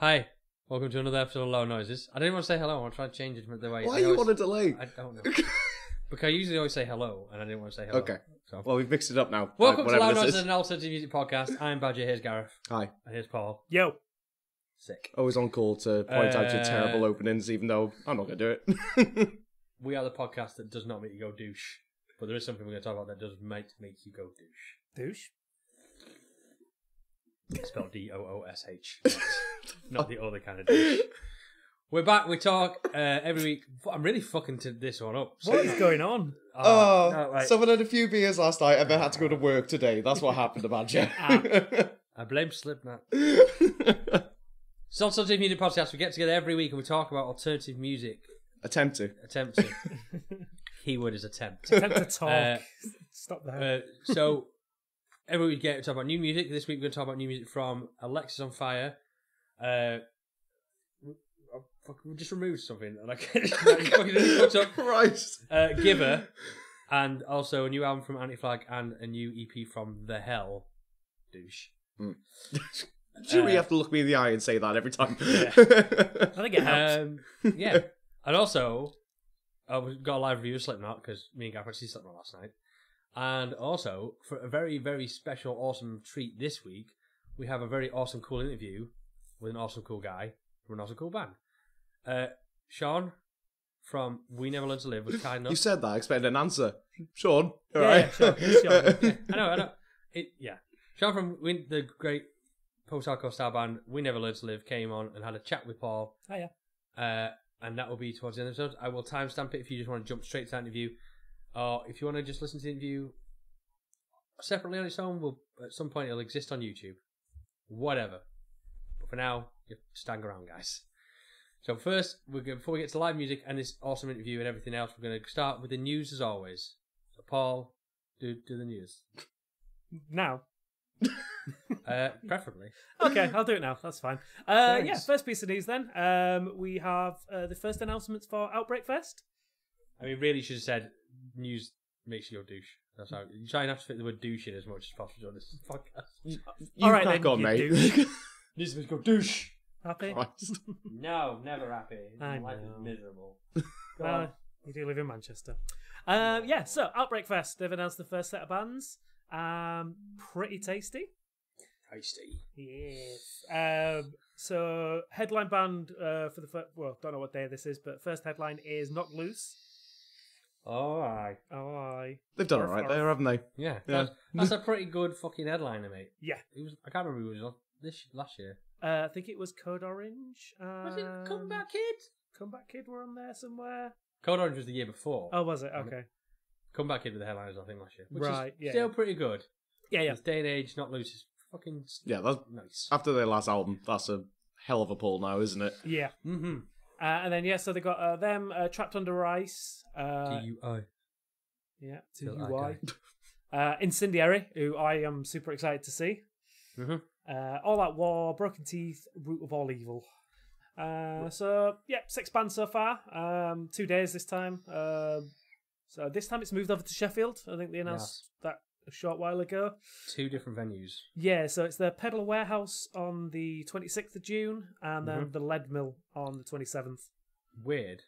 Hi, welcome to another episode of Low Noises. I didn't want to say hello. I'll try to change it from the way. Why do you want to delay? I don't know. Because I usually always say hello, and I didn't want to say hello. Okay. So. Well, we've mixed it up now. Welcome to Low Noises, an alternative music podcast. I'm Badger. Here's Gareth. Hi. And here's Paul. Yo. Sick. Always on call to point out your terrible openings, even though I'm not going to do it. We are the podcast that does not make you go douche, but there is something we're going to talk about that does make you go douche. Douche? It's spelled D-O-O-S-H. Not the other kind of douche. We're back. We talk every week. I'm really fucking this one up. So. What is going on? Someone had a few beers last night and then had to go to work today. That's what happened about you. I blame Slipknot. So, alternative music podcast. We get together every week and we talk about alternative music. Attempt to. Keyword is attempt. Attempt to talk. Stop there. So, every week we talk about new music. This week we're going to talk about new music from Alexis on Fire. We just removed something and I can't fucking fucked up. Christ. Giver, and also a new album from Anti-Flag and a new EP from The Hell. Douche. Mm. Do we have to look me in the eye and say that every time? Yeah. I think it helps. Yeah. And also, I've got a live review of Slipknot because me and Gareth actually Slipknot last night. And also, for a very, very special, awesome treat this week, we have a very awesome, cool interview with an awesome, cool guy from an awesome, cool band. Sean from We Never Learned to Live was kind enough. You said that, I expected an answer. Sean, all right. Yeah, Sean. Yeah. I know. Sean from the great post-hardcore style band We Never Learned to Live came on and had a chat with Paul. Oh, yeah. And that will be towards the end of the episode. I will timestamp it if you just want to jump straight to that interview. Or if you want to just listen to the interview separately on its own, at some point it'll exist on YouTube. Whatever. But for now, you stand around, guys. So first, before we get to live music and this awesome interview and everything else, we're going to start with the news as always. So Paul, do the news. Now? Preferably. Okay, I'll do it now. That's fine. Yeah, first piece of news then. We have the first announcements for Outbreak Fest. I mean, really should have said news makes you go douche. That's how you try and have to fit the word douche in as much as possible on this podcast. All right, then, on, mate. News makes you go douche. Happy? Christ. No, never happy. Life is miserable. Well, you do live in Manchester. Yeah, so Outbreak Fest. They've announced the first set of bands. Pretty tasty. Tasty. Yes. So headline band for the first... Well, don't know what day this is, but first headline is Knocked Loose. Oh, aye. They've done alright there, haven't they? Yeah. That's a pretty good fucking headliner, mate. Yeah. I can't remember who it was last year. I think it was Code Orange. Was it Comeback Kid? Comeback Kid were on there somewhere. Code Orange was the year before. Oh, was it? Okay. Comeback Kid with the headliners, I think, last year. Which right. Is still pretty good. Yeah, yeah. This day and age, Knocked Loose is fucking that's nice. After their last album, that's a hell of a pull now, isn't it? Yeah. Mm-hmm. And then, so they got them, Trapped Under Ice. T-U-I. Yeah, T-U-I. Incendiary, who I am super excited to see. Mm-hmm. All That War, Broken Teeth, Root of All Evil. So, yeah, 6 bands so far. 2 days this time. So this time it's moved over to Sheffield. I think they announced that a short while ago. 2 different venues. Yeah, so it's the Pedal Warehouse on the 26th of June and then the Lead Mill on the 27th. Weird.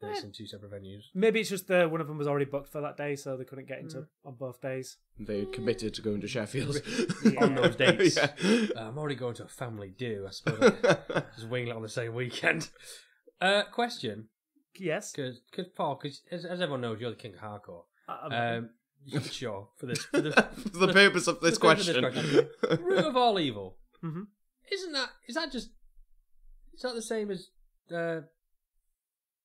There's some 2 separate venues. Maybe it's just one of them was already booked for that day, so they couldn't get into on both days. They committed to going to Sheffield on those dates. Yeah. I'm already going to a family do, I suppose. I just wing it on the same weekend. Question. Yes. Because Paul, as everyone knows, you're the king of hardcore. Sure, for the purpose of this question. Root of All Evil. Mm-hmm. Is that the same as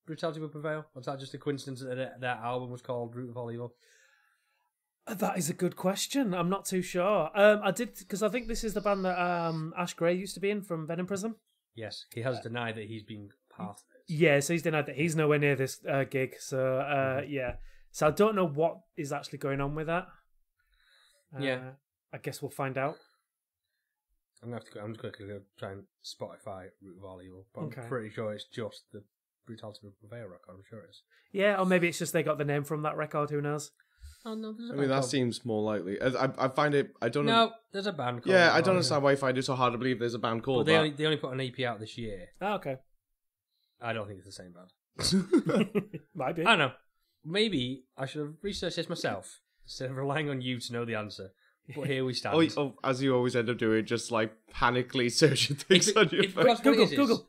Brutality Will Prevail? Or is that just a coincidence that their album was called Root of All Evil? That is a good question. I'm not too sure. Because I think this is the band that Ash Gray used to be in from Venom Prism. Yes, he has denied that he's been part of it. Yeah, so he's denied that he's nowhere near this gig. So, yeah. So I don't know what is actually going on with that. Yeah. I guess we'll find out. I'm just going to try and Spotify Root of All Evil, but I'm pretty sure it's just the Brutality Will Prevail record, I'm sure it is. Yeah, or maybe it's just they got the name from that record, who knows? Oh no, there's a band called... that seems more likely. I find it. I don't know. No, there's a band called... Yeah, I don't understand why you find it so hard to believe there's a band called... Well, they only put an EP out this year. Oh, okay. I don't think it's the same band. Might be. I don't know. Maybe I should have researched this myself instead of relying on you to know the answer. But here we stand. Oh, as you always end up doing, just like panically searching things on your phone. Google.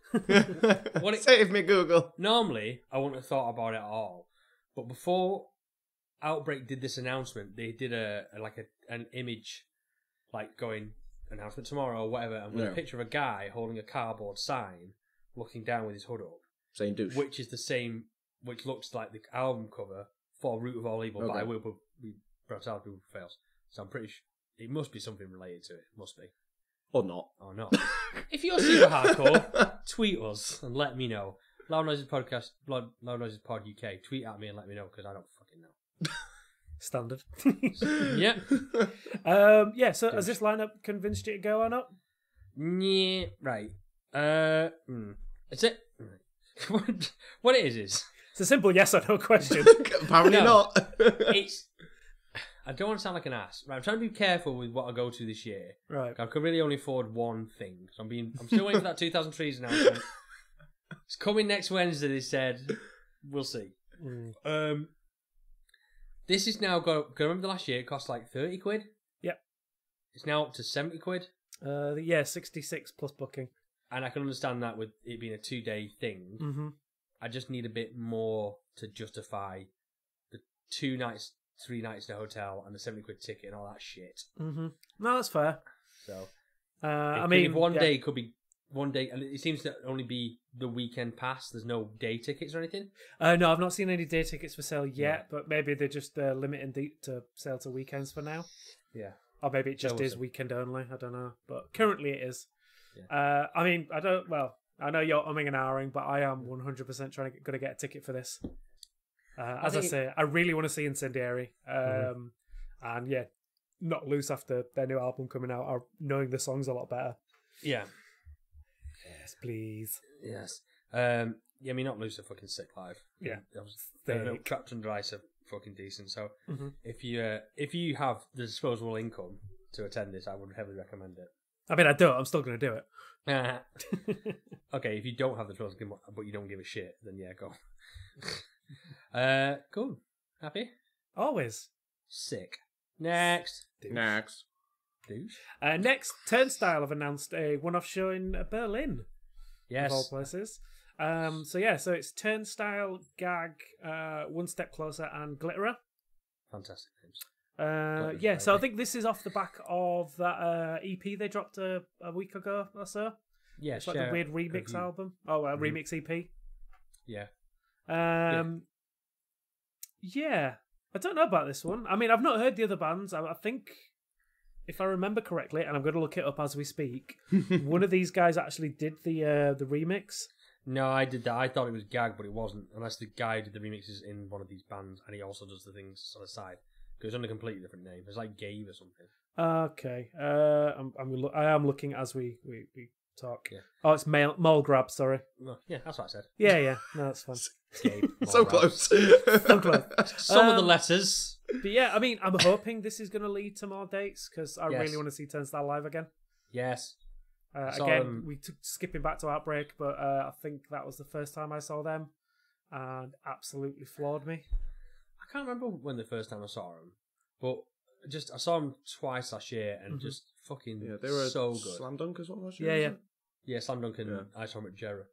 Save me, Google. Normally, I wouldn't have thought about it at all. But before Outbreak did this announcement, they did an image, like going, announcement tomorrow or whatever, and with a picture of a guy holding a cardboard sign, looking down with his hood up. Same douche. Which is the same, which looks like the album cover for Root of All Evil, okay. But I will put perhaps other people fails. So I'm pretty sure it must be something related to it. Must be. Or not. If you're super hardcore, tweet us and let me know. Loud Noises Podcast, Loud Noises Pod UK. Tweet at me and let me know because I don't fucking know. Standard. Yeah. So has this lineup convinced you to go or not? Yeah. Right. That's it. Right. What it is. It's a simple yes or no question. Apparently not. It's... I don't want to sound like an ass. Right, I'm trying to be careful with what I go to this year. Right. I could really only afford one thing. So I'm still waiting for that 2000 Trees announcement. It's coming next Wednesday, they said. We'll see. Mm. This is now got... Can I remember last year it cost like 30 quid? Yep. It's now up to 70 quid. 66 plus booking. And I can understand that with it being a 2-day thing. Mm-hmm. I just need a bit more to justify the 3 nights in a hotel and the 70 quid ticket and all that shit. Mm-hmm. No, that's fair. So, day could be one day, and it seems to only be the weekend pass. There's no day tickets or anything. No, I've not seen any day tickets for sale yet, but maybe they're just limiting to sale to weekends for now. Yeah, or maybe it just is weekend only. I don't know, but currently it is. Yeah. I know you're umming and ahhing, but I am 100% going to get a ticket for this. As I say, I really want to see Incendiary. And yeah, Knocked Loose after their new album coming out, are knowing the songs a lot better. Yeah. Yes, please. Yes. Knocked Loose are fucking sick live. Yeah. Trapped Under Ice are fucking decent. So if you have the disposable income to attend this, I would heavily recommend it. I mean, I don't. I'm still going to do it. Okay, if you don't have the disposable income, but you don't give a shit, then yeah, go. Cool. Happy? Always. Sick. Next. Douche. Next. Douche. Next, Turnstile have announced a one-off show in Berlin. Yes. Of all places. So it's Turnstile, Gag, One Step Closer, and Glitterer. Fantastic names. So I think this is off the back of that EP they dropped a week ago or so. Yeah, it's like the weird remix album. Oh, remix EP. Yeah. I don't know about this one. I mean, I've not heard the other bands. I think, if I remember correctly, and I'm going to look it up as we speak, one of these guys actually did the remix. No, I did that. I thought it was Gag, but it wasn't. Unless the guy who did the remix is in one of these bands, and he also does the things on the side. Because it's under a completely different name. It's like Gabe or something. Okay. I am looking as we talk. Yeah. Oh, it's Mole Grab, sorry. Oh, yeah, that's what I said. Yeah. No, that's fine. Gabe, so close. Some of the letters. But yeah, I mean, I'm hoping this is going to lead to more dates because I really want to see Turnstile live again. Yes. We took skipping back to Outbreak, but I think that was the first time I saw them and absolutely floored me. I can't remember when the first time I saw them, but just I saw them twice last year and just fucking they were so good. Slam Dunk as well last year. Yeah, Slam Dunk and I saw them at Giver.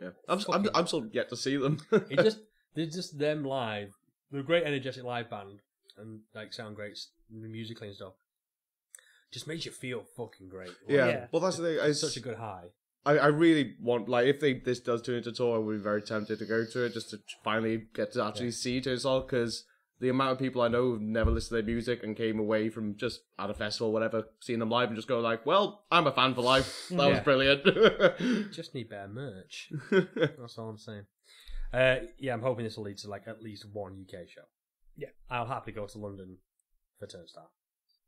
Yeah, I'm still yet to see them. They're just them live. They're a great energetic live band and like sound great musically and stuff. Just makes you feel fucking great. Well, that's the thing. It's such a good high. I really want, like, if this does turn into tour, I would be very tempted to go to it just to finally get to actually see it all, because the amount of people I know who've never listened to their music and came away from just at a festival or whatever, seeing them live and just go like, well, I'm a fan for life. That was brilliant. Just need better merch. That's all I'm saying. I'm hoping this will lead to, like, at least one UK show. Yeah. I'll happily go to London for Turnstile.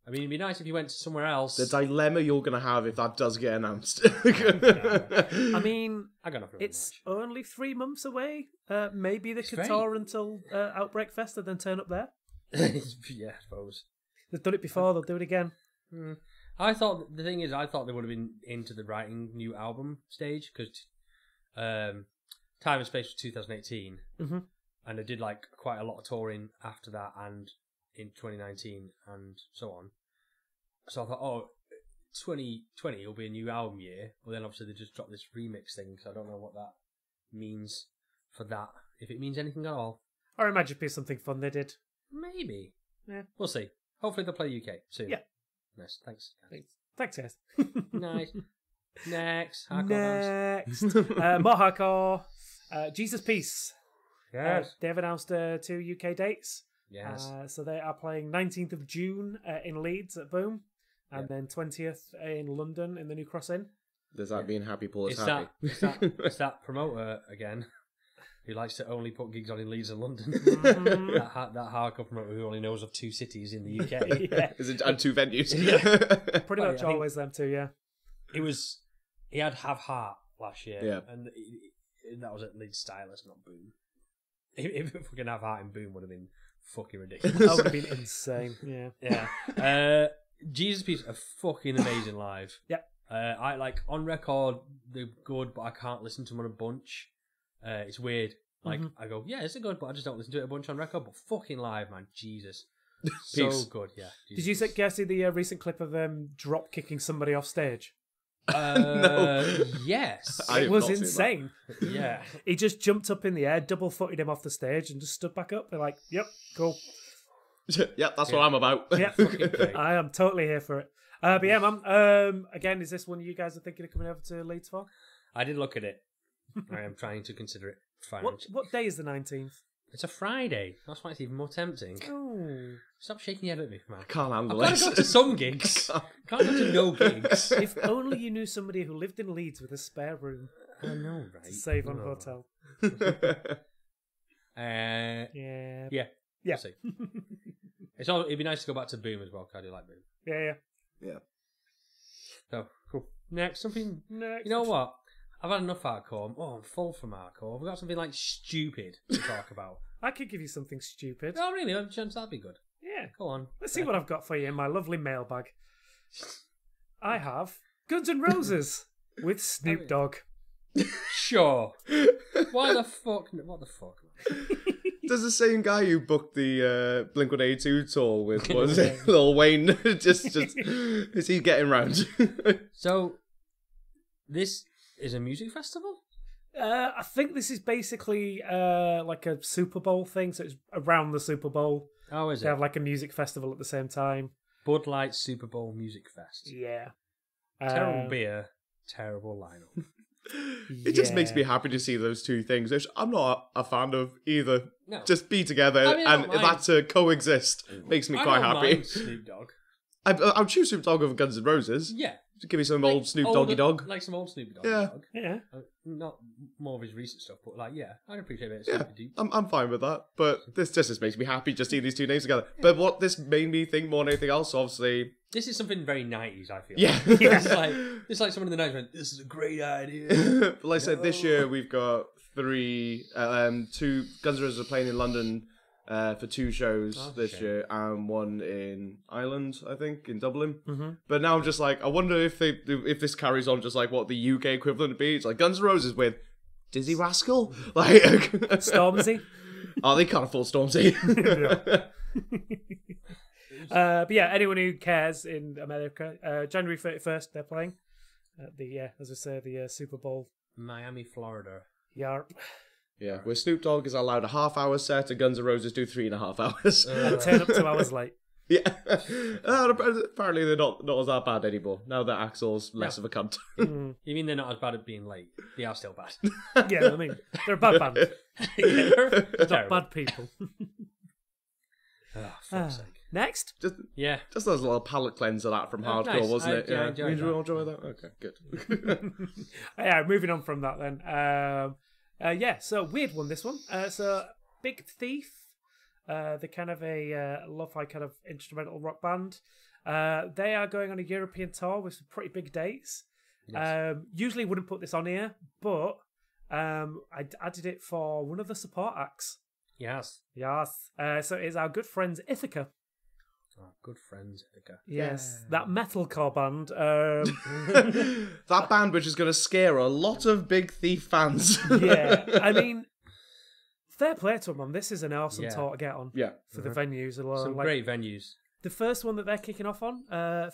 I mean, it'd be nice if you went to somewhere else. The dilemma you're going to have if that does get announced. I mean, it's only 3 months away. Maybe they could tour until Outbreak Fest and then turn up there. Yeah, I suppose. They've done it before, they'll do it again. Mm. The thing is, I thought they would have been into the writing new album stage, because Time and Space was 2018, mm-hmm. and they did like quite a lot of touring after that and in 2019 and so on. So I thought, oh, 2020 will be a new album year, but then obviously they just dropped this remix thing, so I don't know what that means for that, if it means anything at all. Or it might just be something fun they did. Maybe. Yeah. We'll see. Hopefully they'll play UK soon. Yeah. Nice. Thanks, guys. Nice. Next. More hardcore. Jesus Piece. Yes. They've announced two UK dates. Yes. So they are playing 19th of June in Leeds at Boom, and then 20th in London in the New Cross Inn. Does that mean Happy Paul is happy? It's that promoter again. Who likes to only put gigs on in Leeds and London. that hardcore promoter who only knows of two cities in the UK. Yeah. And two venues. Yeah. Pretty much always them two, yeah. He had Have Heart last year. Yeah. And that was at Leeds Stylus, not Boom. If fucking Have Heart in Boom would have been fucking ridiculous. That would have been insane. Yeah. Jesus Piece are fucking amazing live. Yeah. I like on record, they're good, but I can't listen to them on a bunch. It's weird. Like I go, yeah, it's good, but I just don't listen to it a bunch on record. But fucking live, man, Jesus, so good. Yeah. Jesus. Did you see the recent clip of them drop kicking somebody off stage? No. Yes, it was insane. Yeah, he just jumped up in the air, double footed him off the stage, and just stood back up. They're like, "Yep, cool. Yep, that's what I'm about. Yeah, I am totally here for it." But yeah, man. Again, is this one you guys are thinking of coming over to Leeds for? I did look at it. I am trying to consider it financially. What day is the 19th? It's a Friday. That's why it's even more tempting. Oh. Stop shaking your head at me, man. I can't handle it. I've got to go to some gigs. Can't go to no gigs. If only you knew somebody who lived in Leeds with a spare room. I know, right? To save on hotel. Yeah. Yeah. Yeah. See. It'd be nice to go back to Boom as well, because I do like Boom. Yeah. So, cool. Next. You know what? I've had enough hardcore. Oh, I'm full from hardcore. We've got something like stupid to talk about. I could give you something stupid. Oh, really? I'm sure that'd be good. Yeah. Go on. Let's see what I've got for you in my lovely mailbag. I have Guns N' Roses with Snoop Dogg. Sure. Why the fuck? What the fuck? Does the same guy who booked the Blink-182 tour with Lil Wayne just is he getting round? So this is a music festival? I think this is basically like a Super Bowl thing, so it's around the Super Bowl. Oh, is it? They have like a music festival at the same time. Bud Light Super Bowl Music Fest. Yeah. Terrible beer, terrible lineup. It just makes me happy to see those two things, which I'm not a fan of either. No. Just be together, I mean, and that to coexist makes me quite happy. Mind Snoop Dogg. I'll choose Snoop Dogg over Guns N' Roses. Yeah. Give me some like old Snoop Doggy Dogg. Like some old Snoop Doggy Dogg. Yeah. Not more of his recent stuff, but like, yeah, I'd appreciate it. Yeah, I'm fine with that. But this just makes me happy just seeing these two names together. Yeah. But what this made me think more than anything else, obviously... This is something very 90s, I feel. Yeah. It's like someone in the 90s went, this is a great idea. But like I said, this year we've got two Guns N' Roses are playing in London for two shows year, and one in Ireland, I think, in Dublin. Mm-hmm. But now I'm just like, I wonder if this carries on, just like what the UK equivalent would be. It's like Guns N' Roses with Dizzy Rascal, like Stormzy. Oh, they can't afford Stormzy. But yeah, anyone who cares in America, January 31st, they're playing at the as I say, the Super Bowl, Miami, Florida. Yarp. Yeah, where Snoop Dogg is allowed a half-hour set and Guns N' Roses do 3.5 hours. Turn up 2 hours late. Yeah. Apparently they're not as that bad anymore, now that Axel's less of a cunt. You mean they're not as bad at being late? They are still bad. Yeah, I mean, they're a bad band. They're bad people. Oh, fuck's sake. Next? Just a little palate cleanser that from hardcore, nice. Wasn't it? Yeah, did you all enjoy that? Okay, good. Yeah, moving on from that then. So weird one, this one. So Big Thief, they're kind of a lo-fi kind of instrumental rock band. They are going on a European tour with some pretty big dates. Yes. Usually wouldn't put this on here, but I added it for one of the support acts. Yes. Yes. So it's our good friends Ithaca. Our good friends Ithaca. Yes. Yeah. That metalcore band. That band which is going to scare a lot of Big Thief fans. Yeah. I mean, fair play to them, man. This is an awesome tour to get on. Yeah. For the venues alone. Some great venues. The first one that they're kicking off on,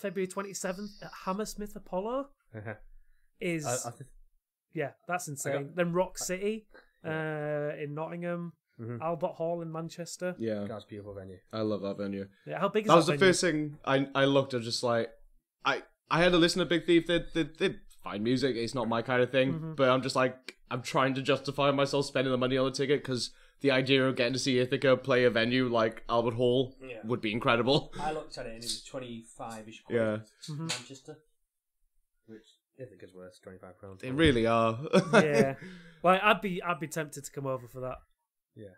February 27th at Hammersmith Apollo, is... yeah, that's insane. Then Rock City in Nottingham, Albert Hall in Manchester. Yeah. That's a beautiful venue. I love that venue. Yeah, how big is that? That was the first thing I looked at, just like, I had to listen to Big Thief. They're fine music. It's not my kind of thing. But I'm just like, I'm trying to justify myself spending the money on the ticket because... the idea of getting to see Ithaca play a venue like Albert Hall would be incredible. I looked at it and it was 25-ish quid. Yeah. Manchester. Which Ithaca's worth £25. They really are. Yeah. Like I'd be tempted to come over for that. Yeah.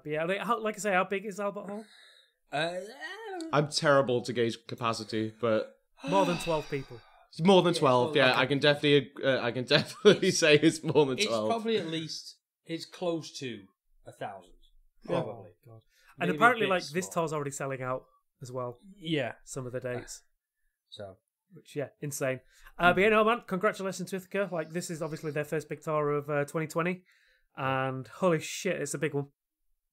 But yeah, like I say, how big is Albert Hall? I'm terrible to gauge capacity, but more than 12 people. It's more than 12. Yeah, I can definitely say it's more than 12. It's probably at least it's close to 1,000, probably. Oh, God. And apparently, like, this tour's already selling out as well. Yeah. Some of the dates. So. Which, yeah, insane. But yeah, no, man, congratulations to Ithaca. Like, this is obviously their first big tour of 2020. And holy shit, it's a big one.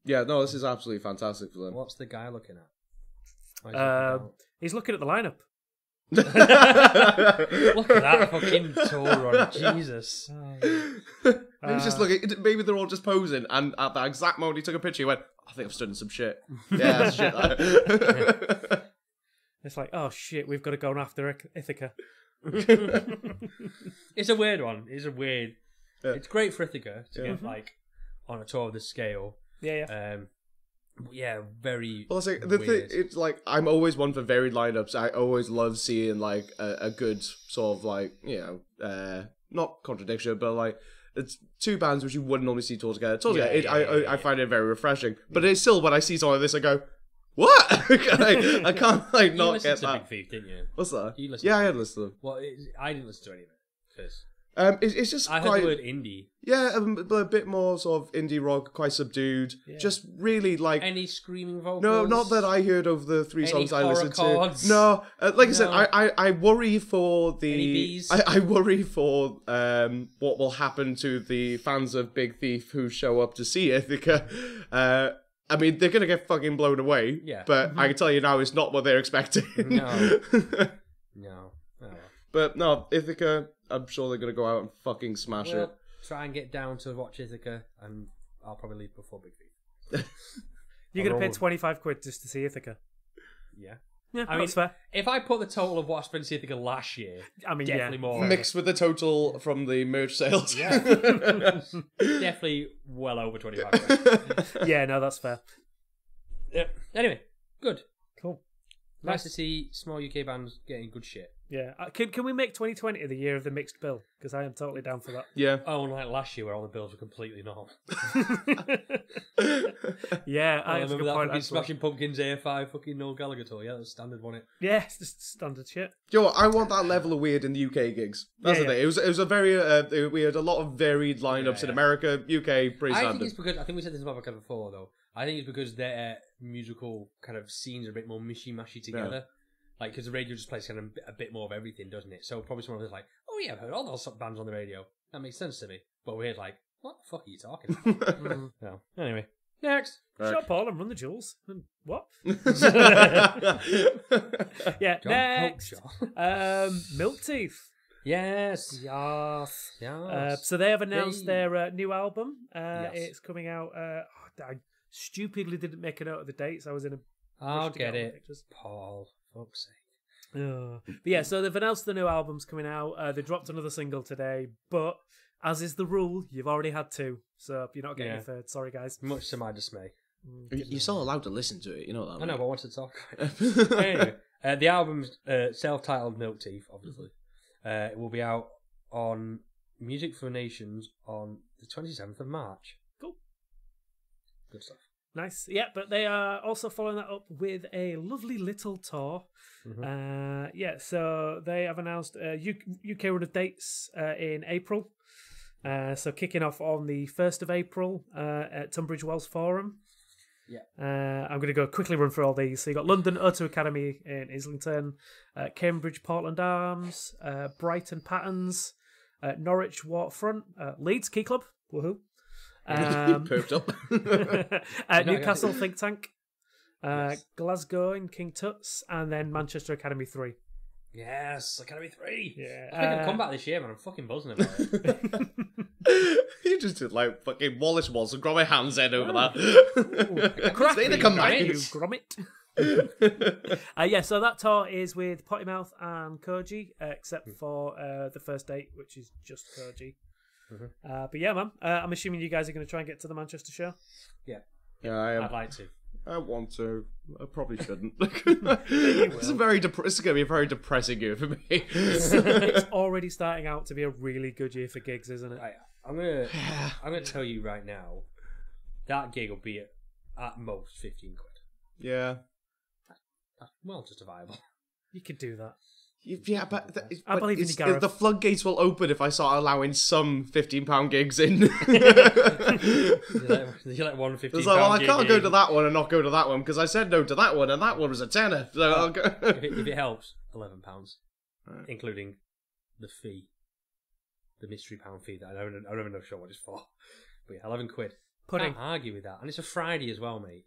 Yeah, no, this is absolutely fantastic for them. What's the guy looking at? He's looking at the lineup. Look at that fucking tour on Jesus. Maybe just looking. Maybe they're all just posing, and at that exact moment he took a picture. He went, "I think I've stood in some shit." Yeah, that's shit. Yeah. It's like, oh shit, we've got to go after Ithaca. It's a weird one. It's a weird. Yeah. It's great for Ithaca to get like on a tour of this scale. Yeah, yeah. Yeah, very. Well, it's like the thing. It's like I'm always one for varied lineups. I always love seeing like a good sort of like not contradiction, but like it's two bands which you wouldn't normally see tour together. I find it very refreshing. But it's still when I see something like this, I go, "What?" I can't like not get to that. Big Thief, didn't you? What's that? You listened to I had listened to them. Well, I didn't listen to any of it because. It's just I heard the word indie. Yeah, a bit more sort of indie rock, quite subdued. Yeah. Just really like any screaming vocals. No, not that I heard over the three songs I listened to. No, I said, I worry for the. I worry for what will happen to the fans of Big Thief who show up to see Ithaca. I mean, they're gonna get fucking blown away. Yeah, but I can tell you now, it's not what they're expecting. No, no. But no, Ithaca. I'm sure they're going to go out and fucking smash it. Try and get down to watch Ithaca, and I'll probably leave before Big Thief. You're going to pay 25 quid just to see Ithaca? Yeah. Yeah, I mean, fair. If I put the total of what I spent to see Ithaca last year, I mean, definitely more. Mixed with the total from the merch sales. Yeah. Definitely well over 25 quid. Yeah, no, that's fair. Yeah. Anyway, good. Cool. Nice to see small UK bands getting good shit. Yeah, can we make 2020 the year of the mixed bill? Because I am totally down for that. Yeah. Oh, like last year where all the bills were completely normal. Yeah, I remember that point, Smashing Pumpkins, AFI, fucking Noel Gallagher tour. Yeah, that's standard, wasn't it? Yeah, it's just standard shit. You know what? I want that level of weird in the UK gigs. That's the thing. It was a very we had a lot of varied lineups in America, UK, pretty standard. I think it's because I think we said this about before though. I think it's because their musical kind of scenes are a bit more mishy-mashy together. Yeah. Like, because the radio just plays kind of a bit more of everything, doesn't it? So probably someone was like, "Oh yeah, I've heard all those bands on the radio. That makes sense to me." But we're like, "What the fuck are you talking about?" No. Anyway, next, Sean Paul and Run the Jewels. What? Yeah, John, next, Milk Teeth. Yes. So they have announced their new album. It's coming out. I stupidly didn't make a note of the dates. I was in a. I'll get it, Paul. Fuck's sake. But yeah, so they've announced the new album's coming out. They dropped another single today, but as is the rule, you've already had two, so you're not getting a third. Sorry, guys. Much to my dismay. You're still allowed to listen to it, you know that. I know, but I want to talk. Anyway, the album's self-titled Milk Teeth, obviously. It will be out on Music for Nations on the 27th of March. Cool. Good stuff. Nice. Yeah, but they are also following that up with a lovely little tour. So they have announced UK run of dates in April. So kicking off on the 1st of April at Tunbridge Wells Forum. Yeah. I'm going to go quickly run through all these. So you've got London O2 Academy in Islington, Cambridge Portland Arms, Brighton Patterns, Norwich Waterfront, Leeds Key Club, woohoo. Perked up. Newcastle Think Tank, yes. Glasgow in King Tut's, and then Manchester Academy 3. Yes, Academy 3. Yeah. I think I've come back this year, man. I'm fucking buzzing about it. You just did like fucking Wallace Watson, Gromit Hand's head over that. Crazy, you Gromit. Yeah, so that tour is with Potty Mouth and Koji, except for the first date, which is just Koji. But yeah, man, I'm assuming you guys are going to try and get to the Manchester show. Yeah. Yeah, I am. I'd like to. I want to. I probably shouldn't. It's going to be a very depressing year for me. It's already starting out to be a really good year for gigs, isn't it? I'm gonna tell you right now, that gig will be at most 15 quid. Yeah. Well, justifiable. You could do that. Yeah, but, I believe in you, Gareth. The floodgates will open if I start allowing some £15 gigs in. you're like one £15 gig. Well, I can't go to that one and not go to that one because I said no to that one and that one was a tenner. So I'll go. If it helps, £11, right, including the fee, the mystery pound fee that I don't even know sure what it's for. But yeah, £11. Pudding. Can't argue with that, and it's a Friday as well, mate.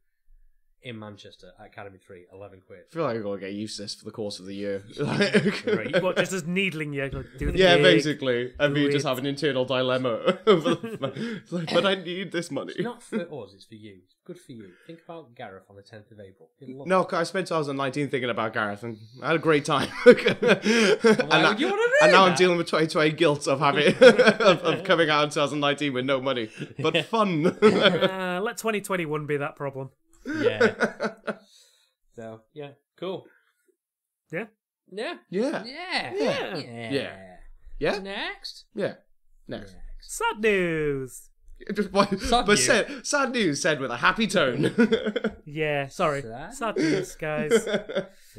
In Manchester at Academy 3, £11. I feel like I've got to get used to this for the course of the year. Right. What, just as needling you? Like, yeah, gig, basically. And you just have an internal dilemma over the like, but I need this money. It's not for us, it's for you. It's good for you. Think about Gareth on the 10th of April. No, I spent 2019 thinking about Gareth and I had a great time. Now I'm dealing with 2020 guilt of having of coming out in 2019 with no money. But fun. Let 2021 be that problem. Yeah. So yeah, cool. Yeah. Yeah. Yeah. Yeah. Yeah. Yeah. Yeah. Yeah. Next. Yeah. Next. Sad news. Sad news said with a happy tone. Yeah. Sorry. Sad news, guys.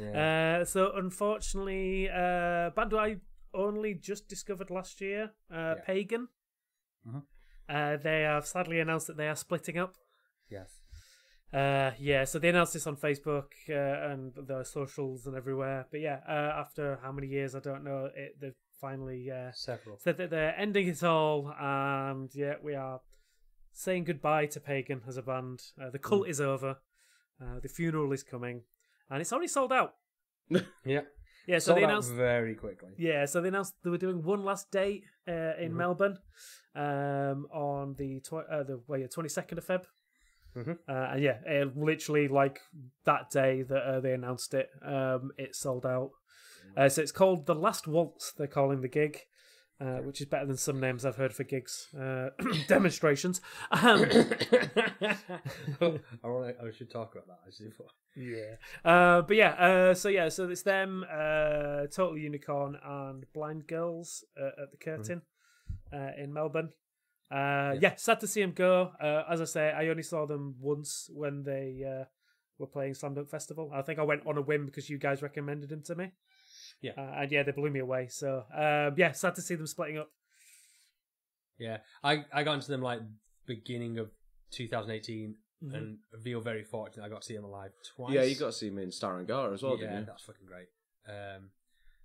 Yeah. So unfortunately, band I only just discovered last year, Pagan. They have sadly announced that they are splitting up. Yes. Yeah, so they announced this on Facebook and their socials and everywhere. But yeah, after how many years, I don't know, they've finally said that they're ending it all. And yeah, we are saying goodbye to Pagan as a band. The cult is over. The funeral is coming. And it's already sold out. Yeah. Yeah, so they announced very quickly. Yeah, so they announced they were doing one last date in Melbourne on the 22nd of Feb. And yeah, it literally like that day that they announced it, it sold out. So it's called The Last Waltz, they're calling the gig, which is better than some names I've heard for gigs, demonstrations. I should talk about that actually. Yeah. But yeah, so it's them, Total Unicorn and Blind Girls at the Curtain in Melbourne. Yeah, sad to see them go. As I say, I only saw them once when they were playing Slam Dunk Festival. I think I went on a whim because you guys recommended them to me. Yeah. And yeah, they blew me away. So yeah, sad to see them splitting up. Yeah, I got into them like beginning of 2018 and feel very fortunate I got to see them alive twice. Yeah, you got to see them in Starangara as well, didn't you? Yeah, that's fucking great.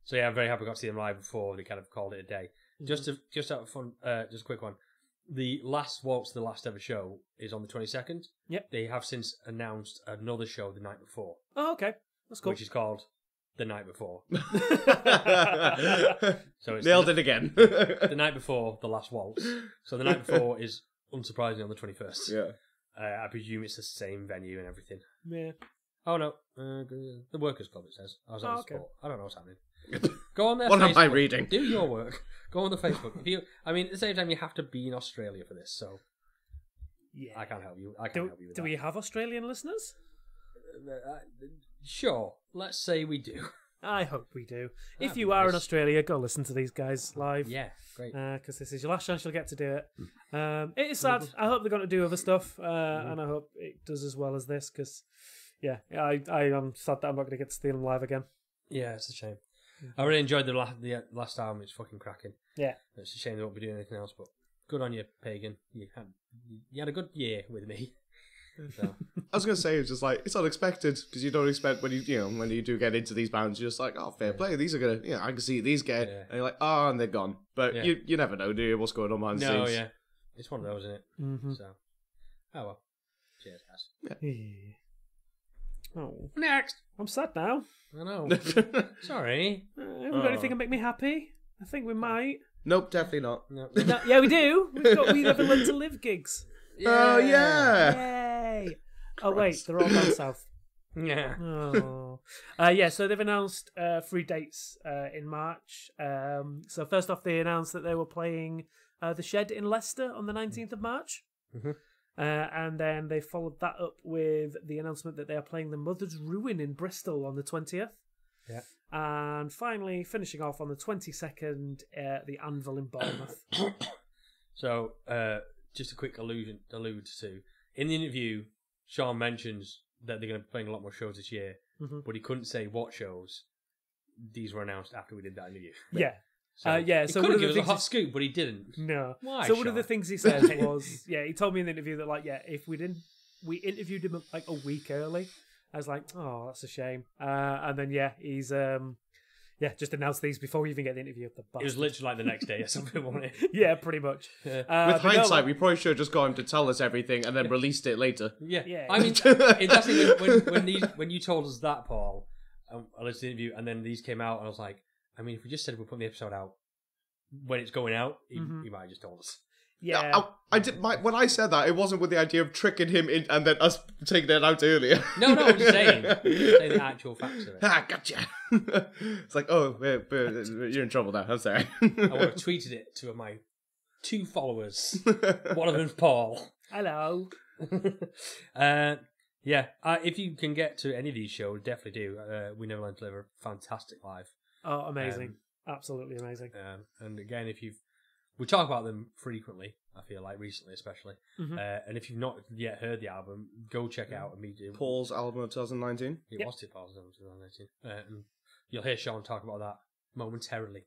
So yeah, I'm very happy I got to see them live before they kind of called it a day. Just out of fun, just a quick one. The Last Waltz, the last ever show, is on the 22nd. Yep. They have since announced another show the night before. Oh, okay. That's cool. Which is called The Night Before. So it's nailed it again. The night before, The Last Waltz. So the night before is, unsurprisingly, on the 21st. Yeah. I presume it's the same venue and everything. Yeah. Oh, no. The Workers Club, it says. I was at the sport. I don't know what's happening. Go on there. What Facebook. Am I reading? Do your work. Go on the Facebook. At the same time, you have to be in Australia for this, so yeah, I can't help you. Do we have Australian listeners? Sure. Let's say we do. I hope we do. That'd if you are in Australia, go listen to these guys live. Yeah, great. Because this is your last chance you'll get to do it. It is sad. I hope they're going to do other stuff, and I hope it does as well as this. Because yeah, I am sad that I'm not going to get to see them live again. Yeah, it's a shame. I really enjoyed the last album. It's fucking cracking. Yeah, it's a shame they won't be doing anything else. But Good on you, Pagan. You had a good year with me. So. I was going to say, it's just like, it's unexpected, because you don't expect when you do get into these bands, you're just like, oh, fair play. These are going to, I can see these get, and you're like, oh, and they're gone. But you never know, do you, what's going on behind the scenes? No, yeah. It's one of those, isn't it? Mm-hmm. So, oh well. Cheers, guys. Yeah. Oh. Next! I'm sad now. I know. Sorry. Have we got anything to make me happy? I think we might. Nope, definitely not. Nope. No, yeah, we do. We've got We Never Learned to Live gigs. Oh, yeah. Yay. Oh, wait, they're all down south. Yeah. Oh. So they've announced 3 dates in March. So first off, they announced that they were playing The Shed in Leicester on the 19th of March. Mm-hmm. And then they followed that up with the announcement that they are playing The Mother's Ruin in Bristol on the 20th. Yeah. And finally, finishing off on the 22nd, The Anvil in Bournemouth. So, just a quick allude to, in the interview, Sean mentions that they're going to be playing a lot more shows this year, but he couldn't say what shows. These were announced after we did that interview. Yeah. So so could have given us a hot scoop, but he didn't. No. Why? So one of the things he said was, he told me in the interview that, if we interviewed him a week early. I was like, oh, that's a shame. And then he's just announced these before we even get the interview of the bus. It was literally the next day or something, wasn't it? Yeah, pretty much. Yeah. With hindsight, we probably should have just got him to tell us everything and then released it later. Yeah, yeah. I mean, that's it, when you told us that, Paul, I listened to the interview, and then these came out, and I was like. I mean, if we just said we're putting the episode out when it's going out, he might have just told us. Yeah. When I said that, it wasn't with the idea of tricking him in and then us taking it out earlier. No, I'm just saying. Say the actual facts of it. Ah, gotcha. It's like, oh, you're in trouble now. I'm sorry. I would have tweeted it to my 2 followers. One of them's Paul. Hello. If you can get to any of these shows, definitely do. We Never Learned to Live a fantastic live. Oh, amazing. Absolutely amazing. And again, we talk about them frequently, I feel like, recently especially. Mm-hmm. And if you've not yet heard the album, go check out immediately. Paul's album of 2019? It was Paul's album of 2019. And you'll hear Sean talk about that momentarily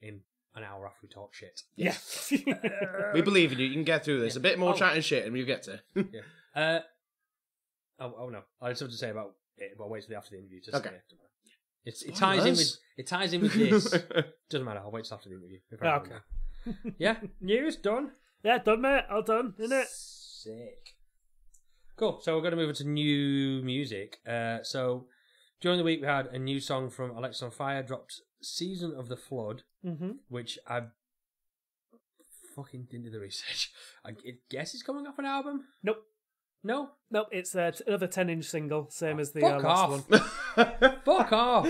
in an hour after we talk shit. Yeah. We believe in you. You can get through this. A bit more chat and shit and we'll get to no. I just have to say about it, but I'll wait till after the interview to say it. It ties in with this. Doesn't matter. I'll wait till after the interview. Okay. Yeah, news done. Yeah, done, mate. All done, isn't it? Sick. Cool. So we're going to move into new music. So during the week we had a new song from Alexis on Fire dropped, "Season of the Flood," which I fucking didn't do the research. I guess it's coming off an album. Nope. No? Nope, it's another 10-inch single, same as the last one. Fuck off!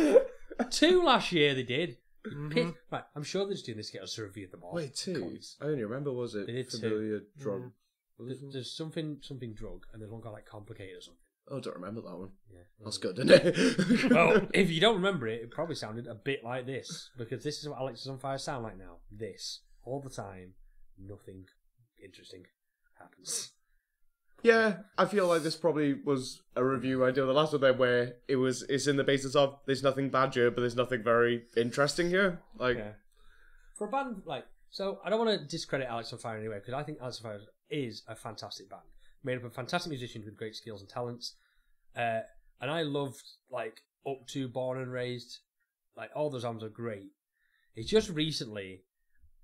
2 last year they did. Mm-hmm. Right, I'm sure they're just doing this to get us to review them all. Wait, 2? I only remember, was it Familiar Drug? Yeah. There's something drug, and there's one called Complicated or something. Oh, I don't remember that one. Yeah, that's good, isn't it? Well, if you don't remember it, it probably sounded a bit like this, because this is what Alexis on Fire sound like now. This. All the time, nothing interesting happens. Yeah, I feel like this probably was a review I did on the last one there where it's in the basis of there's nothing bad here, but there's nothing very interesting here. For a band, I don't want to discredit Alexis on Fire anyway, because I think Alexis on Fire is a fantastic band, made up of fantastic musicians with great skills and talents. And I loved, Up To, Born and Raised. All those albums are great. It's just recently,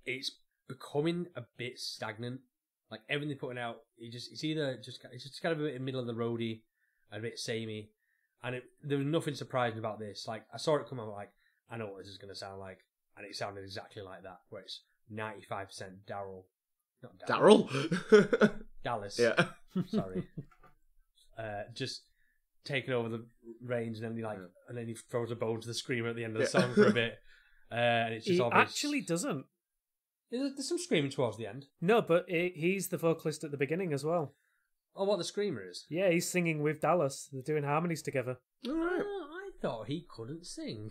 it's becoming a bit stagnant. Everything they're putting out, it's kind of a bit middle of the roady, a bit samey, and there was nothing surprising about this. I saw it come out, I know what this is going to sound like, and it sounded exactly like that, where it's 95% Dallas. Yeah. Sorry. Just taking over the reins, and then he throws a bone to the screamer at the end of the song for a bit, and it's just obvious. He actually doesn't. There's some screaming towards the end. No, but he's the vocalist at the beginning as well. Oh, what the screamer is? Yeah, he's singing with Dallas. They're doing harmonies together. Right. Oh, I thought he couldn't sing.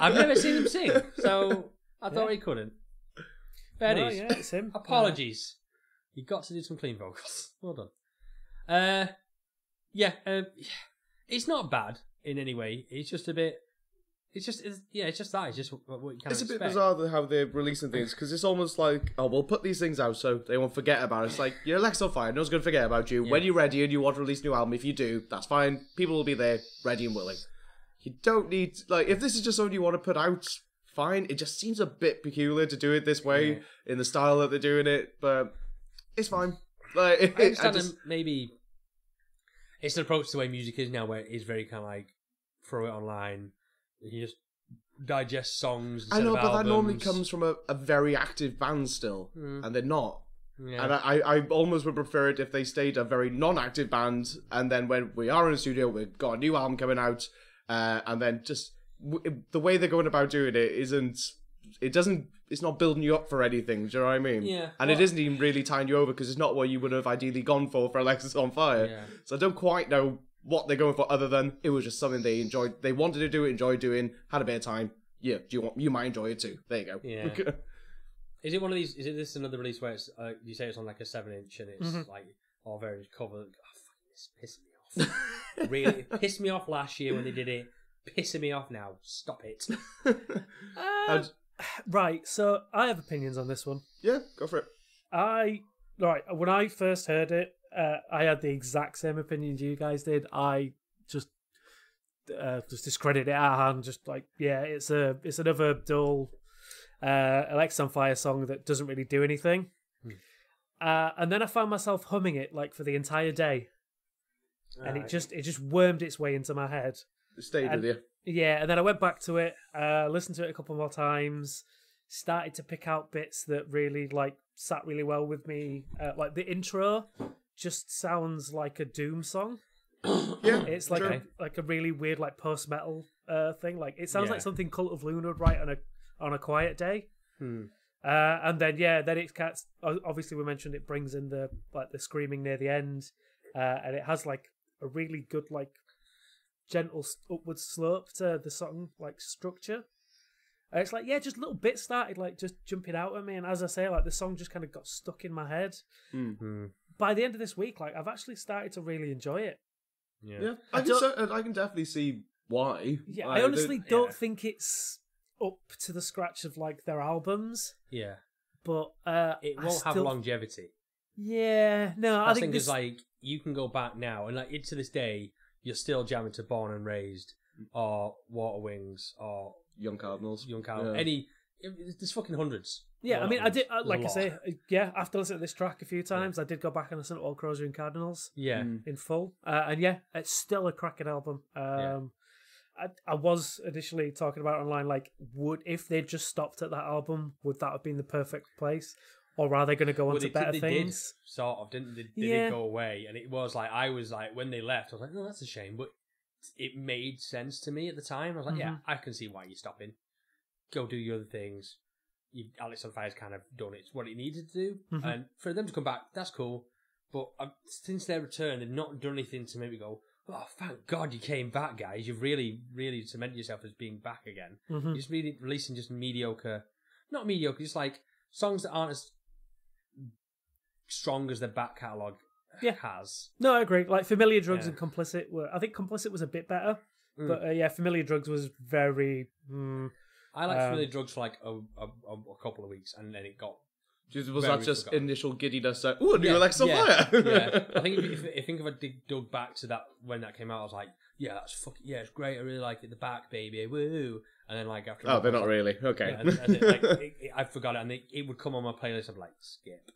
I've never seen him sing, so I thought he couldn't. Fair news. Yeah, it's him. Apologies. Yeah. You got to do some clean vocals. Well done. It's not bad in any way. It's just a bit. It's just what you kind of expect. It's a bit bizarre how they're releasing things, because it's almost like, oh, we'll put these things out so they won't forget about it. It's like, you're Alexis on Fire, no one's going to forget about you. Yeah. When you're ready and you want to release a new album, if you do, that's fine. People will be there, ready and willing. You don't need, like, if this is just something you want to put out, fine. It just seems a bit peculiar to do it this way, in the style that they're doing it, but it's fine. Like, I understand maybe it's an approach to the way music is now, where it is very kind of like, throw it online. You just digest songs. I know, but albums. That normally comes from a very active band still, and they're not. Yeah. And I almost would prefer it if they stayed a very non-active band, and then when we are in a studio, we've got a new album coming out, and then just the way they're going about doing it isn't. It doesn't. It's not building you up for anything. Do you know what I mean? Yeah. And it isn't even really tying you over, because it's not what you would have ideally gone for Alexis on Fire. Yeah. So I don't quite know what they're going for, other than it was just something they enjoyed. They wanted to do it, enjoyed doing, had a bit of time. Yeah, you might enjoy it too. There you go. Yeah. Is it one of these? Is it this another release where it's you say it's on like a 7-inch and it's like all various covers? Oh, fucking, this pissed me off. Really, it pissed me off last year when they did it. Pissing me off now. Stop it. Right. So I have opinions on this one. Yeah, go for it. When I first heard it. I had the exact same opinion you guys did. I just discredit it out of hand. Just like, yeah, it's another dull Alexis on Fire song that doesn't really do anything. And then I found myself humming it like for the entire day, and it just wormed its way into my head. It stayed with you. Yeah, and then I went back to it, listened to it a couple more times, started to pick out bits that really like sat really well with me. Like the intro. Just sounds like a doom song. Yeah, it's like a really weird like post metal thing. Like it sounds like something Cult of Luna would write on a quiet day. And then then it cuts. Obviously, we mentioned it brings in the screaming near the end, and it has like a really good like gentle upward slope to the song like structure. And it's like, just little bits started like just jumping out at me, and as I say, like the song just kind of got stuck in my head. By the end of this week, like I've actually started to really enjoy it. Yeah. I can definitely see why. Yeah, I honestly don't think it's up to the scratch of like their albums. Yeah, but it won't have longevity. Yeah, no, I think it's like you can go back now, and like to this day, you're still jamming to Born and Raised or Water Wings or Young Cardinals. There's fucking hundreds. Yeah, I mean, I did, like I say, after listening to this track a few times, I did go back and listen to All Crozier and Cardinals in full. And it's still a cracking album. I was initially talking about online, like, if they just stopped at that album, would that have been the perfect place? Or are they going to go on to better things? Did, sort of, didn't they? Did it go away? And it was like, I was like, when they left, I was like, no, that's a shame. But it made sense to me at the time. I was like, I can see why you're stopping. Go do your other things. Alexis on Fire's kind of done it. It's what it needed to do, and for them to come back, that's cool. But since their return, they've not done anything to maybe go, oh, thank God you came back, guys. You've really, really cemented yourself as being back again. You're just really releasing just not mediocre, just like songs that aren't as strong as their back catalogue has. No, I agree. Like Familiar Drugs and Complicit were. I think Complicit was a bit better, but Familiar Drugs was very. I liked Familiar Drugs for like a couple of weeks, and then it got. Was that just forgotten. Initial giddiness? Like, ooh, new Alexis on Fire. I think if I dug back to that when that came out, I was like, that's fucking it's great. I really like it. The back, baby, woo. And then like after. Oh, they're not really okay. Yeah, I forgot it, and it would come on my playlist. I'm like, skip.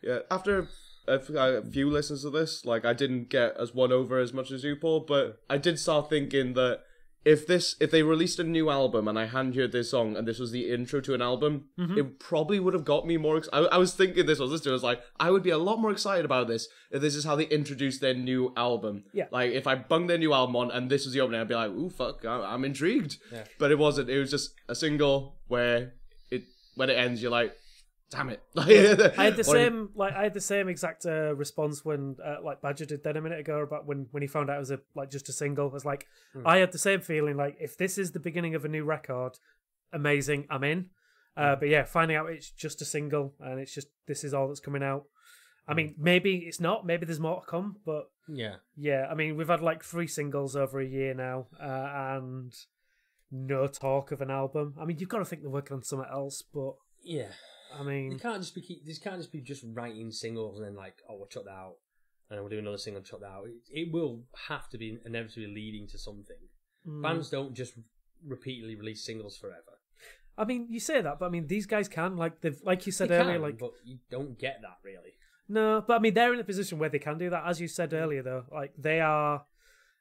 Yeah, after. A few listens to this, like I didn't get as won over as much as you, Paul, but I did start thinking that. If they released a new album and I hadn't heard this song and this was the intro to an album, it probably would have got me more. I was thinking this was listening. I was like, I would be a lot more excited about this if this is how they introduced their new album. Yeah. Like if I bunged their new album on and this was the opening, I'd be like, ooh, fuck, I'm intrigued. Yeah. But it wasn't. It was just a single where when it ends, you're like, damn it. I had the same exact response when like Badger did then a minute ago about when he found out it was just a single. It was like I had the same feeling, like if this is the beginning of a new record, amazing, I'm in. But finding out it's just a single and it's just this is all that's coming out. I mean, maybe it's not, maybe there's more to come, but Yeah. Yeah, I mean, we've had like 3 singles over a year now, and no talk of an album. I mean, you've got to think they're working on something else, but... Yeah. I mean... They can't just be writing singles and then like, oh, we'll chuck that out, and we'll do another single and chuck that out. It will have to be inevitably leading to something. Mm. Bands don't just repeatedly release singles forever. I mean, you say that, but I mean, these guys can. Like you said earlier, but you don't get that, really. No, but I mean, they're in a position where they can do that. As you said earlier, though, like they are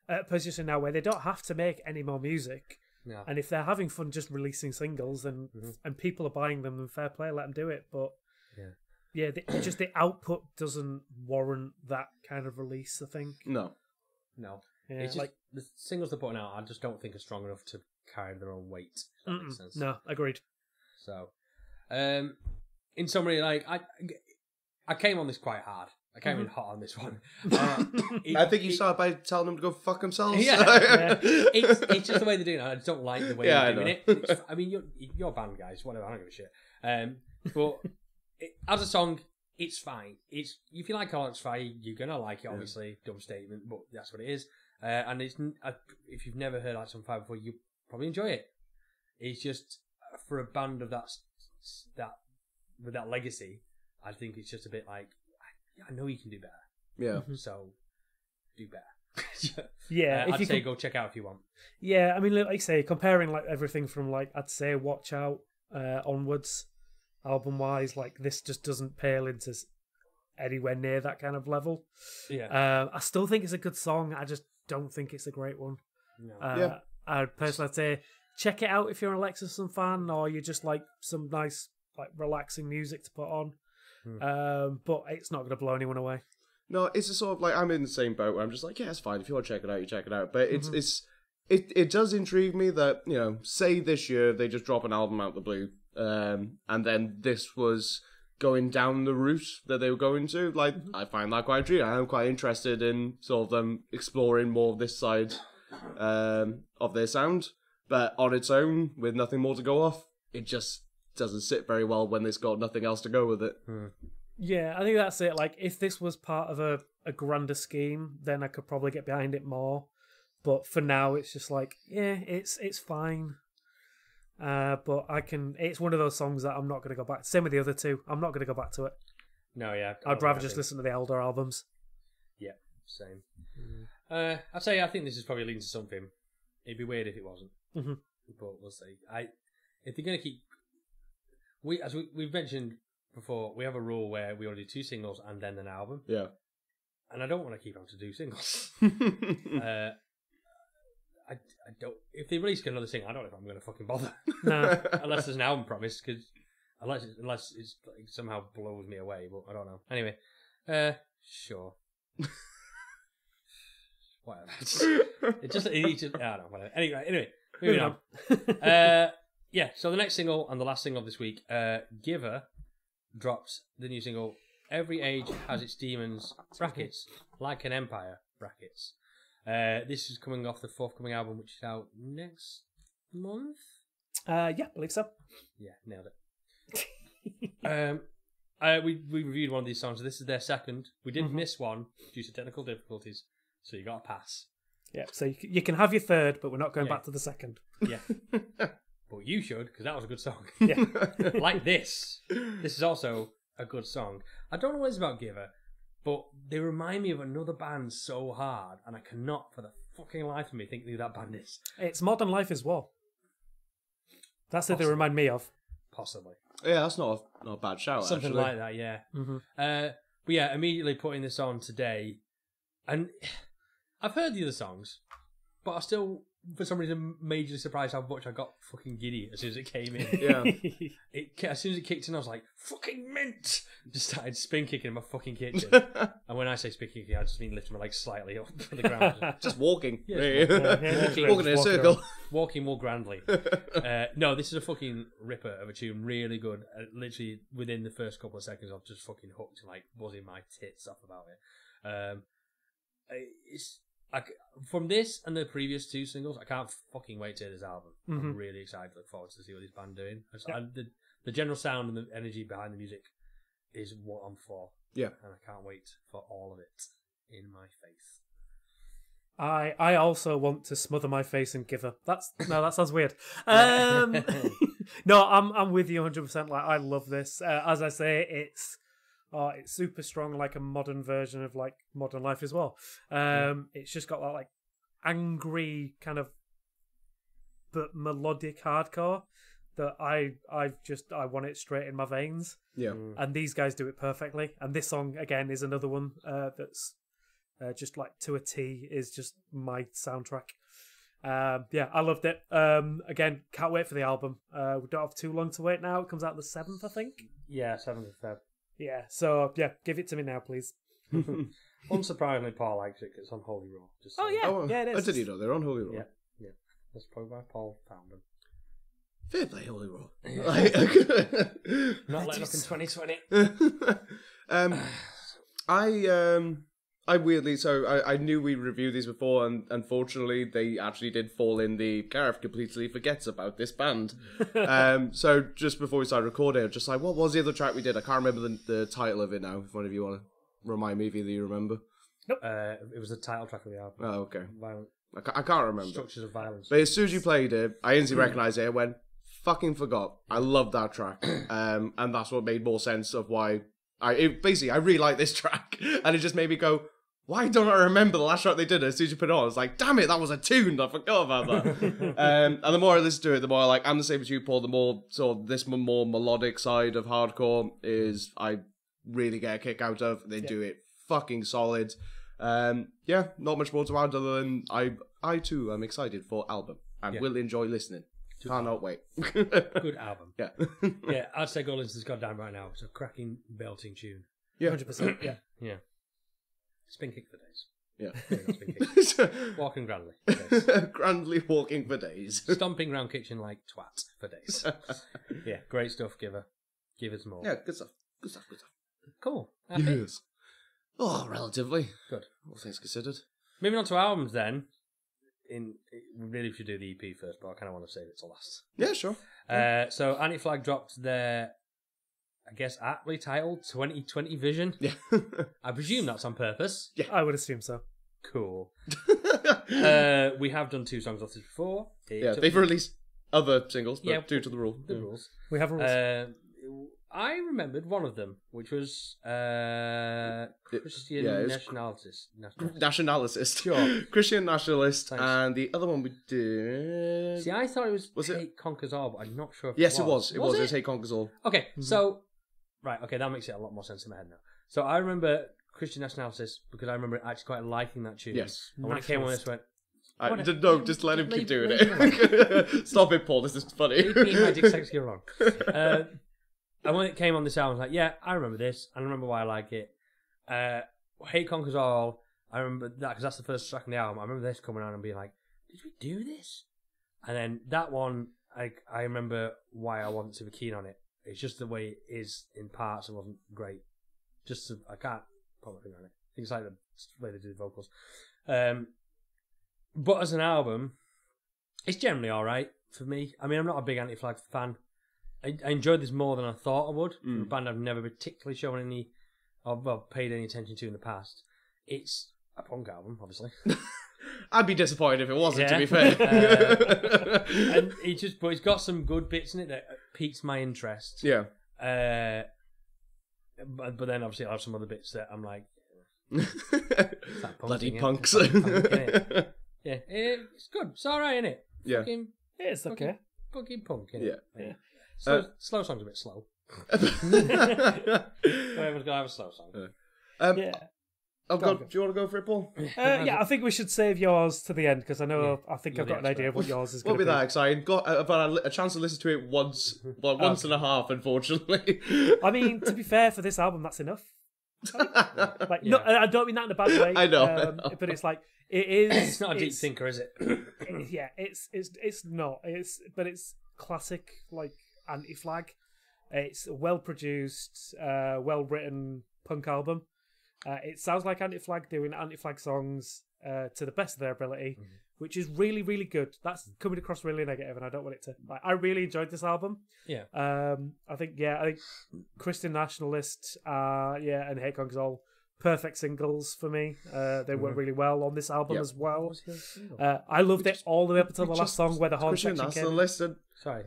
at a position now where they don't have to make any more music. Yeah. And if they're having fun just releasing singles and people are buying them, then fair play, let them do it. But yeah, just the output doesn't warrant that kind of release, I think. No. Yeah, it's just, like the singles they're putting out, I just don't think are strong enough to carry their own weight. That makes sense. No, agreed. So, in summary, like I came on this quite hard. I came in hot on this one. I think you started by telling them to go fuck themselves. Yeah, yeah. It's just the way they're doing it. I just don't like the way they're doing it. It's, I mean, you're banned, guys. Whatever. I don't give a shit. But as a song, it's fine. It's if you like Alexis on Fire, you're gonna like it. Obviously, dumb statement, but that's what it is. And it's if you've never heard Alexis on Fire before, you probably enjoy it. It's just for a band of that with that legacy. I think it's just a bit like, I know you can do better. Yeah. So, do better. Yeah. I'd say go check out if you want. Yeah, I mean, like I say, comparing like everything from like, I'd say Watch Out onwards, album-wise, like this just doesn't pale into anywhere near that kind of level. Yeah. I still think it's a good song. I just don't think it's a great one. No. I'd personally say check it out if you're an Alexis fan or you're just like some nice, like relaxing music to put on. But it's not going to blow anyone away. No, it's a sort of like I'm in the same boat where I'm just like, yeah, it's fine. If you want to check it out, you check it out. But it does intrigue me that, you know, say this year they just drop an album out of the blue, and then this was going down the route that they were going to. Like, I find that quite intriguing. I am quite interested in sort of them exploring more of this side of their sound. But on its own, with nothing more to go off, it just doesn't sit very well when it's got nothing else to go with it. Yeah, I think that's it. Like, if this was part of a grander scheme, then I could probably get behind it more. But for now, it's just like, yeah, it's fine. But I can. It's one of those songs that I'm not going to go back. Same with the other two. I'm not going to go back to it. No, yeah, I'd rather just listen to the older albums. Yeah, same. I'd say I think this is probably leading to something. It'd be weird if it wasn't. But we'll see. If they're going to keep. As we've mentioned before, we have a rule where we only do 2 singles and then an album. Yeah. And I don't want to keep having to do singles. I don't. If they release another single, I don't know if I'm going to fucking bother. No. Unless there's an album promise, because unless it somehow blows me away, but I don't know. Anyway, sure. Whatever. It just I don't know. Whatever. Anyway, moving on. Yeah, so the next single and the last single of this week, Giver, drops the new single, Every Age Has Its Demons, brackets, Like an Empire, brackets. This is coming off the forthcoming album, which is out next month? Yeah, I believe so. Yeah, nailed it. We reviewed one of these songs, so this is their second. We did miss one due to technical difficulties, so you got a pass. Yeah, so you can have your third, but we're not going back to the second. Yeah. But you should, because that was a good song. Yeah. Like this. This is also a good song. I don't know what it's about Giver, but they remind me of another band so hard, and I cannot for the fucking life of me think who that band is. It's Modern Life as well. That's what they remind me of. Possibly. Yeah, that's not a bad shout, Something like that, yeah. But yeah, immediately putting this on today, and I've heard the other songs, but I still... For some reason, majorly surprised how much I got fucking giddy as soon as it came in. Yeah. As soon as it kicked in, I was like, fucking mint! Just started spin kicking in my fucking kitchen. And when I say spin kicking, I just mean lifting my legs slightly up from the ground. Just walking. Yeah, walking in a circle. Walking more grandly. No, this is a fucking ripper of a tune. Really good. Literally, within the first couple of seconds, I was just fucking hooked and like buzzing my tits up about it. From this and the previous 2 singles, I can't fucking wait to hear this album. I'm really excited to look forward to see what this band's doing. The general sound and the energy behind the music is what I'm for. Yeah. And I can't wait for all of it. in my face. I also want to smother my face in Giver. That sounds weird. No, I'm with you 100%. Like, I love this. As I say, it's super strong, like a modern version of like Modern Life as well. It's just got that like angry kind of but melodic hardcore that I want it straight in my veins. Yeah. And these guys do it perfectly. And this song again is another one that's just like to a T is just my soundtrack. Yeah, I loved it. Again, can't wait for the album. We don't have too long to wait now. It comes out the 7th, I think. Yeah, 7th of Feb. Yeah, so yeah, give it to me now, please. Unsurprisingly, Paul likes it because it's on Holy Raw. Oh, yeah. Yeah, it is. I didn't know they're on Holy Raw. Yeah, yeah. That's probably why Paul found them. Fair play, Holy Raw. Not letting up in 2020. I weirdly, so I knew we reviewed these before, and unfortunately they actually did fall in the Gareth completely forgets about this band. So just before we started recording, I was just like, what was the other track we did? I can't remember the title of it now, if one of you want to remind me if either you remember. Nope. It was the title track of the album. Oh, okay. Violent. I can't remember. Structures of Violence. But as soon as you played it, I instantly recognised it. I went, fucking forgot. I love that track. And that's what made more sense of why... I really like this track, and it just made me go, why don't I remember the last track they did? As soon as you put it on, I was like, damn it, that was a tune, I forgot about that. And the more I listen to it, the more I'm the same as you, Paul, the more sort of this more melodic side of hardcore is I really get a kick out of. They do it fucking solid. Yeah, not much more to add other than I too am excited for album and will enjoy listening. Cannot wait. Good album. Yeah. Yeah, I'd say go listen to this goddamn right now. It's a cracking, belting tune. Yeah. 100%. Yeah. Yeah. Spin kick for days. Yeah. Not spin kick. Walking grandly. Grandly walking for days. Stomping round kitchen like twat for days. Yeah. Great stuff, Giver. Give us more. Yeah, good stuff. Good stuff, good stuff. Cool. Happy? Yes. Oh, relatively. Good. All things considered. Moving on to albums then. We really should do the EP first, but I kind of want to save it till last. Yeah, sure. So Anti-Flag dropped their, I guess, aptly titled 2020 Vision. Yeah. I presume that's on purpose. Yeah, I would assume so. Cool. We have done 2 songs off this before. They've released other singles, but due to the rule. The rules. We have rules. I remembered one of them, which was Christian Nationalist. Nationalist. Sure. Christian Nationalist. Thanks. And the other one we did... See, I thought it was Hate Conquers All, but I'm not sure if it was. Yes, it was. It was Hate Conquers All. Okay, so... Right, okay, that makes it a lot more sense in my head now. So I remember Christian Nationalist because I remember actually quite liking that tune. Yes. And when it came on, I just went... just let him keep doing it. Stop it, Paul, this is funny. My dick sex, you're wrong. And when it came on this album, I was like, yeah, I remember this. I remember why I like it. Hate Conquers All, I remember that because that's the first track on the album. I remember this coming on and being like, did we do this? And then that one, I remember why I wasn't super keen on it. It's just the way it is in parts and wasn't great. I can't put my finger on it. Things like the way they do the vocals. But as an album, it's generally all right for me. I mean, I'm not a big Anti-Flag fan. I enjoyed this more than I thought I would. A band I've never particularly shown any, or paid any attention to in the past. It's a punk album, obviously. I'd be disappointed if it wasn't, to be fair. And but it's got some good bits in it that piques my interest. Yeah. But then obviously I have some other bits that I'm like, bloody punks. Yeah, it's good. It's all right, innit? Yeah. It's okay. Fucking punk, innit? Yeah. Slow song's a bit slow. Everyone's gonna have a slow song. Do you want to go for it, Paul? I think we should save yours to the end because I know I've got an idea of what yours is. Won't be that exciting. Got about a chance to listen to it once, once and a half, unfortunately. I mean, to be fair, for this album, that's enough. No, I don't mean that in a bad way. I know. But it's like it is. It's not a deep thinker, is it? Yeah, it's not. It's classic Anti-Flag. It's a well-produced, well-written punk album. It sounds like Anti-Flag doing Anti-Flag songs to the best of their ability, which is really, really good. That's coming across really negative, and I don't want it to. I really enjoyed this album. Yeah. I think Christian Nationalist, and Hate Conquers All perfect singles for me. They work really well on this album as well. I loved it all the way up until the last song where the horn section came. Sorry,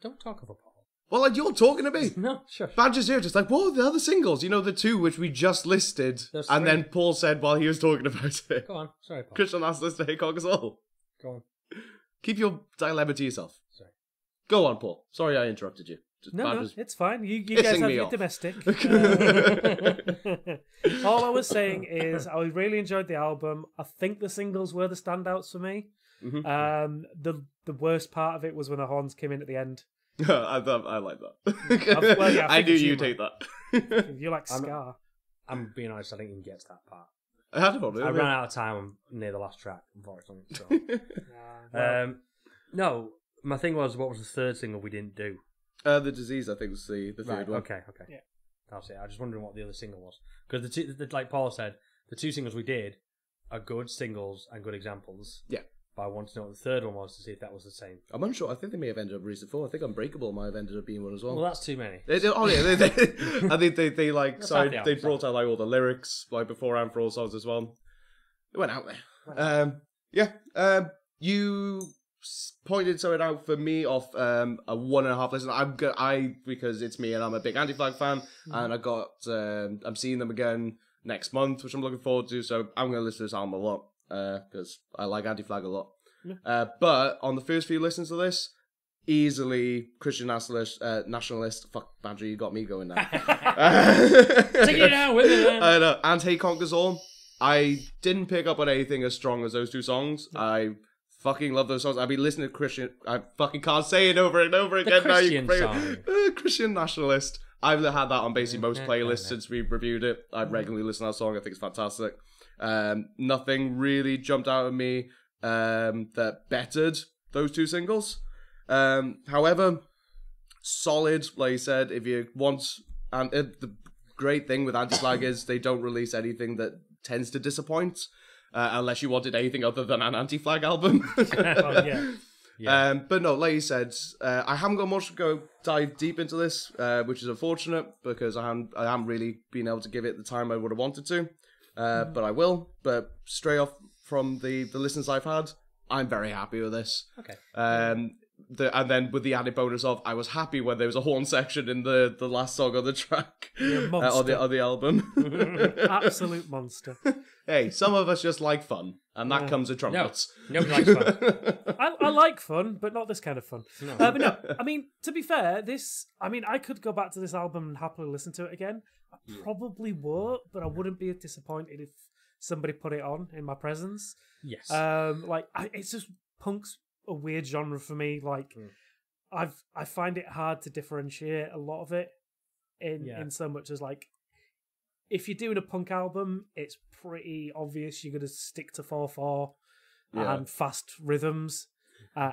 don't talk about Paul. Well, like, you're talking to me. No, sure. Badger's here, just like, what are the other singles? You know, the two which we just listed, and then Paul said while he was talking about it. Go on, sorry, Paul. Christian last list to Haycock as well. Go on. Keep your dilemma to yourself. Sorry. Go on, Paul. Sorry I interrupted you. No, it's fine. You guys have your domestic. All I was saying is I really enjoyed the album. I think the singles were the standouts for me. Mm-hmm. The worst part of it was when the horns came in at the end. I like that. Well, yeah, I knew you'd hate that. You like Scar. I'm being honest, I didn't even get to that part. I had a problem. I ran out of time near the last track, unfortunately. So. No, my thing was, what was the third single we didn't do? The Disease, I think, was the third one. Okay. Yeah. That's it. I was just wondering what the other single was. Because, like Paul said, the two singles we did are good singles and good examples. Yeah. But I wanted to know what the third one was to see if that was the same. I'm unsure. I think they may have ended up releasing four. I think Unbreakable might have ended up being one as well. Well, that's too many. I think they like, they brought out like all the lyrics like beforehand for all songs as well. It went out there. You pointed something out for me off a 1.5 listen. Because it's me and I'm a big Anti-Flag fan, and I got I'm seeing them again next month, which I'm looking forward to. So I'm going to listen to this album a lot. Because I like Anti-Flag a lot. Yeah. But on the first few listens to this, easily Christian Nationalist. Fuck, Badger, you got me going now. Take it down with it, man. I know. And Hey Conquers All. I didn't pick up on anything as strong as those two songs. Yeah. I fucking love those songs. I've been listening to Christian. I fucking can't say it over and over again. Christian now you can song. Christian Nationalist. I've had that on basically most playlists since we reviewed it. I regularly listen to that song. I think it's fantastic. Nothing really jumped out at me that bettered those two singles. However, solid, like you said, if you want, and the great thing with Anti-Flag is they don't release anything that tends to disappoint, unless you wanted anything other than an Anti-Flag album. But no, like you said, I haven't got much to go dive deep into this, which is unfortunate because I haven't really been able to give it the time I would have wanted to. But I will. But straight off from the listens I've had, I'm very happy with this. Okay. And then with the added bonus of, I was happy when there was a horn section in the last song on the track. On the album. Absolute monster. Hey, some of us just like fun, and that comes with trumpets. No, likes fun. I like fun, but not this kind of fun. No. But no, I mean, to be fair, I could go back to this album and happily listen to it again. I probably won't, but I wouldn't be disappointed if somebody put it on in my presence. Yes. It's just punk's a weird genre for me. Like, I find it hard to differentiate a lot of it in so much as, like, if you're doing a punk album, it's pretty obvious you're going to stick to 4/4 and fast rhythms.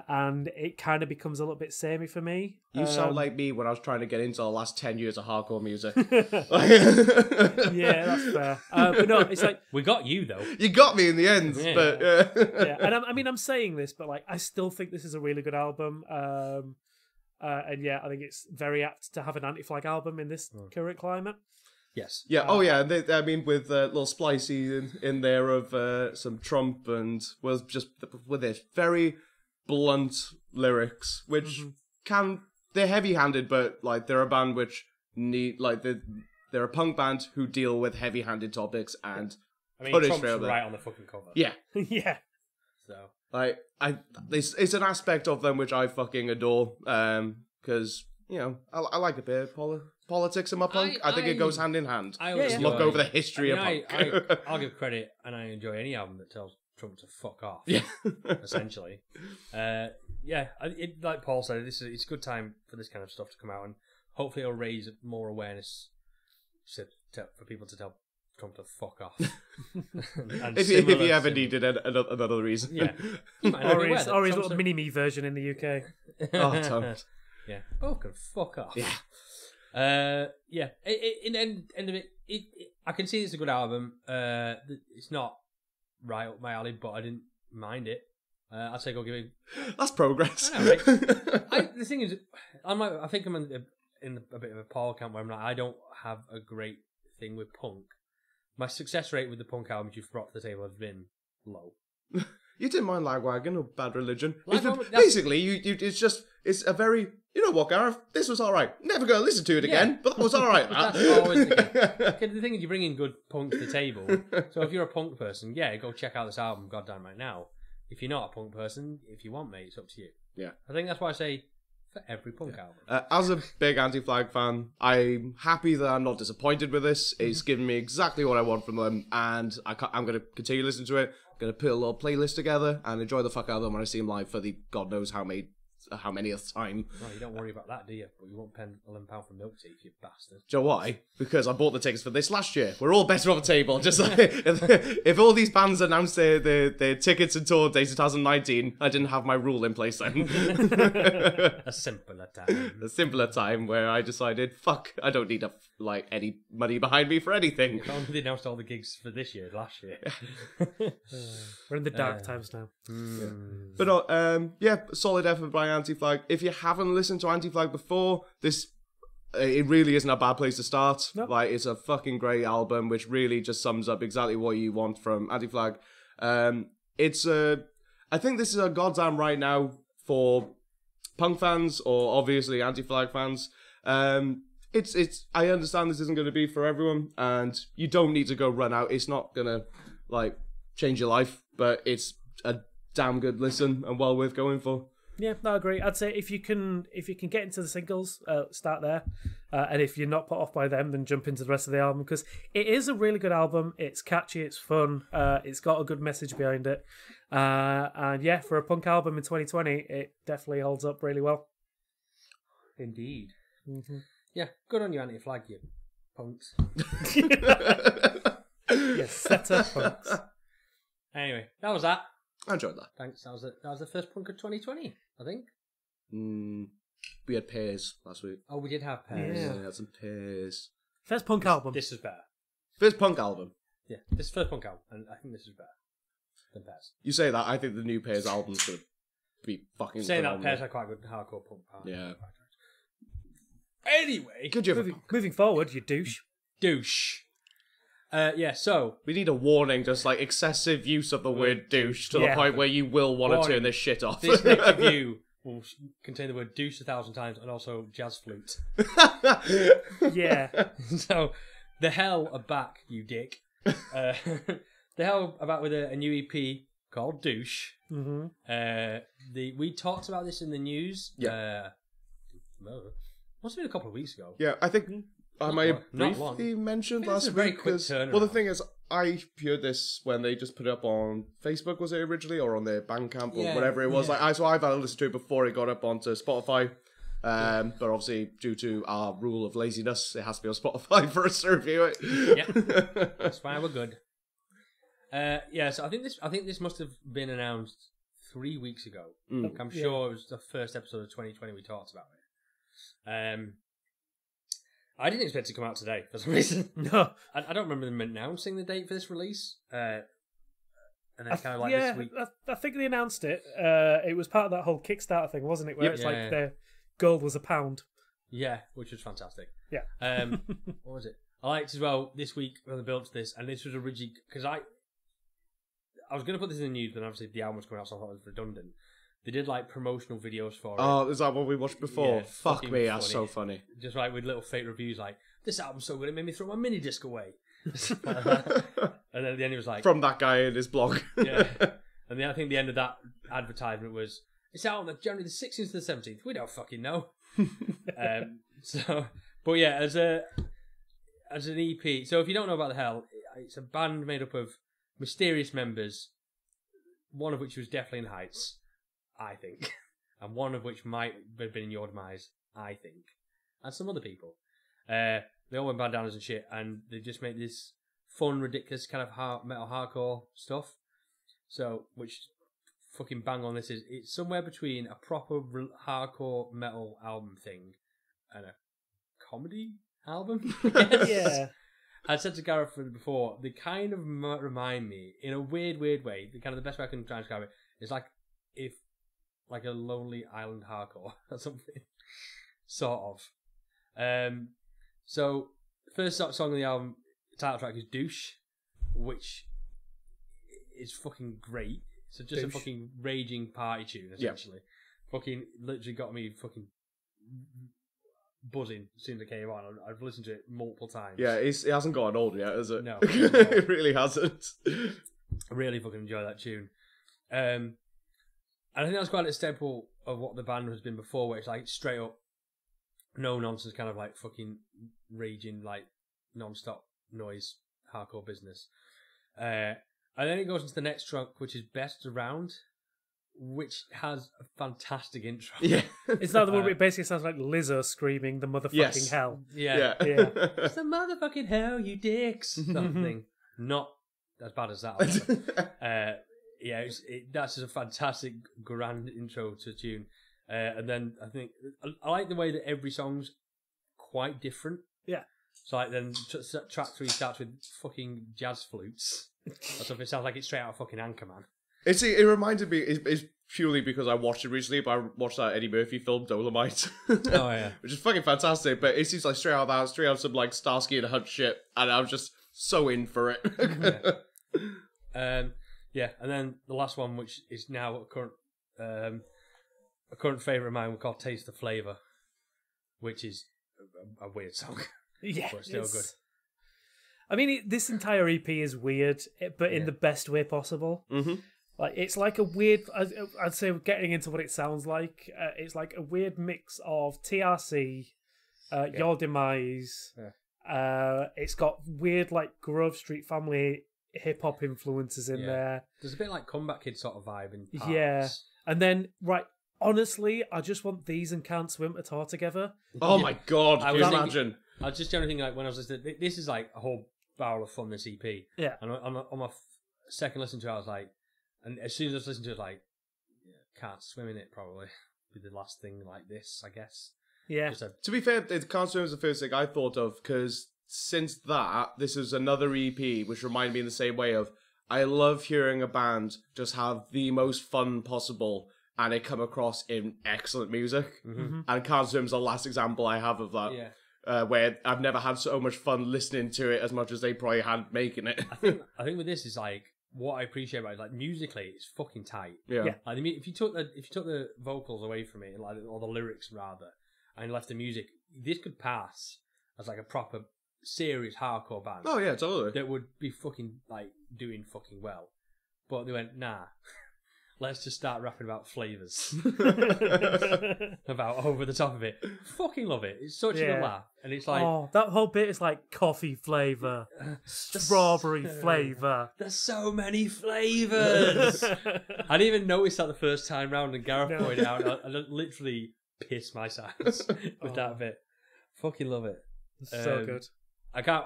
And it kind of becomes a little bit samey for me. You sound like me when I was trying to get into the last 10 years of hardcore music. Yeah, that's fair. But no, it's like... We got you, though. You got me in the end. Yeah. But, yeah. And I'm saying this, but like, I still think this is a really good album. And yeah, I think it's very apt to have an Anti-Flag album in this current climate. Yes. Yeah. Oh, yeah. With a little splicey in there of some Trump and with this very... blunt lyrics, which they're heavy-handed, but like they're a band which they're a punk band who deal with heavy-handed topics, and Trump's right on the fucking cover. Yeah, yeah. So it's an aspect of them which I fucking adore, because I like a bit of politics in my punk. I think it goes hand in hand. I always look over the history of punk. I'll give credit, and I enjoy any album that tells Trump to fuck off, essentially. Like Paul said, it's a good time for this kind of stuff to come out, and hopefully it'll raise more awareness for people to tell Trump to fuck off. If you ever needed another reason, or his little mini-me version in the UK. Oh, Tom. Yeah. Oh, can fuck off. Yeah. Yeah. I can see it's a good album. It's not right up my alley, but I didn't mind it. I'd say go give it. That's progress. I know, right? The thing is, I think I'm in a bit of a Paul camp where I'm like, I don't have a great thing with punk, my success rate with the punk albums you've brought to the table has been low. You didn't mind Lagwagon or Bad Religion. Basically, it's a very, you know what, Gareth, this was all right. Never going to listen to it again, but that was all right. That's always the game. Okay, the thing is, you bring in good punk to the table. So if you're a punk person, yeah, go check out this album, goddamn right now. If you're not a punk person, if you want, mate, it's up to you. Yeah. I think that's why I say for every punk album. As a big Anti-Flag fan, I'm happy that I'm not disappointed with this. It's given me exactly what I want from them, and I'm going to continue listening to it. I'm going to put a little playlist together and enjoy the fuck out of them when I see them live for the god knows how manyth time. Well, you don't worry about that, do you? But you won't pay £11 for Milk Teeth, you bastard. Do you know why? Because I bought the tickets for this last year. We're all better on the table. Just like, if all these bands announced their tickets and tour dates 2019, I didn't have my rule in place then. A simpler time. A simpler time where I decided, fuck, I don't need any money behind me for anything. They announced all the gigs for this year, last year. We're in the dark times now. Yeah. But solid effort by Anti-Flag. If you haven't listened to Anti-Flag before, it really isn't a bad place to start. Nope. It's a fucking great album, which really just sums up exactly what you want from Anti-Flag. I think this is a goddamn right now for punk fans, or obviously Anti-Flag fans. I understand this isn't going to be for everyone, and you don't need to go run out. It's not going to change your life, but it's a damn good listen and well worth going for. Yeah, no, I agree. I'd say if you can get into the singles, start there. And if you're not put off by them, then jump into the rest of the album, because it is a really good album. It's catchy, it's fun, it's got a good message behind it. And yeah, for a punk album in 2020, it definitely holds up really well. Indeed. Mm-hmm. Yeah, good on you, Anti-Flag, you punks. Yes, set up punks. Anyway, that was that. I enjoyed that. Thanks. That was the first punk of 2020, I think. We had Pears last week. Oh, we did have Pears. Yeah, we had some Pears. First punk album. This is better. First punk album. Yeah, this is first punk album, and I think this is better than Pears. You say that, I think the new Pears albums would be fucking good. Saying that, Pears are quite good hardcore punk band. Yeah. Anyway. Moving forward, you douche. Douche. So we need a warning, just excessive use of the word douche to the point where you will want to turn this shit off. This next review will contain the word douche 1,000 times and also jazz flute. Yeah. So, The Hell are back, you dick. The Hell are back with a new EP called Douche. Mm-hmm. We talked about this in the news. Yeah. Must have been a couple of weeks ago. Yeah, I think... I briefly mentioned last week. Well, the thing is, I heard this when they just put it up on Facebook, was it originally, or on their Bandcamp or whatever it was. Yeah. So I've had a listen to it before it got up onto Spotify, but obviously due to our rule of laziness, it has to be on Spotify for us to review it. Yeah, that's why we're good. So I think this must have been announced 3 weeks ago. Mm. Like, I'm sure it was the first episode of 2020 we talked about it. I didn't expect it to come out today for some reason. No, I don't remember them announcing the date for this release. And then this week, I think they announced it. It was part of that whole Kickstarter thing, wasn't it? Where their goal was £1. Yeah, which was fantastic. Yeah. What was it? I liked as well this week when they built this, and this was originally because I was going to put this in the news, but obviously the album was coming out, so I thought it was redundant. They did promotional videos for it. Oh, is that what we watched before? Yeah, fuck me, that's so funny. Just with little fake reviews this album's so good it made me throw my mini disc away. And then at the end it was from that guy in his blog. Yeah. And then I think the end of that advertisement was, it's out on January the 16th to the 17th. We don't fucking know. But yeah, as an EP, so if you don't know about The Hell, it's a band made up of mysterious members, one of which was definitely in Heights, I think, and one of which might have been in your demise, I think, and some other people. They all went bandanas and shit, and they just make this fun, ridiculous kind of metal hardcore stuff. So, which fucking bang on this is, it's somewhere between a proper hardcore metal album thing and a comedy album. Yeah. I said to Gareth before, they kind of remind me, in a weird, weird way, the best way I can try and describe it, is like a Lonely Island hardcore or something, sort of. So, first song on the album, title track is Douche, which is fucking great. So just a fucking raging party tune, essentially. Yeah. Fucking literally got me fucking buzzing as soon as it came on. I've listened to it multiple times. Yeah, it hasn't gotten old yet, has it? No. It really hasn't. I really fucking enjoy that tune. And I think that's quite a staple of what the band has been before, where it's like straight up, no nonsense, kind of like fucking raging, like non-stop noise, hardcore business. And then it goes into the next track, which is Best Around, which has a fantastic intro. Yeah. It's not the one where it basically sounds like Lizzo screaming the motherfucking hell. Yeah. Yeah. It's the motherfucking hell, you dicks. Something. Not as bad as that. Yeah, that's just a fantastic, grand intro to a tune. And then I think I like the way that every song's quite different. Yeah. So like then track 3 starts with fucking jazz flutes. Or something. It sounds like it's straight out of fucking Anchorman. It reminded me, it's purely because I watched it recently, but I watched that Eddie Murphy film, Dolomite. Oh, yeah. Which is fucking fantastic, but it seems like straight out of that, straight out of some like Starsky and Hutch shit, and I was just so in for it. Yeah, and then the last one, which is now a current favourite of mine, we call Taste the Flavour, which is a weird song. Yeah. But still good. I mean, this entire EP is weird, but in the best way possible. Mm-hmm. Like it's like a weird. I'd say getting into what it sounds like, it's like a weird mix of TRC, Your Demise. Yeah. It's got weird like Grove Street Family hip hop influences in there. There's a bit like Comeback Kid sort of vibe in parts. Yeah, and then honestly, I just want these and Can't Swim to tour together. Oh my god! Can you imagine? I was just generally thinking like when I was listening, this is like a whole barrel of fun, this EP. Yeah. And on my second listen to it, I was like, and as soon as I was listening to it, like, Can't Swim in it probably be the last thing like this, I guess. Yeah. To be fair, Can't Swim was the first thing I thought of, because since that, this is another EP which reminded me in the same way of, I love hearing a band just have the most fun possible and they come across in excellent music. Mm-hmm. And Can't Swim is the last example I have of that. Yeah. Where I've never had so much fun listening to it as much as they probably had making it. I think with this is like what I appreciate about it is like musically it's fucking tight. Yeah. Like, I mean, if you took the vocals away from it, like, or the lyrics rather, and left the music, this could pass as like a proper serious hardcore band. Oh yeah, totally. That would be fucking like doing fucking well. But they went, nah. Let's just start rapping about flavours. About over the top of it. Fucking love it. It's such a laugh. And it's like... Oh, that whole bit is like coffee flavour, strawberry flavour. There's so many flavours. I didn't even notice that the first time round, and Gareth pointed out, I literally pissed my sides with that bit. Fucking love it. So good. I can't...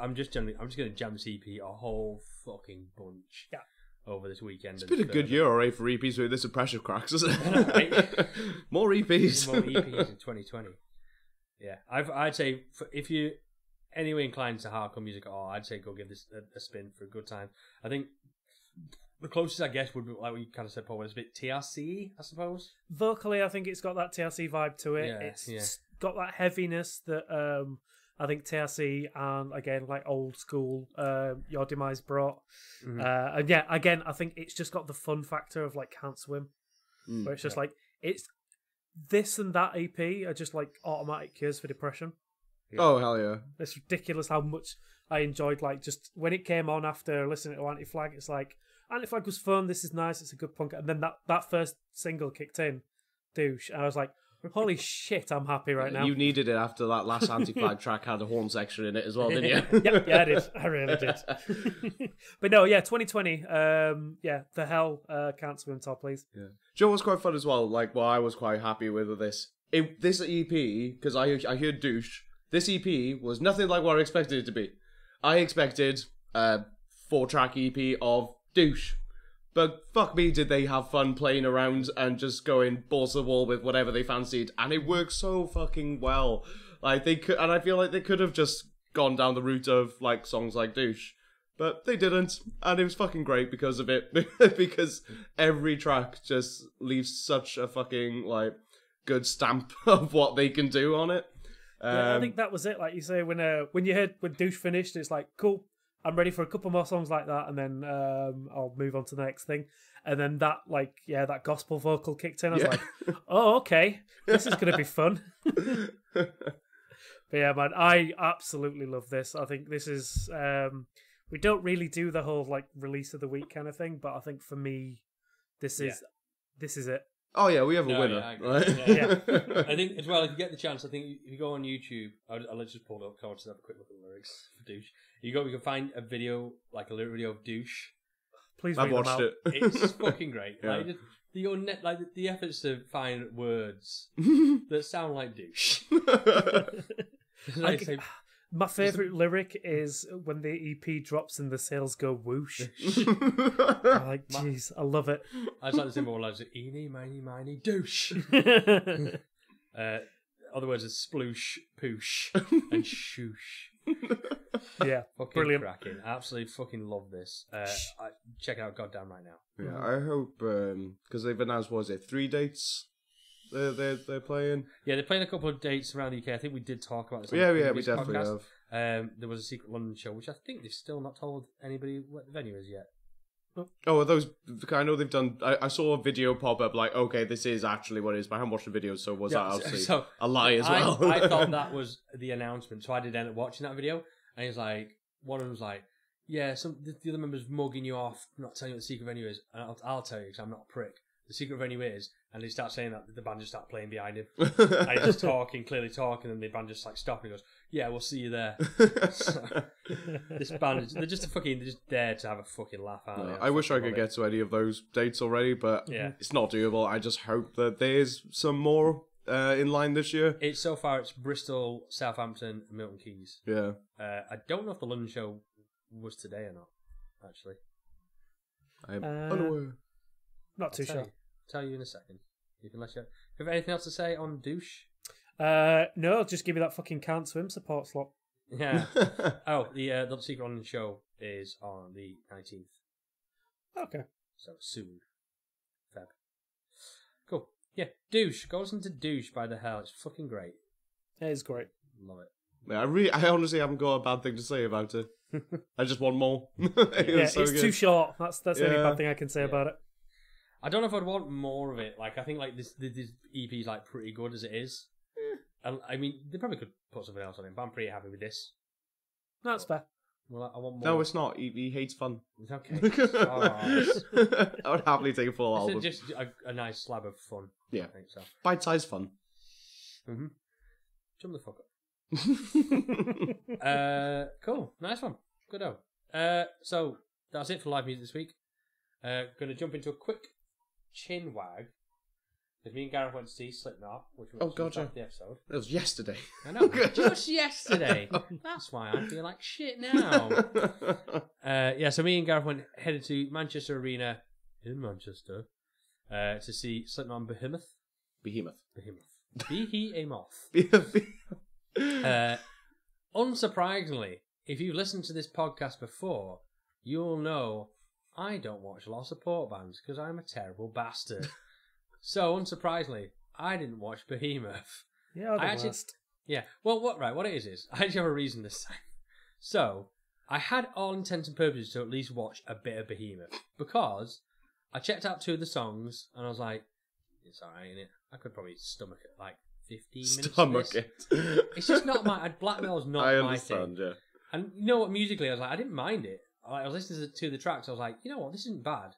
I'm just going to jam CP a whole fucking bunch. Yeah. Over this weekend. It's been a good year already for EPs with this pressure cracks, isn't it? More EPs. More EPs in 2020. Yeah. I'd say if you anyway inclined to hardcore music at all, I'd say go give this a spin for a good time. I think the closest I guess would be, like we kind of said, Paul, was a bit TRC, I suppose. Vocally, I think it's got that TRC vibe to it. Yeah, it's got that heaviness that I think TRC and, again, like old school Your Demise brought. Mm-hmm. And yeah, again, I think it's just got the fun factor of like Can't Swim. Mm, where it's just like, it's this and that EP are just like automatic cures for depression. Yeah. Oh, hell yeah. It's ridiculous how much I enjoyed, like, just when it came on after listening to Anti-Flag, it's like, Anti-Flag was fun, this is nice, it's a good punk. And then that first single kicked in, Douche. And I was like, holy shit, I'm happy right now. You needed it after that last Anti-Flag track had a horn section in it as well, didn't you? Yeah, I did. I really did. But no, yeah, 2020. The Hell, Can't Swim tour, please. Yeah. Joe was quite fun as well. Like, well, I was quite happy with this. This EP, because I heard Douche, this EP was nothing like what I expected it to be. I expected a 4-track EP of Douche. But fuck me, did they have fun playing around and just going balls to the wall with whatever they fancied, and it worked so fucking well. Like they could, and I feel like they could have just gone down the route of like songs like Douche, but they didn't, and it was fucking great because of it. Because every track just leaves such a fucking like good stamp of what they can do on it. Yeah, I think that was it. Like you say, when you heard when Douche finished, it's like cool. I'm ready for a couple more songs like that, and then I'll move on to the next thing. And then that, like, yeah, that gospel vocal kicked in. I was like, oh, okay, this is going to be fun. But yeah, man, I absolutely love this. I think this is, we don't really do the whole, like, release of the week kind of thing, but I think for me, this is it. Oh, yeah, we have a winner. Yeah, right? I think, as well, if you get the chance, I think if you go on YouTube, I'll just pull it up, I'll just have a quick look at the lyrics for Douche. You can find a video, like a lyric video of Douche. Please read them out. I've watched it. It's fucking great. Yeah. Like, the efforts to find words that sound like douche. My favourite lyric is when the EP drops and the sales go whoosh. I'm like, jeez, I love it. I just like to say more like, eeny, miny, miny, douche. Other words are sploosh, poosh, and shoosh. Yeah, fucking brilliant. Cracking. I absolutely fucking love this. Check it out goddamn right now. Yeah, I hope, because they've announced, what is it, 3 dates? They're playing. Yeah, they're playing a couple of dates around the UK. I think we did talk about this. Yeah, we definitely have. There was a Secret London show, which I think they've still not told anybody what the venue is yet. Oh, are those? I know they've done. I saw a video pop up like, okay, this is actually what it is. But I haven't watched the video, so was that obviously a lie as well? I thought that was the announcement, so I did end up watching that video. And he's like, one of them's like, yeah, the other member's mugging you off, not telling you what the secret venue is. And I'll tell you because I'm not a prick. The secret venue is, and they start saying that the band just start playing behind him. And he's just clearly talking, and the band just like stop and he goes, yeah, we'll see you there. So, this band, they're just there to have a fucking laugh at it. I wish I could get to any of those dates already, but it's not doable. I just hope that there's some more in line this year. So far it's Bristol, Southampton, and Milton Keynes. Yeah. I don't know if the London show was today or not, actually. I am unaware. Not too sure. Tell you in a second. You can let you. Have anything else to say on Douche? No, just give me that fucking Can't Swim support slot. Yeah. The Secret London show is on the 19th. Okay. So soon. Feb. Cool. Yeah, Douche. Go listen to Douche by The Hell. It's fucking great. It is great. Love it. Yeah, I honestly haven't got a bad thing to say about it. I just want more. It's good. Too short. That's the only bad thing I can say about it. I don't know if I'd want more of it. Like, I think like this EP is like pretty good as it is. And I mean, they probably could put something else on it, but I'm pretty happy with this. No, that's fair. Well, I want more. No, it's not. He hates fun. Okay. I would happily take a full album. Just a nice slab of fun. Yeah. I think so. Bite-sized fun. Mm-hmm. Jump the fuck up. Cool. Nice one. Good out. So that's it for live music this week. Going to jump into a quick chin wag. Because me and Gareth went to see Slipknot, which was the episode. It was yesterday. I know, just yesterday. That's why I feel like shit now. So me and Gareth headed to Manchester Arena in Manchester to see Slipknot Behemoth. Behemoth. Unsurprisingly, if you've listened to this podcast before, you'll know I don't watch a lot of support bands because I'm a terrible bastard. So, unsurprisingly, I didn't watch Behemoth. Yeah, I actually. Yeah, well, what it is I actually have a reason this time. So, I had all intents and purposes to at least watch a bit of Behemoth because I checked out 2 of the songs and I was like, it's alright, isn't it? I could probably stomach it like 15 minutes. It's just not my. Blackmail's not my thing. I understand, yeah. And you know what? Musically, I was like, I didn't mind it. I was listening to the tracks. I was like, you know what? This isn't bad.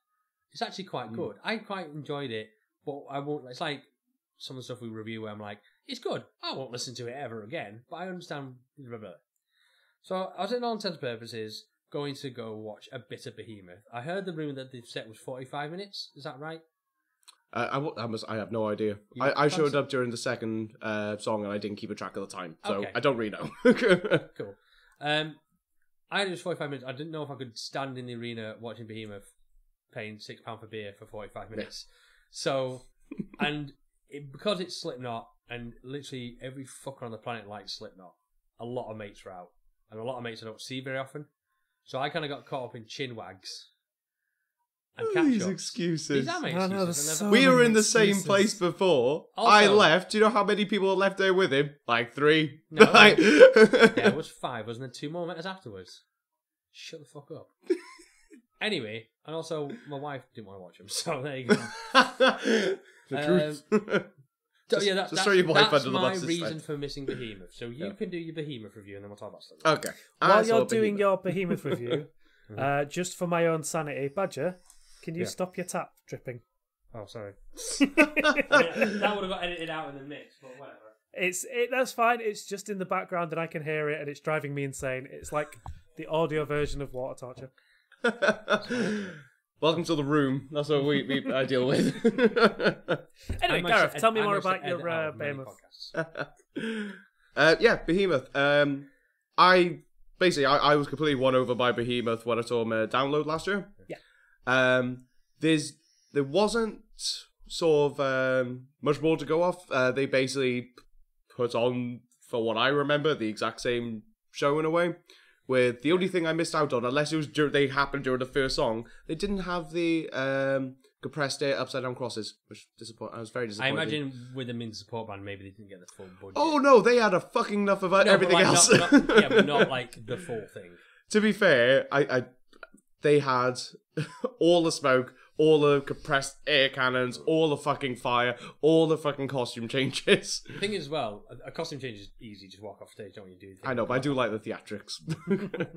It's actually quite good. I quite enjoyed it, but I won't. It's like some of the stuff we review where I'm like, it's good. I won't listen to it ever again, but I understand. So I was in all intents and purposes going to go watch a bit of Behemoth. I heard the rumor that the set was 45 minutes. Is that right? I have no idea. I showed up during the second song and I didn't keep a track of the time. So okay. I don't really know. Cool. I had it was 45 minutes. I didn't know if I could stand in the arena watching Behemoth paying £6 for beer for 45 minutes. So, because it's Slipknot, and literally every fucker on the planet likes Slipknot, a lot of mates are out. And a lot of mates I don't see very often. So I kind of got caught up in chin wags. These excuses. We were in the same place before. Also, I left. Do you know how many people were left there with him? Like 3. No, there was 5, wasn't there? 2 more minutes afterwards. shut the fuck up. Anyway, and also my wife didn't want to watch him, so there you go. The truth. So, yeah, that's my reason for missing Behemoth. So you can do your Behemoth review, and then we'll talk about something. Okay. While you're doing your Behemoth review, just for my own sanity, Badger, can you stop your tap dripping? Oh, sorry. That would have got edited out in the mix, but whatever. That's fine. It's just in the background, and I can hear it, and it's driving me insane. It's like the audio version of water torture. Welcome to the room. That's what I deal with. Anyway, Gareth, tell me more about your Behemoth. Behemoth. I was completely won over by Behemoth when I saw my download last year. Yeah. There wasn't sort of much more to go off. They basically put on, for what I remember, the exact same show in a way. With the only thing I missed out on, unless it was they happened during the first song, they didn't have the compressed air upside down crosses, which I was very disappointed. I imagine with them in support band, maybe they didn't get the full budget. Oh no, they had a fucking enough of everything else. But not like the full thing. To be fair, they had all the smoke, all the compressed air cannons, all the fucking fire, all the fucking costume changes. The thing is, as well, a costume change is easy. Just walk off stage, don't you? I know, but I do like the theatrics.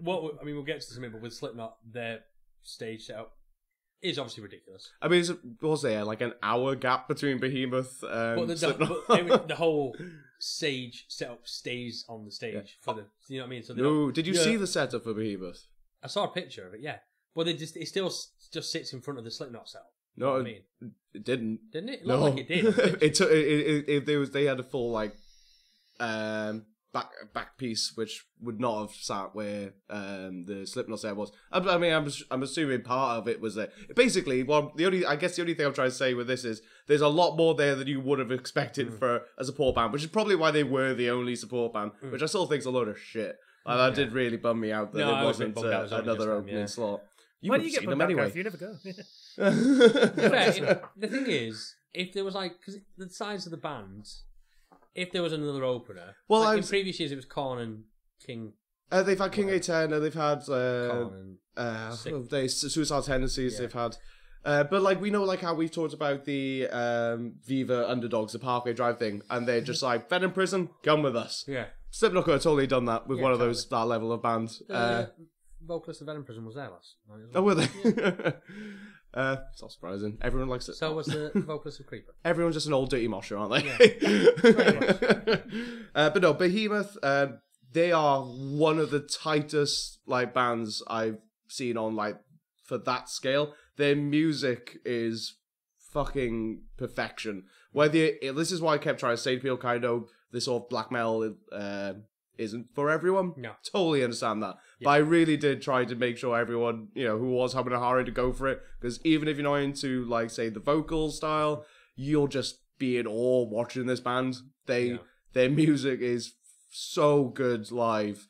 Well, I mean, we'll get to this in a minute, but with Slipknot, their stage setup is obviously ridiculous. I mean, was there like an hour gap between Behemoth and Slipknot? But the whole stage setup stays on the stage for the. You know what I mean? So did you see the setup for Behemoth? I saw a picture of it. Yeah. Well, it still just sits in front of the Slipknot cell. No, I mean, it didn't. Didn't it? It looked like it did. They had a full like back piece, which would not have sat where the Slipknot cell was. I mean, I'm assuming part of it was there. Basically, the only thing I'm trying to say with this is there's a lot more there than you would have expected for a support band, which is probably why they were the only support band, which I still think is a load of shit. That did really bum me out that it wasn't another opening slot. Why do you get them anyway? You never go. The thing is, if there was because the size of the band, if there was another opener, in previous years it was Korn and King. They've had King A10, and they've had Korn and Suicidal Tendencies. They've had, but we know how we've talked about the Viva Underdogs, the Parkway Drive thing, and they're just like, Venom Prison, come with us. Yeah, Slipknot could have totally done that with one of those that level of bands. Vocalist of Venom Prison was there last night. Oh, were they? Yeah. It's not surprising. Everyone likes it. So was the vocalist of Creeper. Everyone's just an old dirty mosher, aren't they? Yeah. But no, Behemoth. They are one of the tightest bands I've seen on for that scale. Their music is fucking perfection. This is why I kept trying to say to people, this sort of black metal isn't for everyone. No. Totally understand that. Yeah. But I really did try to make sure everyone, who was having a hurry to go for it. Because even if you're not into, say, the vocal style, you'll just be in awe watching this band. Their music is so good live.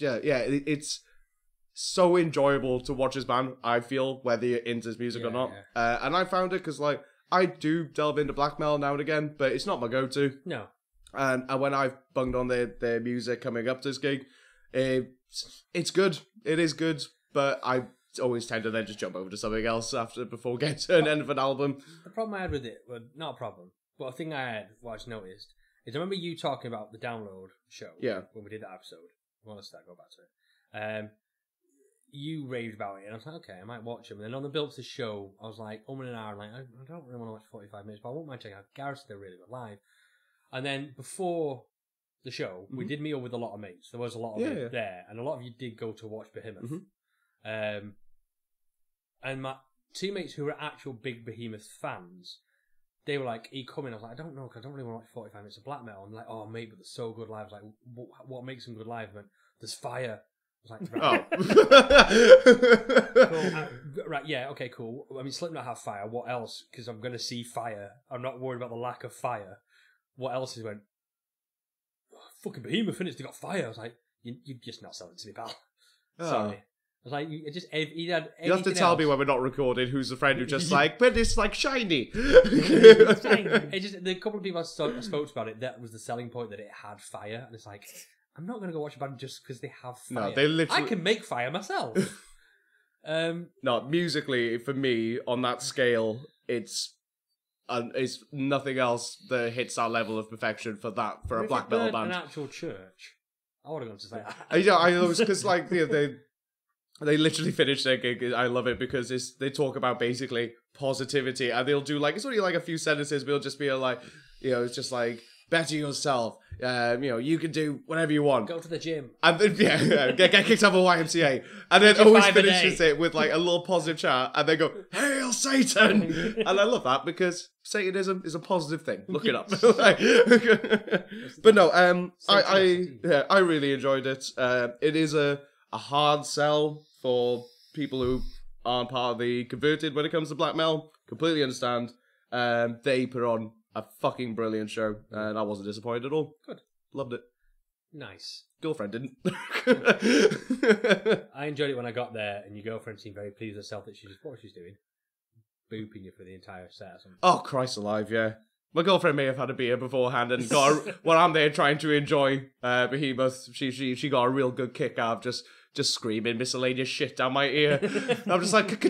It's so enjoyable to watch this band, I feel, whether you're into this music or not. Yeah. And I found it because, I do delve into black metal now and again, but it's not my go-to. No. And when I've bunged on their music coming up to this gig, it's good. It is good, but I always tend to then just jump over to something else before getting to an end of an album. The problem I had with it, well, not a problem, but a thing I had, what I just noticed, is I remember you talking about the download show when we did that episode. I want to go back to it. You raved about it, and I was like, okay, I might watch them. And then on the build to the show, I was like, over an hour, I'm like, I don't really want to watch 45 minutes, but I won't mind checking out Gareth's they're really good live. And then before the show, we did meal with a lot of mates. There was a lot of it there, and a lot of you did go to watch Behemoth. And my two mates who were actual big Behemoth fans, they were like, "Are you coming?" I was like, "I don't know, because I don't really want to watch 45 minutes of black metal." And like, "Oh, mate, but they're so good live." I was like, "What makes them good live?" And there's fire. I was like, right. Oh. Cool. Right, yeah, okay, cool. I mean, Slipknot have fire. What else? Because I'm going to see fire. I'm not worried about the lack of fire. What else? He went, fucking Behemoth, innit? They got fire. I was like, you're just not selling to me, pal. Oh. Sorry. I was like, you have to tell me when we're not recorded who's the friend who just but it's shiny. It's shiny. The couple of people I spoke to about it, that was the selling point, that it had fire. And it's I'm not going to go watch a band just because they have fire. No, they literally... I can make fire myself. No, musically, for me, on that scale, it's nothing else that hits our level of perfection for that, for a black metal band. An actual church. I want to go to that. Yeah, I know, because like, they literally finish their gig. I love it because they talk about basically positivity, and they'll do like, it's only like a few sentences, but it'll just be like, you know, it's just like, better yourself. You know, you can do whatever you want. Go to the gym. And then, yeah, get kicked off a YMCA. And then always finishes it with like a little positive chat, and they go, "Hail Satan!" And I love that because Satanism is a positive thing. Look it up. But no, I really enjoyed it. It is a hard sell for people who aren't part of the converted when it comes to black metal. Completely understand. They put on a fucking brilliant show, and I wasn't disappointed at all. Good. Loved it. Nice. Girlfriend didn't. I enjoyed it when I got there, and your girlfriend seemed very pleased with herself that she just what she's doing. Booping you for the entire set or something. Oh, Christ alive, yeah. My girlfriend may have had a beer beforehand and got a, while I'm there trying to enjoy Behemoth, she got a real good kick out of just screaming miscellaneous shit down my ear. And I'm just like,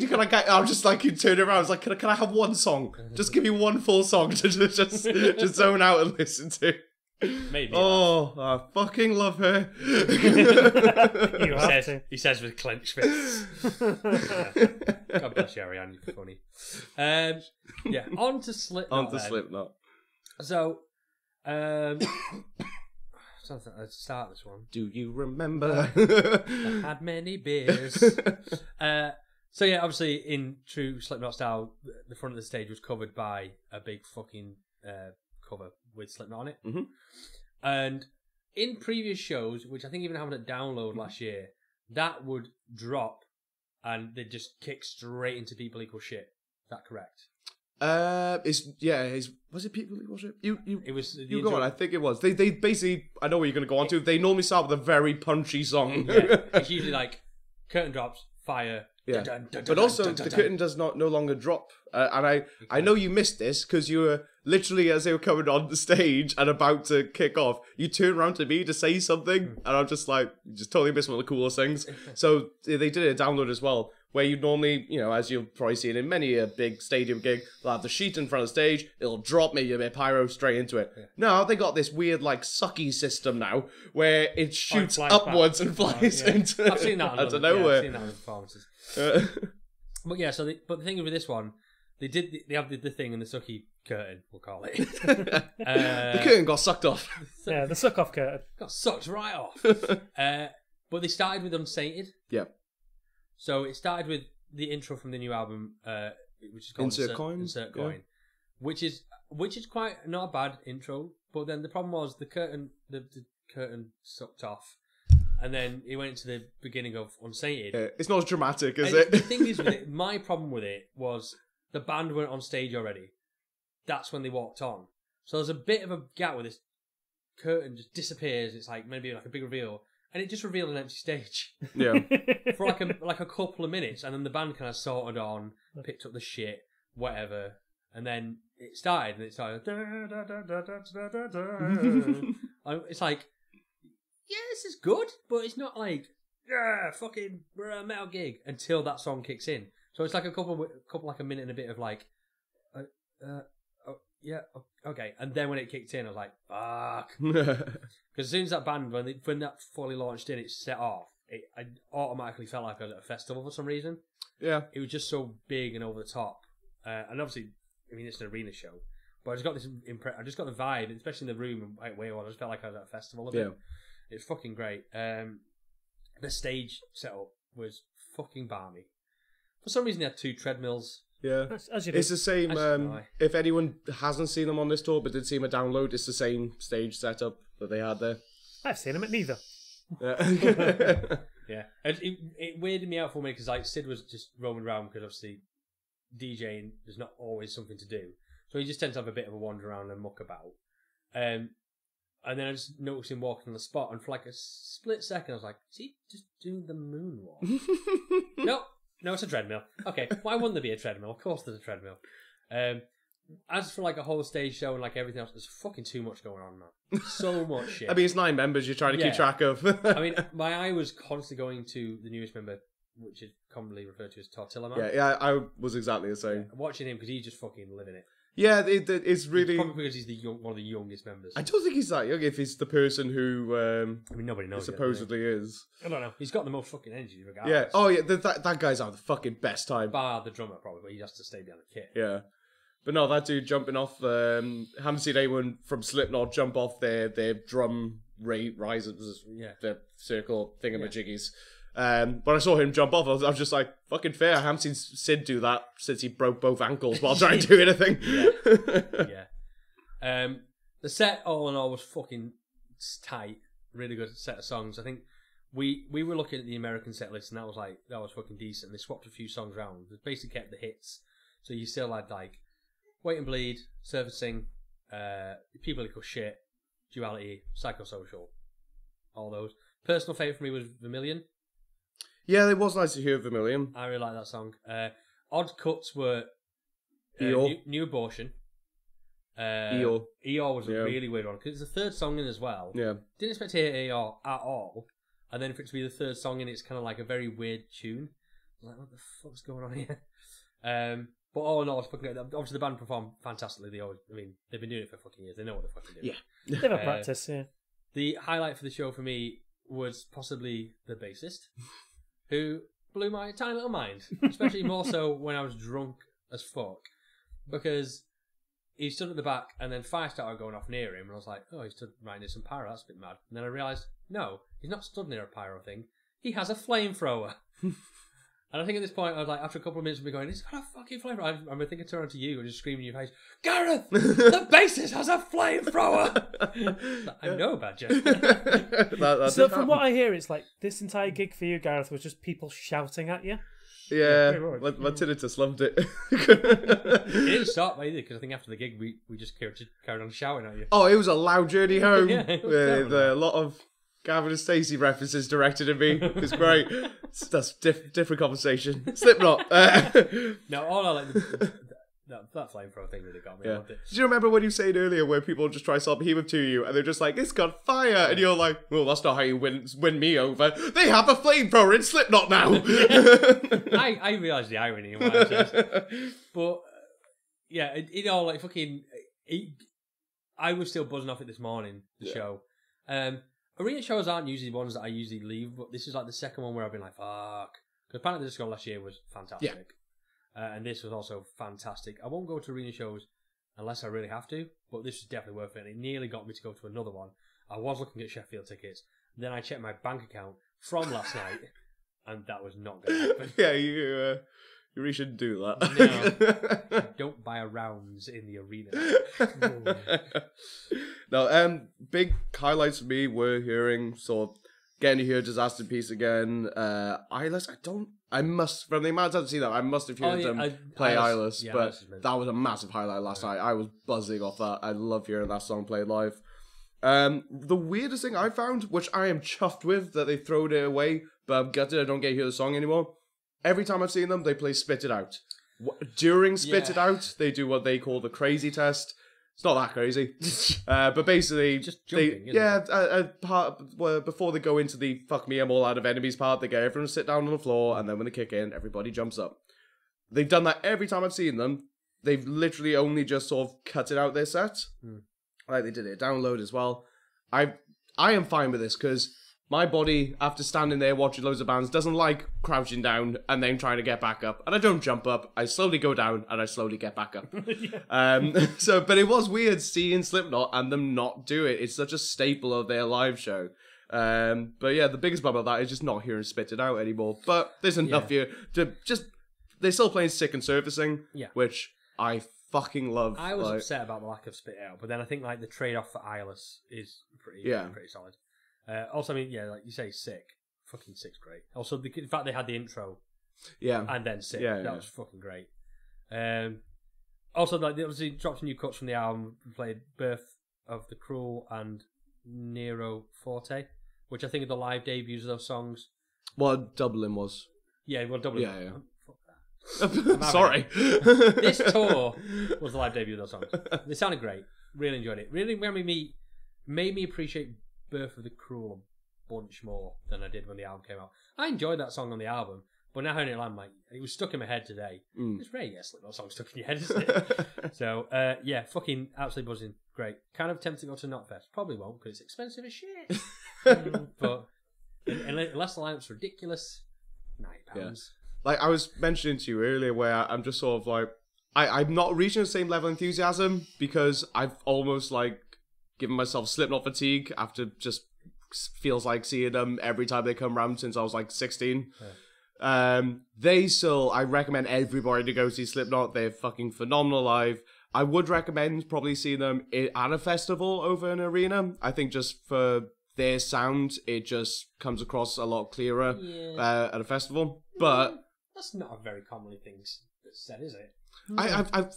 you turn around, I was like, can I have one song? Just give me one full song to just zone out and listen to. Made me laugh. I fucking love her. he says with clenched fists. God bless you, Ariane, you're funny. Yeah, on to Slipknot. Slipknot. So, let's start this one. Do you remember? I had many beers. So yeah, obviously in true Slipknot style, the front of the stage was covered by a big fucking cover with Slipknot on it. Mm-hmm. And in previous shows, which I think even happened at Download last year, that would drop and they'd just kick straight into People Equal Shit. Is that correct? Was it People Equal Shit? I think it was. They basically, I know what you're going to go on to. They normally start with a very punchy song. Yeah, it's usually like curtain drops, fire. Yeah, but also the curtain does no longer drop. And I know you missed this because you were literally, as they were coming on the stage and about to kick off, you turned around to me to say something, and I'm just like, just totally missed one of the coolest things. So they did a Download as well, where you normally, you know, as you've probably seen in many a big stadium gig, they'll have the sheet in front of the stage, it'll drop maybe a bit of pyro straight into it. Yeah. No, they got this weird, like, sucky system now, where it shoots upwards and flies into nowhere. I've seen that in performances. But yeah, so the thing with this one, They have the thing in the sucky curtain, we'll call it. The curtain got sucked off. Yeah, the suck-off curtain. Got sucked right off. But they started with Unsated. Yeah. So it started with the intro from the new album, which is called Insert Coin. Yeah. Which is quite not a bad intro, but then the problem was the curtain sucked off. And then he went to the beginning of Unsated. Yeah, it's not as dramatic, is it? The thing is, with it, my problem with it was the band weren't on stage already. That's when they walked on. So there's a bit of a gap where this curtain just disappears. It's like maybe like a big reveal, and it just revealed an empty stage. Yeah, for like a couple of minutes, and then the band kind of sorted on, picked up the shit, whatever, and then it started, and it started. It's like, yeah, this is good, but it's not like, yeah, fucking metal gig until that song kicks in. So it's like a minute and a bit of like, yeah, okay. And then when it kicked in, I was like, fuck. Because as soon as that band, when that fully launched in, it set off. I automatically felt like I was at a festival for some reason. Yeah. It was just so big and over the top. And obviously, I mean, it's an arena show. But I just got this I just got the vibe, especially in the room where I just felt like I was at a festival. Yeah. It's fucking great. The stage setup was fucking balmy. For some reason, they had two treadmills. Yeah. It's the same. If anyone hasn't seen them on this tour, but did see them at Download, it's the same stage setup that they had there. I've seen them at neither. Yeah. Yeah. It weirded me out for me because like Sid was just roaming around because obviously DJing is not always something to do. So he just tends to have a bit of a wander around and muck about. And then I just noticed him walking on the spot, and for like a split second, I was like, is he just doing the moonwalk? Nope. No, it's a treadmill. Okay, why wouldn't there be a treadmill? Of course there's a treadmill. As for like a whole stage show and like everything else, there's fucking too much going on, man. So much shit. I mean, it's 9 members you're trying to keep track of. I mean, my eye was constantly going to the newest member, which is commonly referred to as Tortilla Man. Yeah, I was exactly the same. Yeah, watching him because he's just fucking living it. Yeah, it's really... Probably because he's one of the youngest members. I don't think he's that young if he's the person who... I mean, nobody knows supposedly yet, is. I don't know. He's got the most fucking energy regardless. Yeah. Oh, yeah, that guy's having the fucking best time. Bar the drummer, probably, but he has to stay behind the kit. Yeah. But no, that dude jumping off... haven't seen anyone from Slipknot jump off their drum risers, their circle thingamajiggies. When I saw him jump off, I was just like, fucking fair. I haven't seen Sid do that since he broke both ankles while trying to do anything. Yeah. The set, all in all, was fucking tight. Really good set of songs. I think we were looking at the American set list, and that was fucking decent. They swapped a few songs around. They basically kept the hits. So you still had, like, Wait and Bleed, Surfacing, People Equal Shit, Duality, Psychosocial, all those. Personal favourite for me was Vermilion. Yeah, it was nice to hear Vermilion. I really like that song. Odd cuts were New Abortion. Eeyore. Eeyore was a really weird one because it's the third song in as well. Yeah. Didn't expect to hear Eeyore at all. And then for it to be the third song in, it's kind of like a very weird tune. I'm like, what the fuck's going on here? But all in all, it's fucking good. Obviously, the band performed fantastically. They've been doing it for fucking years. They know what they're fucking doing. Yeah. They've had practice, yeah. The highlight for the show for me was possibly the bassist. Who blew my tiny little mind, especially more so when I was drunk as fuck, because he stood at the back and then fire started going off near him, and I was like, oh, he's stood right near some pyro, that's a bit mad. And then I realised, no, he's not stood near a pyro thing, he has a flamethrower. And I think at this point, I was like, after a couple of minutes of me going, he's got a fucking flamethrower, I mean, I think I turned to you and just screaming in your face, Gareth, the bassist has a flamethrower! Like, I know, Badger. So from what I hear, it's like, this entire gig for you, Gareth, was just people shouting at you? Yeah, my tinnitus loved it. It didn't stop either, because I think after the gig, we just carried on shouting at you. Oh, it was a loud journey home. With a lot of Gavin and Stacey references directed at me. It's great. That's different conversation. Slipknot. No, all I like that flamethrower thing really got me. Yeah. I loved it. Do you remember what you said earlier where people just try to sell Behemoth to you and they're just like, it's got fire, and you're like, well, that's not how you win me over. They have a flamethrower in Slipknot now. I realised the irony in what I said. But yeah, it all like fucking. I was still buzzing off it this morning. The show. Arena shows aren't usually ones that I usually leave, but this is like the second one where I've been like, fuck. Because apparently the disco last year was fantastic. Yeah. And this was also fantastic. I won't go to arena shows unless I really have to, but this was definitely worth it. And it nearly got me to go to another one. I was looking at Sheffield tickets. Then I checked my bank account from last night, and that was not going to happen. Yeah, you really shouldn't do that. No, don't buy a rounds in the arena. No, big highlights for me were hearing, so getting to hear Disaster Piece again. Eyeless, from the amount of time to see that, I must have heard them play Eyeless, but that was a massive highlight last night. I was buzzing off that. I love hearing that song played live. The weirdest thing I found, which I am chuffed with, that they throw it away, but I'm gutted I don't get to hear the song anymore. Every time I've seen them, they play Spit It Out. During Spit It Out, they do what they call the crazy test. It's not that crazy. But basically... Just jumping, isn't it? Before they go into the fuck me, I'm all out of enemies part, they get everyone to sit down on the floor, and then when they kick in, everybody jumps up. They've done that every time I've seen them. They've literally only just sort of cut it out their set. Like, they did it download as well. I am fine with this, because... My body, after standing there watching loads of bands, doesn't like crouching down and then trying to get back up. And I don't jump up. I slowly go down and I slowly get back up. But it was weird seeing Slipknot and them not do it. It's such a staple of their live show. But yeah, the biggest bummer of that is just not hearing Spit It Out anymore. But there's enough here to just... They're still playing Sick and Surfacing, which I fucking love. I was upset about the lack of Spit It Out, but then I think like the trade-off for Eyeless is pretty solid. Also, I mean, yeah, like you say, Sick. Fucking Sick's great. Also, in fact, they had the intro. Yeah. And then Sick. Yeah, that was fucking great. Also, like, they obviously dropped new cuts from the album. We played Birth of the Cruel and Nero Forte, which I think are the live debuts of those songs. Well, Dublin was. Yeah, well, Dublin. Yeah, yeah. Fuck Sorry. This tour was the live debut of those songs. They sounded great. Really enjoyed it. Really made me appreciate Birth of the Cruel a bunch more than I did when the album came out. I enjoyed that song on the album, but now hearing it, I'm like, it was stuck in my head today. It's rare, yes, Slipknot song stuck in your head, isn't it? So, yeah, fucking absolutely buzzing. Great. Kind of tempted to go to Notfest. Probably won't, because it's expensive as shit. But unless the lineup's ridiculous, £90. Yeah. Like I was mentioning to you earlier, where I'm just sort of like, I'm not reaching the same level of enthusiasm because I've almost like given myself Slipknot fatigue after just feels like seeing them every time they come round since I was like 16. Yeah. They still, I recommend everybody to go see Slipknot. They're fucking phenomenal live. I would recommend probably seeing them at a festival over an arena. I think just for their sound, it just comes across a lot clearer at a festival. But that's not a very commonly thing that's said, is it?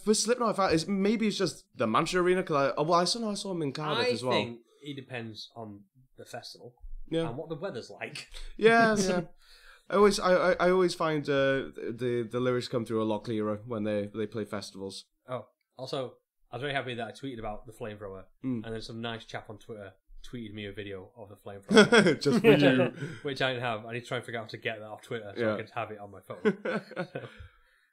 For Slipknot, I found maybe it's just the Manchester Arena, because I somehow saw him in Cardiff as well. I think it depends on the festival and what the weather's like. Yeah, yeah. I always find the lyrics come through a lot clearer when they play festivals. Oh, also, I was very happy that I tweeted about the flamethrower, and then some nice chap on Twitter tweeted me a video of the flamethrower. Just for you. Which I didn't have. I need to try and figure out how to get that off Twitter so I can have it on my phone.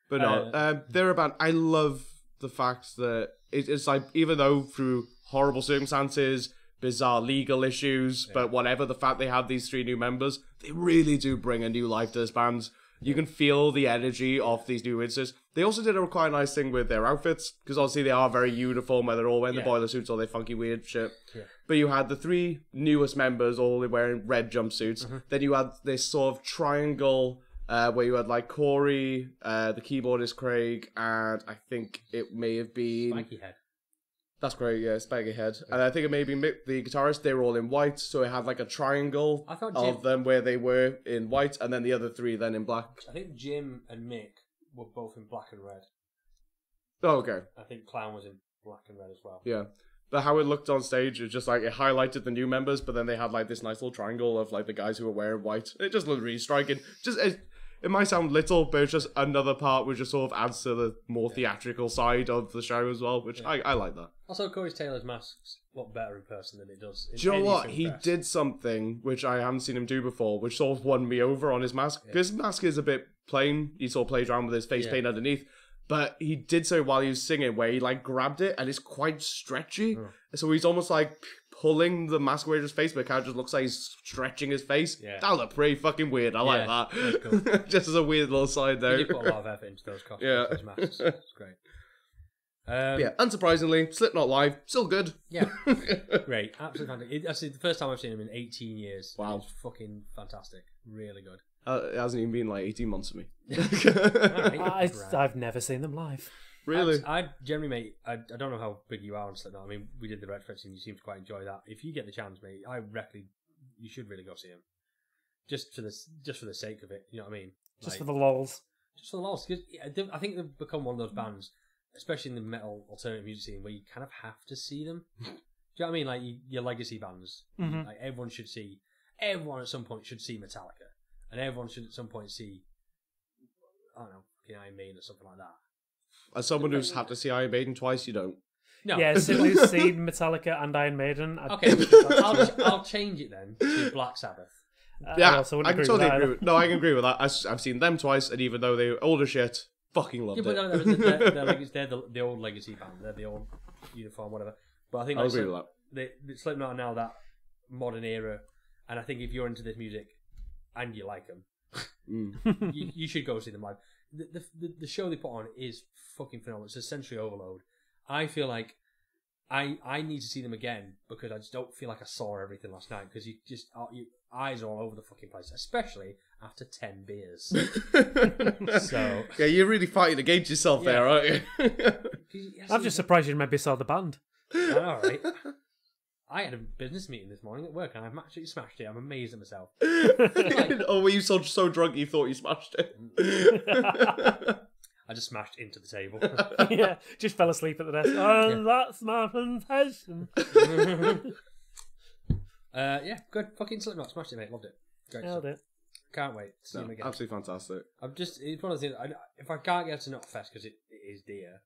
But no, they're about, I love the fact that it's like, even though through horrible circumstances, bizarre legal issues, but whatever, the fact they have these three new members, they really do bring a new life to this band. You can feel the energy of these new inserts. They also did a quite nice thing with their outfits, because obviously they are very uniform, whether they're all wearing the boiler suits or their funky weird shit. Yeah. But you had the three newest members all wearing red jumpsuits. Then you had this sort of triangle where you had like Corey, the keyboardist Craig, and I think it may have been Spiky Head. That's great, yeah, Spiky Head. And I think it may have been Mick, the guitarist. They were all in white, so it had like a triangle of them where they were in white, and then the other three then in black. I think Jim and Mick were both in black and red. Oh, okay. I think Clown was in black and red as well. Yeah. But how it looked on stage is just like it highlighted the new members, but then they had like this nice little triangle of like the guys who were wearing white. It just looked really striking. Just it might sound little, but it's just another part which just sort of adds to the more theatrical side of the show as well, which I like that. Also, Corey Taylor's mask's a lot better in person than it does in Do you know what? He did something which I haven't seen him do before, which sort of won me over on his mask. His mask is a bit plain. He sort of plays around with his face paint underneath. But he did so while he was singing, where he like grabbed it and it's quite stretchy. So he's almost like pulling the mask away from his face, but it kind of just looks like he's stretching his face. Yeah. That looked pretty fucking weird. I like that. Cool. Just as a weird little side note. He did put a lot of effort into those costumes, those masks. It's great. Yeah, unsurprisingly, Slipknot live, still good. Yeah, great, absolutely fantastic. It's actually the first time I've seen him in 18 years. Wow, it's fucking fantastic, really good. It hasn't even been like 18 months for me. I've never seen them live. Really? I generally, mate, I don't know how big you are on Slipknot. I mean, we did the retrospective and you seem to quite enjoy that. If you get the chance, mate, I reckon you should really go see him. Just for the sake of it, you know what I mean? Just like, for the lols. Just for the lols, because I think they've become one of those bands, especially in the metal alternative music scene, where you kind of have to see them. Do you know what I mean? Like your legacy bands, like everyone at some point should see Metallica, and everyone should at some point see, I don't know, Iron Maiden or something like that. As someone who's had to see Iron Maiden twice, you don't. No. Yeah, so we've seen Metallica and Iron Maiden. Okay, I'll change it then to Black Sabbath. Yeah, I can totally agree with that. No, I can agree with that. I've seen them twice, and even though they were older shit, fucking loved it. Yeah, but they're the old legacy band. They're the old uniform, whatever. But I think I agree with that. Slipknot are now that modern era, and I think if you're into this music and you like them, you should go see them live. The show they put on is fucking phenomenal. It's a sensory overload. I feel like I need to see them again because I just don't feel like I saw everything last night, because you just your eyes are all over the fucking place, especially after 10 beers. So yeah, you're really fighting against yourself there, aren't you? I'm just surprised you remember you saw the band. All right. I had a business meeting this morning at work and I've actually smashed it. I'm amazed at myself. Like, oh, were you so drunk you thought you smashed it? I just smashed into the table. Yeah, just fell asleep at the desk. Oh, that's my sensation. Yeah, good. Fucking Slipknot. Smashed it, mate. Loved it. Great. Nailed it. Can't wait to see him again. Absolutely fantastic. I'm just, it's one of the things, if I can't get to Notfest, because it is dear,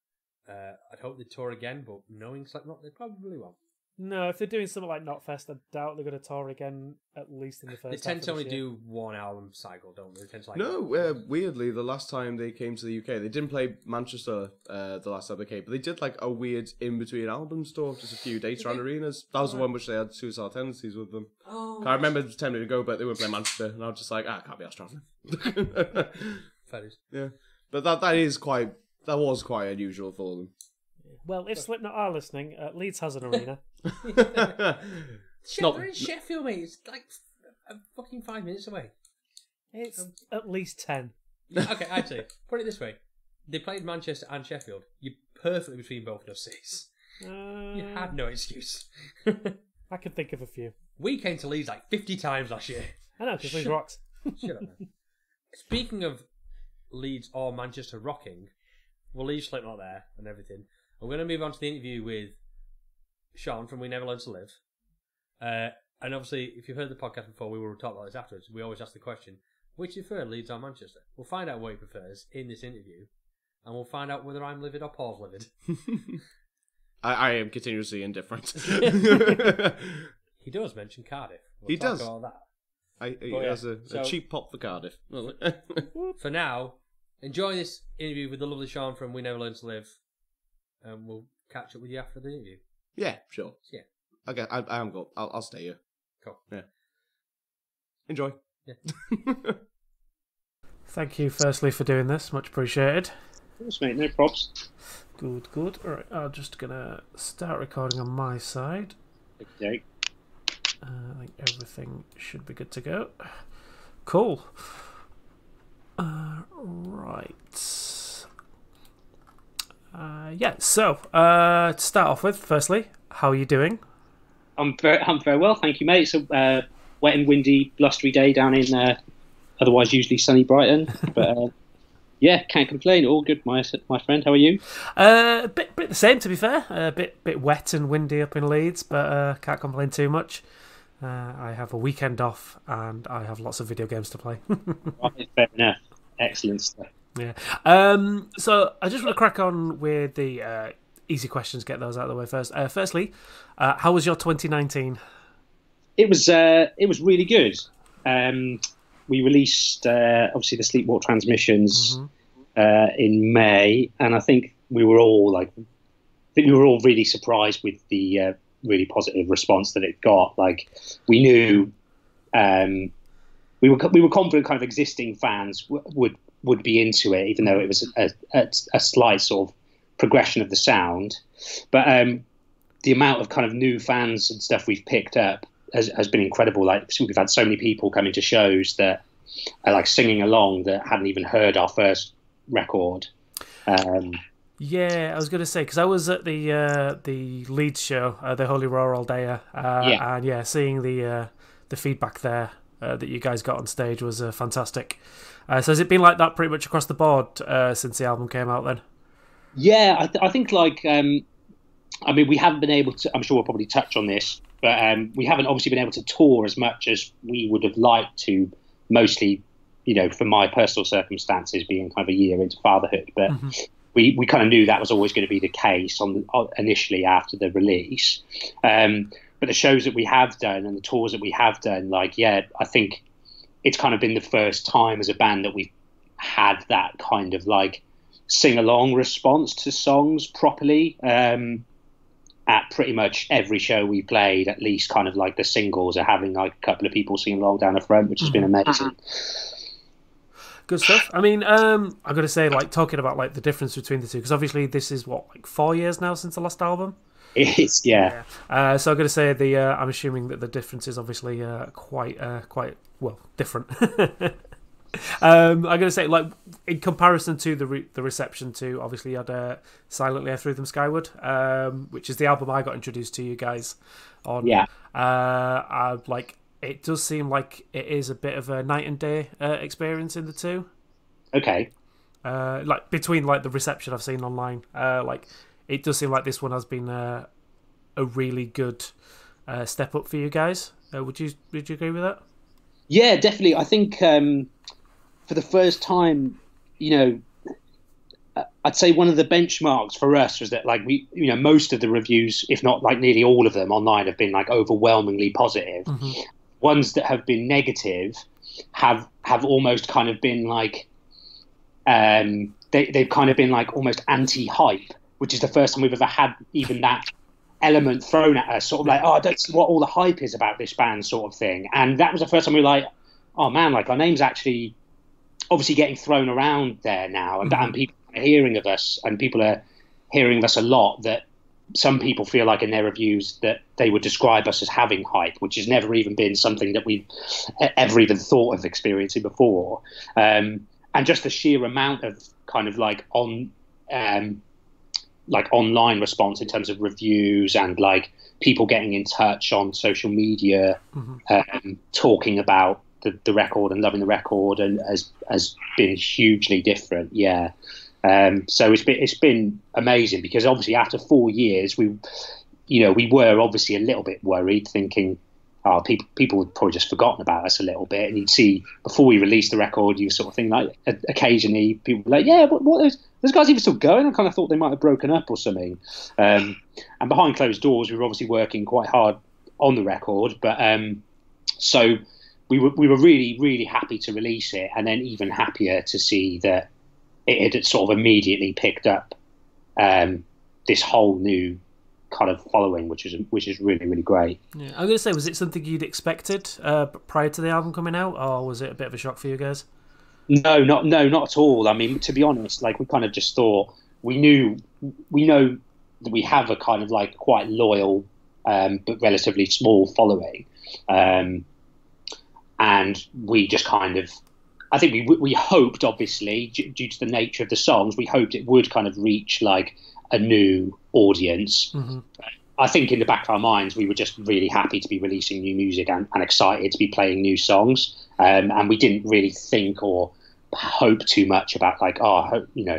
I'd hope they'd tour again, but knowing Slipknot, they probably won't. No, if they're doing something like Notfest, I doubt they're going to tour again, at least in the first They tend to only do one album cycle, don't they? Weirdly, the last time they came to the UK, they didn't play Manchester the last time they came, but they did like a weird in-between album tour, just a few dates around arenas. That was the one which they had suicidal tendencies with them. Oh, I remember 10 minutes ago, but they weren't playing Manchester, and I was just like, I can't be asked travelling. Fair. Yeah. But that was quite unusual for them. Well, if Slipknot are listening, Leeds has an arena. We're in Sheffield, mate. It's like fucking 5 minutes away. It's at least 10. Okay, actually, put it this way. They played Manchester and Sheffield. You're perfectly between both of those cities. You had no excuse. I could think of a few. We came to Leeds like 50 times last year. I know, because Leeds rocks. Shut up, man. Speaking of Leeds or Manchester rocking, we'll leave Slipknot there and everything. We're going to move on to the interview with Sean from We Never Learned to Live. And obviously, if you've heard the podcast before, we will talk about this afterwards. We always ask the question, which do you prefer, Leeds or Manchester? We'll find out what he prefers in this interview, and we'll find out whether I'm livid or Paul's livid. I am continuously indifferent. He does mention Cardiff. He does. About that. He has a cheap pop for Cardiff. For now, enjoy this interview with the lovely Sean from We Never Learned to Live. And we'll catch up with you after the interview. Yeah, sure. Yeah. Okay, I am good. I'll stay here. Cool. Yeah. Enjoy. Yeah. Thank you, firstly, for doing this. Much appreciated. Thanks, mate. No props. Good. All right, I'm just going to start recording on my side. Okay. I think everything should be good to go. Cool. Right. So to start off with, firstly, how are you doing? I'm very well, thank you, mate. It's a wet and windy, blustery day down in otherwise usually sunny Brighton, but yeah, can't complain. All good, my friend. How are you? A bit the same, to be fair. A bit wet and windy up in Leeds, but can't complain too much. I have a weekend off, and I have lots of video games to play. Right, fair enough. Excellent stuff. Yeah. So I just want to crack on with the easy questions. Get those out of the way first. Firstly, how was your 2019? It was really good. We released obviously the Sleepwalk Transmissions in May, and I think we were all really surprised with the really positive response that it got. Like, we knew we were confident kind of existing fans would be into it, even though it was a slight sort of progression of the sound. But the amount of kind of new fans and stuff we've picked up has been incredible. Like, we've had so many people coming to shows that are like singing along that hadn't even heard our first record. Yeah, I was going to say, because I was at the Leeds show, the Holy Roar All Dayer, and yeah, seeing the feedback there that you guys got on stage was fantastic. So has it been like that pretty much across the board since the album came out then? Yeah, I think like, I mean, we haven't been able to, I'm sure we'll probably touch on this, but we haven't obviously been able to tour as much as we would have liked to, mostly, you know, for my personal circumstances, being kind of a year into fatherhood. But we kind of knew that was always going to be the case initially after the release. But the shows that we have done and the tours that we have done, like, yeah, I think it's kind of been the first time as a band that we've had that kind of like sing-along response to songs properly. At pretty much every show we played, at least kind of like the singles are having like a couple of people singing along down the front, which has been amazing. Good stuff. I mean, I've got to say, like, talking about like the difference between the two, because obviously this is what, like 4 years now since the last album? It is, yeah. So I've got to say, I'm assuming that the difference is obviously quite well different. I'm going to say, like, in comparison to the reception to, obviously, you had Silently I Threw Them Skyward, which is the album I got introduced to you guys on. Yeah. Like, it does seem like it is a bit of a night and day experience in the two. Okay. Like, between, like, the reception I've seen online, like, it does seem like this one has been a really good step up for you guys. Would you agree with that? Yeah, definitely. I think for the first time, you know, I'd say one of the benchmarks for us was that, like, we, you know, most of the reviews, if not like nearly all of them online, have been like overwhelmingly positive. Mm-hmm. Ones that have been negative have almost kind of been like, they've kind of been like almost anti-hype, which is the first time we've ever had even that element thrown at us, sort of like, oh, I don't see what all the hype is about this band sort of thing. And that was the first time we were like, oh man, like our name's actually obviously getting thrown around there now, and, mm-hmm. and people are hearing of us, and people are hearing of us a lot, that some people feel like in their reviews that they would describe us as having hype, which has never even been something that we've ever even thought of experiencing before. And just the sheer amount of kind of like online response in terms of reviews and like people getting in touch on social media, mm-hmm. Talking about the record and loving the record, and has been hugely different. Yeah. So it's been amazing, because obviously after 4 years, we were obviously a little bit worried, thinking, oh, people had probably just forgotten about us a little bit. And you'd see, before we released the record, you sort of think, like, occasionally people were like, yeah, what those guys even still going? I kind of thought they might have broken up or something. And behind closed doors, we were obviously working quite hard on the record, but so we were really, really happy to release it, and then even happier to see that it had sort of immediately picked up this whole new kind of following, which is really, really great. Yeah. I'm going to say, was it something you'd expected prior to the album coming out, or was it a bit of a shock for you guys? No, not at all. I mean, to be honest, like, we kind of just thought, we know that we have a kind of like quite loyal but relatively small following, and we just kind of, I think we hoped, obviously, due to the nature of the songs, we hoped it would kind of reach like a new audience. Mm-hmm. I think in the back of our minds, we were just really happy to be releasing new music and excited to be playing new songs. And we didn't really think or hope too much about like, oh, I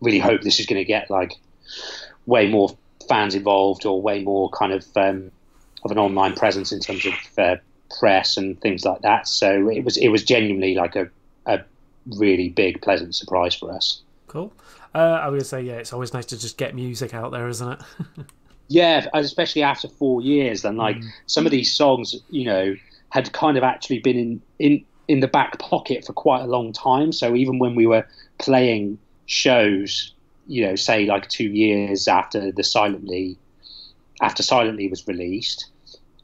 really hope this is going to get like way more fans involved, or way more kind of an online presence in terms of press and things like that. So it was genuinely like a really big, pleasant surprise for us. Cool. I would say, yeah, it's always nice to just get music out there, isn't it? Yeah, especially after 4 years. Then, like, some of these songs, you know, had kind of actually been in the back pocket for quite a long time. So even when we were playing shows, you know, say like 2 years after Silently was released,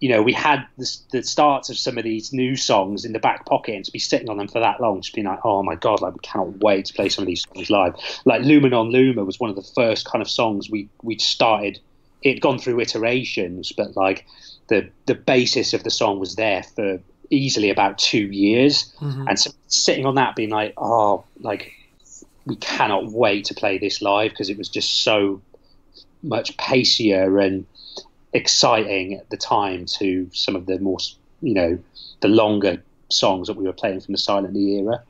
you know, we had the starts of some of these new songs in the back pocket, and to be sitting on them for that long, just being like, oh my God, like, we cannot wait to play some of these songs live. Like Lumen on Luma was one of the first kind of songs we'd started. It'd gone through iterations, but like the basis of the song was there for easily about 2 years. Mm-hmm. And so sitting on that, being like, oh, like, we cannot wait to play this live, because it was just so much pacier and exciting at the time to some of the more, you know, the longer songs that we were playing from the Silently era.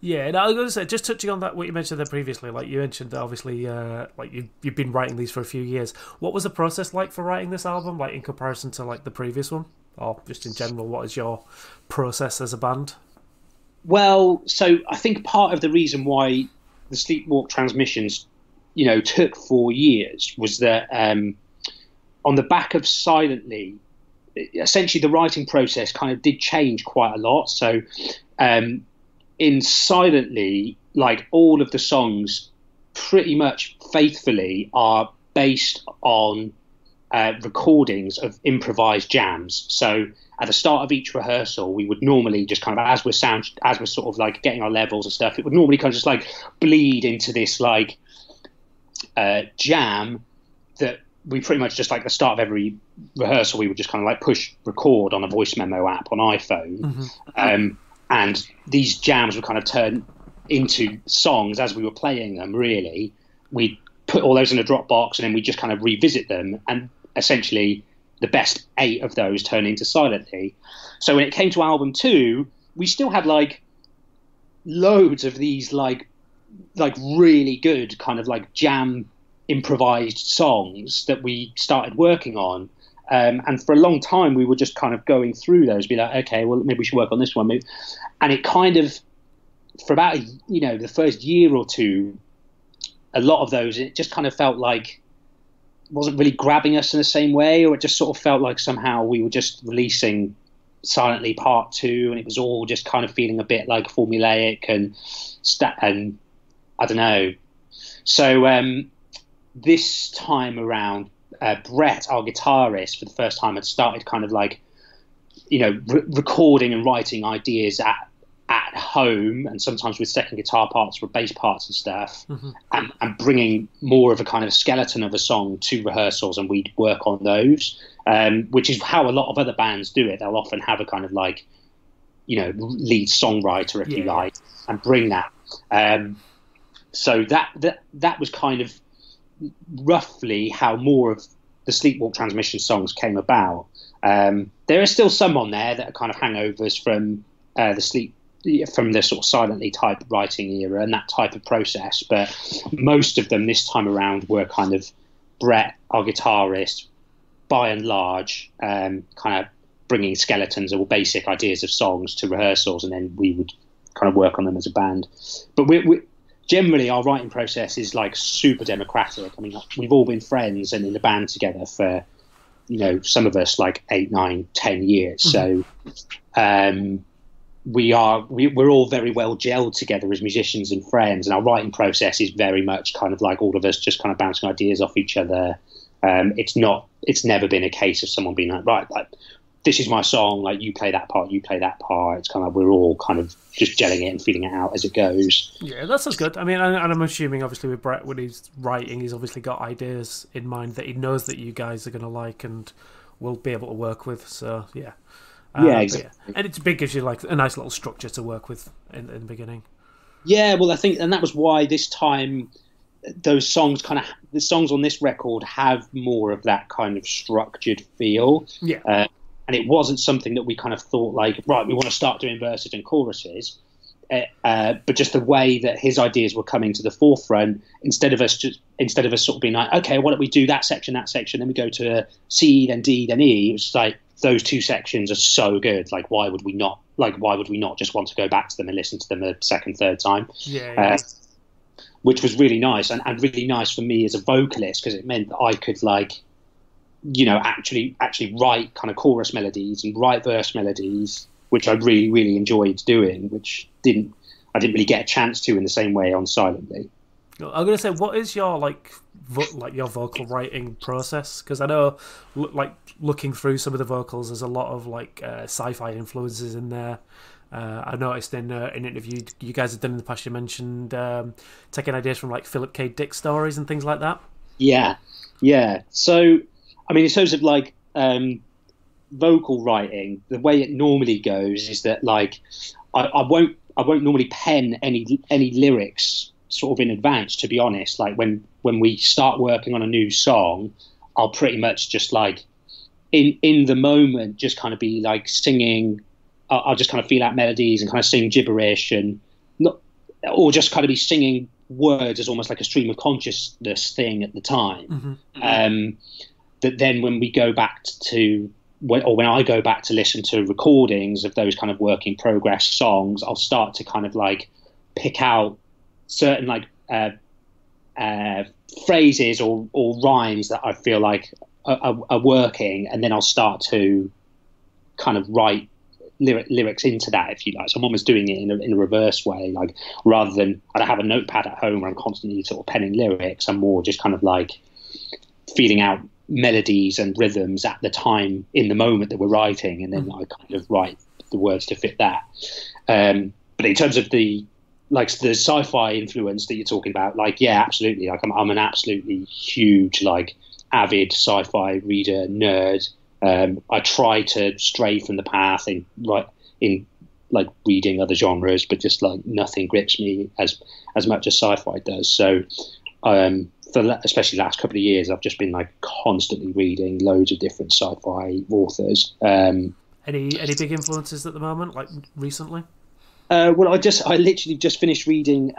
Yeah, and I was going to say, just touching on that, what you mentioned there previously, like you mentioned that obviously like you've been writing these for a few years. What was the process like for writing this album, like in comparison to like the previous one, or just in general, what is your process as a band? Well, so I think part of the reason why the Sleepwalk Transmissions, you know, took 4 years was that on the back of Silently, essentially the writing process kind of did change quite a lot. So in Silently, like, all of the songs pretty much faithfully are based on recordings of improvised jams. So at the start of each rehearsal, we would normally just kind of, as we're sort of like getting our levels and stuff, it would normally kind of just like bleed into this like jam that we pretty much just, like, the start of every rehearsal, we would just kind of like push record on a voice memo app on iPhone. Mm-hmm. And these jams would kind of turn into songs as we were playing them, really. We'd put all those in a Dropbox, and then we just kind of revisit them. And essentially the best 8 of those turn into Silently. So when it came to album 2, we still had like loads of these like really good kind of like jam improvised songs that we started working on, And for a long time, we were just kind of going through those, be like, okay, well, maybe we should work on this one. And it kind of, for about, the first year or two, a lot of those, it just kind of felt like it wasn't really grabbing us in the same way, or it just sort of felt like somehow we were just releasing silently part two, and it was all just kind of feeling a bit like formulaic and I don't know. So this time around, Brett, our guitarist, for the first time had started kind of like, recording and writing ideas at home, and sometimes with second guitar parts or bass parts and stuff, mm-hmm. and bringing more of a kind of skeleton of a song to rehearsals, and we'd work on those, which is how a lot of other bands do it. They'll often have a kind of like, lead songwriter, if you like, and bring that. So that was kind of roughly how more of the Sleepwalk Transmission songs came about. There are still some on there that are kind of hangovers from the sort of silently type writing era and that type of process, but most of them this time around were kind of Brett, our guitarist, by and large, kind of bringing skeletons or basic ideas of songs to rehearsals, and then we would kind of work on them as a band. But we generally, our writing process is like super democratic. I mean, like, we've all been friends and in the band together for, some of us like 8, 9, 10 years. Mm-hmm. So we're all very well gelled together as musicians and friends, and our writing process is very much kind of like all of us just kind of bouncing ideas off each other. It's never been a case of someone being like, right, like, this is my song, like, you play that part, you play that part. It's kind of like we're all kind of just gelling it and feeling it out as it goes. Yeah, that sounds good. I mean, and I'm assuming, obviously, with Brett, when he's writing, he's obviously got ideas in mind that he knows that you guys are going to like and will be able to work with, so, yeah. Yeah, exactly. Yeah. And it gives you, like, a nice little structure to work with in the beginning. Yeah, well, I think, and that was why this time the songs on this record have more of that kind of structured feel. Yeah. And it wasn't something that we kind of thought like, right, we want to start doing verses and choruses. But just the way that his ideas were coming to the forefront, instead of us sort of being like, okay, why don't we do that section, then we go to C, then D, then E. It was like, those two sections are so good. Like, why would we not just want to go back to them and listen to them a second, third time? Yeah. Which was really nice, and really nice for me as a vocalist, because it meant that I could like, actually write kind of chorus melodies and write verse melodies, which I really, really enjoyed doing, which I didn't really get a chance to in the same way on Silently. I'm gonna say, what is your your vocal writing process? Because I know, looking through some of the vocals, there's a lot of sci-fi influences in there. I noticed in an interview you guys have done in the past, you mentioned taking ideas from like Philip K. Dick stories and things like that. Yeah, yeah. So, I mean, in terms of like vocal writing, the way it normally goes is that like I won't normally pen any lyrics sort of in advance. To be honest, like when we start working on a new song, I'll pretty much just like in the moment just kind of be like singing. I'll just kind of feel out melodies and kind of sing gibberish or just kind of be singing words as almost like a stream of consciousness thing at the time. Mm-hmm. That then when we go back to, or when I go back to listen to recordings of those kind of work in progress songs, I'll start to kind of like pick out certain like phrases or rhymes that I feel like are working, and then I'll start to kind of write lyrics into that, if you like. So I'm almost doing it in a reverse way, like rather than I don't have a notepad at home where I'm constantly sort of penning lyrics. I'm more just kind of like feeling out melodies and rhythms at the time in the moment that we're writing, and then I kind of write the words to fit that. But in terms of the sci-fi influence that you're talking about, like, yeah, absolutely. Like I'm an absolutely huge, like, avid sci-fi reader nerd. I try to stray from the path in like reading other genres, but just like nothing grips me as much as sci-fi does. So especially the last couple of years, I've just been like constantly reading loads of different sci-fi authors. Any big influences at the moment, like recently? Well, I literally just finished reading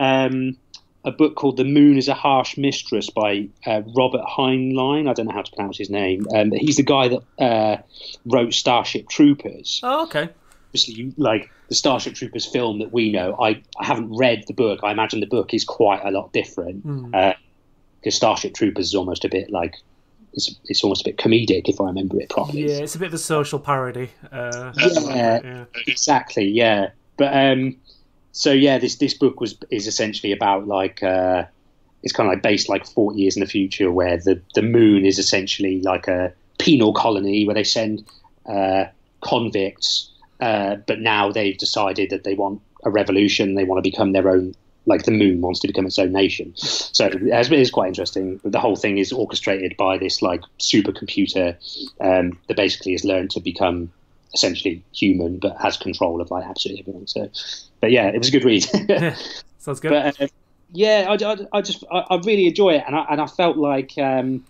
a book called The Moon is a Harsh Mistress by Robert Heinlein. I don't know how to pronounce his name. He's the guy that wrote Starship Troopers. Oh, okay. Obviously, like the Starship Troopers film that we know, I haven't read the book. I imagine the book is quite a lot different. Because Starship Troopers is almost a bit like, it's almost a bit comedic, if I remember it properly. Yeah, it's a bit of a social parody. Exactly, yeah. But... so yeah, this book is essentially about like it's kind of like based like 40 years in the future, where the moon is essentially like a penal colony where they send convicts, but now they've decided that they want a revolution, they want to become their own, like the moon wants to become its own nation. So it's quite interesting. The whole thing is orchestrated by this like supercomputer that basically has learned to become essentially human, but has control of like absolutely everything. So, but yeah, it was a good read. Sounds good. But, yeah, I really enjoy it, and I felt like I've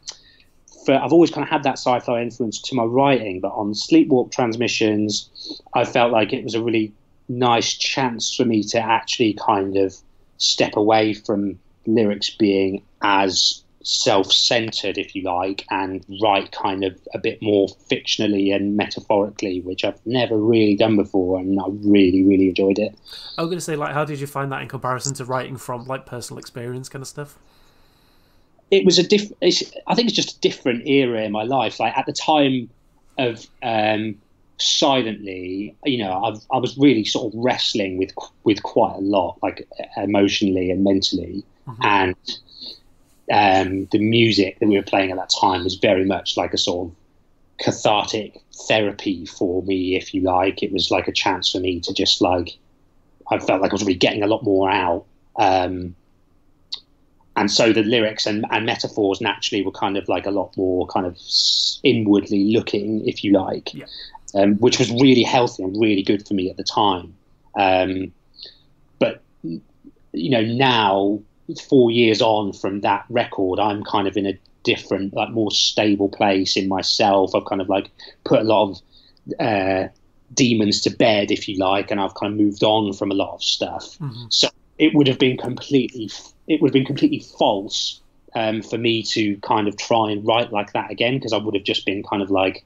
always kind of had that sci-fi influence to my writing, but on Sleepwalk Transmissions, I felt like it was a really nice chance for me to actually kind of step away from lyrics being as self-centered, if you like, and write kind of a bit more fictionally and metaphorically, which I've never really done before, and I really enjoyed it. I was going to say, like, how did you find that in comparison to writing from like personal experience kind of stuff? It was a I think it's just a different era in my life. Like at the time of Silently, you know, I was really sort of wrestling with quite a lot, like emotionally and mentally, and the music that we were playing at that time was very much like a sort of cathartic therapy for me, if you like. It was like a chance for me to just like, I felt like I was really getting a lot more out. And so the lyrics and metaphors naturally were kind of like a lot more kind of inwardly looking, if you like, yeah. Which was really healthy and really good for me at the time. But, you know, now, 4 years on from that record, I'm kind of in a different, like more stable place in myself. I've kind of like put a lot of demons to bed, if you like, and I've kind of moved on from a lot of stuff. So it would have been completely false for me to kind of try and write like that again, because I would have just been kind of like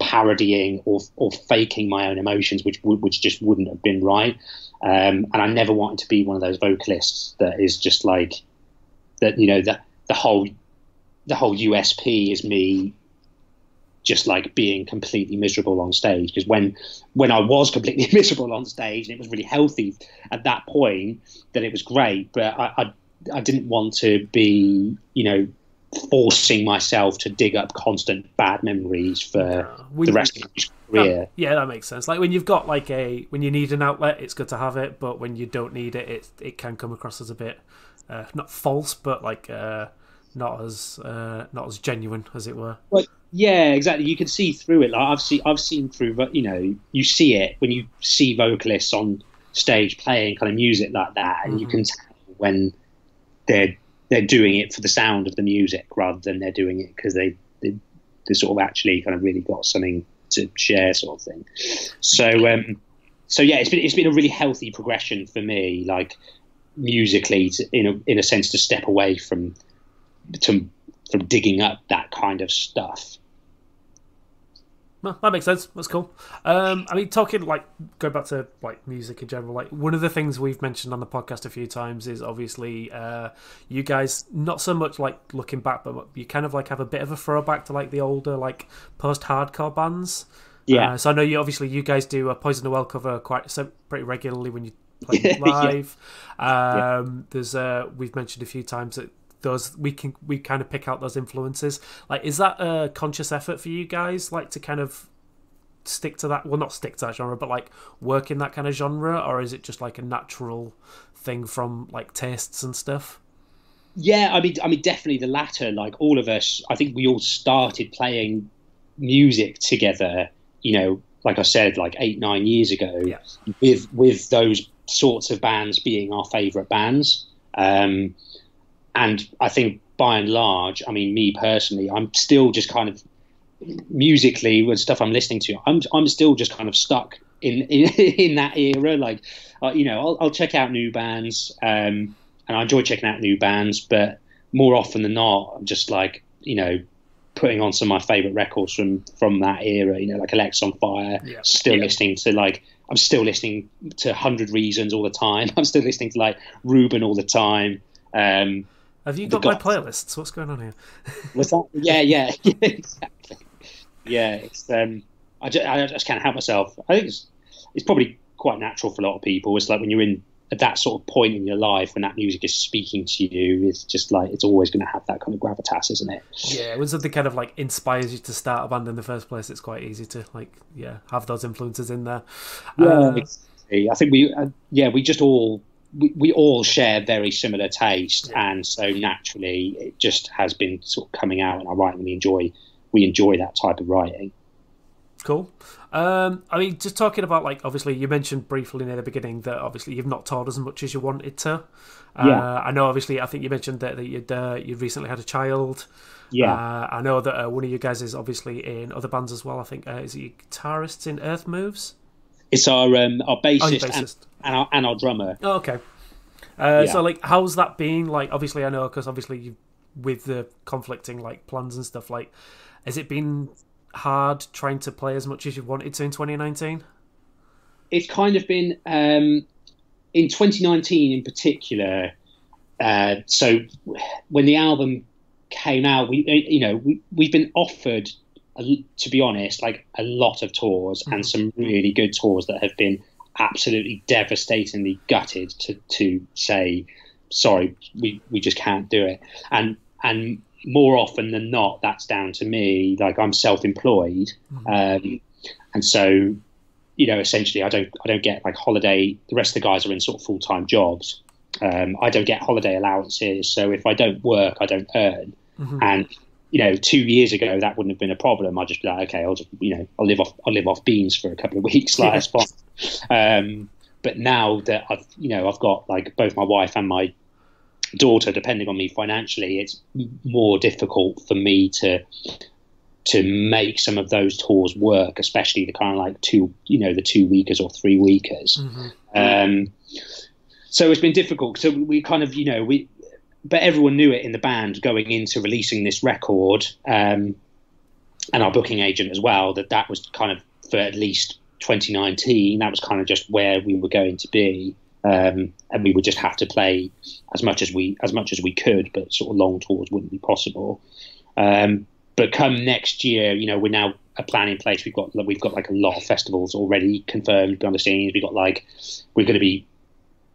parodying or faking my own emotions, which just wouldn't have been right. And I never wanted to be one of those vocalists that is just like that, you know, that the whole USP is me just like being completely miserable on stage. Because when I was completely miserable on stage, and it was really healthy at that point, then it was great. But I didn't want to be, you know, forcing myself to dig up constant bad memories for the rest of my career. Yeah, that makes sense. Like when you've got like when you need an outlet, it's good to have it, but when you don't need it, it can come across as a bit not false, but like not as genuine, as it were. Well, yeah, exactly. You can see through it. Like I've seen through, you know, you see it when you see vocalists on stage playing kind of music like that, and you can tell when they're doing it for the sound of the music rather than they're doing it because they sort of actually kind of really got something to share, sort of thing. So yeah, it's been a really healthy progression for me, like musically, in a sense, to step away from digging up that kind of stuff. Well, that makes sense. That's cool. I mean, talking like going back to like music in general, like one of the things we've mentioned on the podcast a few times is obviously you guys not so much like looking back, but you kind of like have a bit of a throwback to like the older like post-hardcore bands. Yeah. So I know you guys do a Poison the Well cover pretty regularly when you play live. Yeah. There's we've mentioned a few times that those we kind of pick out those influences. Like, is that a conscious effort for you guys, like to kind of stick to that, well, not stick to that genre, but like work in that kind of genre, or is it just like a natural thing from like tastes and stuff? Yeah, I mean definitely the latter. Like all of us, I think we all started playing music together, you know, like I said, like 8-9 years ago, with those sorts of bands being our favorite bands. And I think by and large, I mean, me personally, I'm still just kind of musically with stuff I'm listening to, I'm still just kind of stuck in that era. Like, you know, I'll check out new bands. and I enjoy checking out new bands, but more often than not, I'm just like, you know, putting on some of my favourite records from that era, you know, like Alexis on Fire, listening to, like, I'm still listening to 100 Reasons all the time. I'm still listening to, like, Ruben all the time. Have you got my playlists? What's going on here? Was that? Yeah, exactly. Yeah, it's, I just can't help myself. I think it's probably quite natural for a lot of people. It's like when you're in at that sort of point in your life when that music is speaking to you, it's just like, it's always going to have that kind of gravitas, isn't it? Yeah, when something kind of like inspires you to start a band in the first place, it's quite easy to like, yeah, have those influences in there. Exactly. I think we all share very similar taste, and so naturally it just has been sort of coming out in our writing. We enjoy that type of writing. Cool. I mean, just talking about, like, obviously you mentioned briefly near the beginning that obviously you've not toured as much as you wanted to. I know, obviously, I think you mentioned that you recently had a child. Yeah. I know that one of you guys is obviously in other bands as well. I think, is it your guitarists in Earth Moves? It's our bassist. And our drummer. Oh, okay. So, like, how's that been? Like, obviously, I know, because obviously with the conflicting, like, plans and stuff, like, has it been hard trying to play as much as you wanted to in 2019? It's kind of been, in 2019 in particular, so when the album came out, we've been offered, to be honest, like a lot of tours, and some really good tours that have been absolutely devastatingly gutted to say, sorry, we just can't do it. And more often than not, that's down to me. Like, I'm self-employed, and so, you know, essentially, I don't get like holiday. The rest of the guys are in sort of full-time jobs. I don't get holiday allowances, so if I don't work, I don't earn. And you know, 2 years ago, that wouldn't have been a problem. I'd just be like, okay, I'll live off beans for a couple of weeks, like that's fine. But now that I've got like both my wife and my daughter depending on me financially, it's more difficult for me to make some of those tours work, especially the kind of like the 2 weekers or 3 weekers. So it's been difficult. So we kind of, but everyone knew it in the band going into releasing this record, and our booking agent as well, that was kind of, for at least 2019, that was kind of just where we were going to be. And we would just have to play as much as we could, but sort of long tours wouldn't be possible. But come next year, we're now a plan in place. We've got like a lot of festivals already confirmed behind the scenes. We're going to be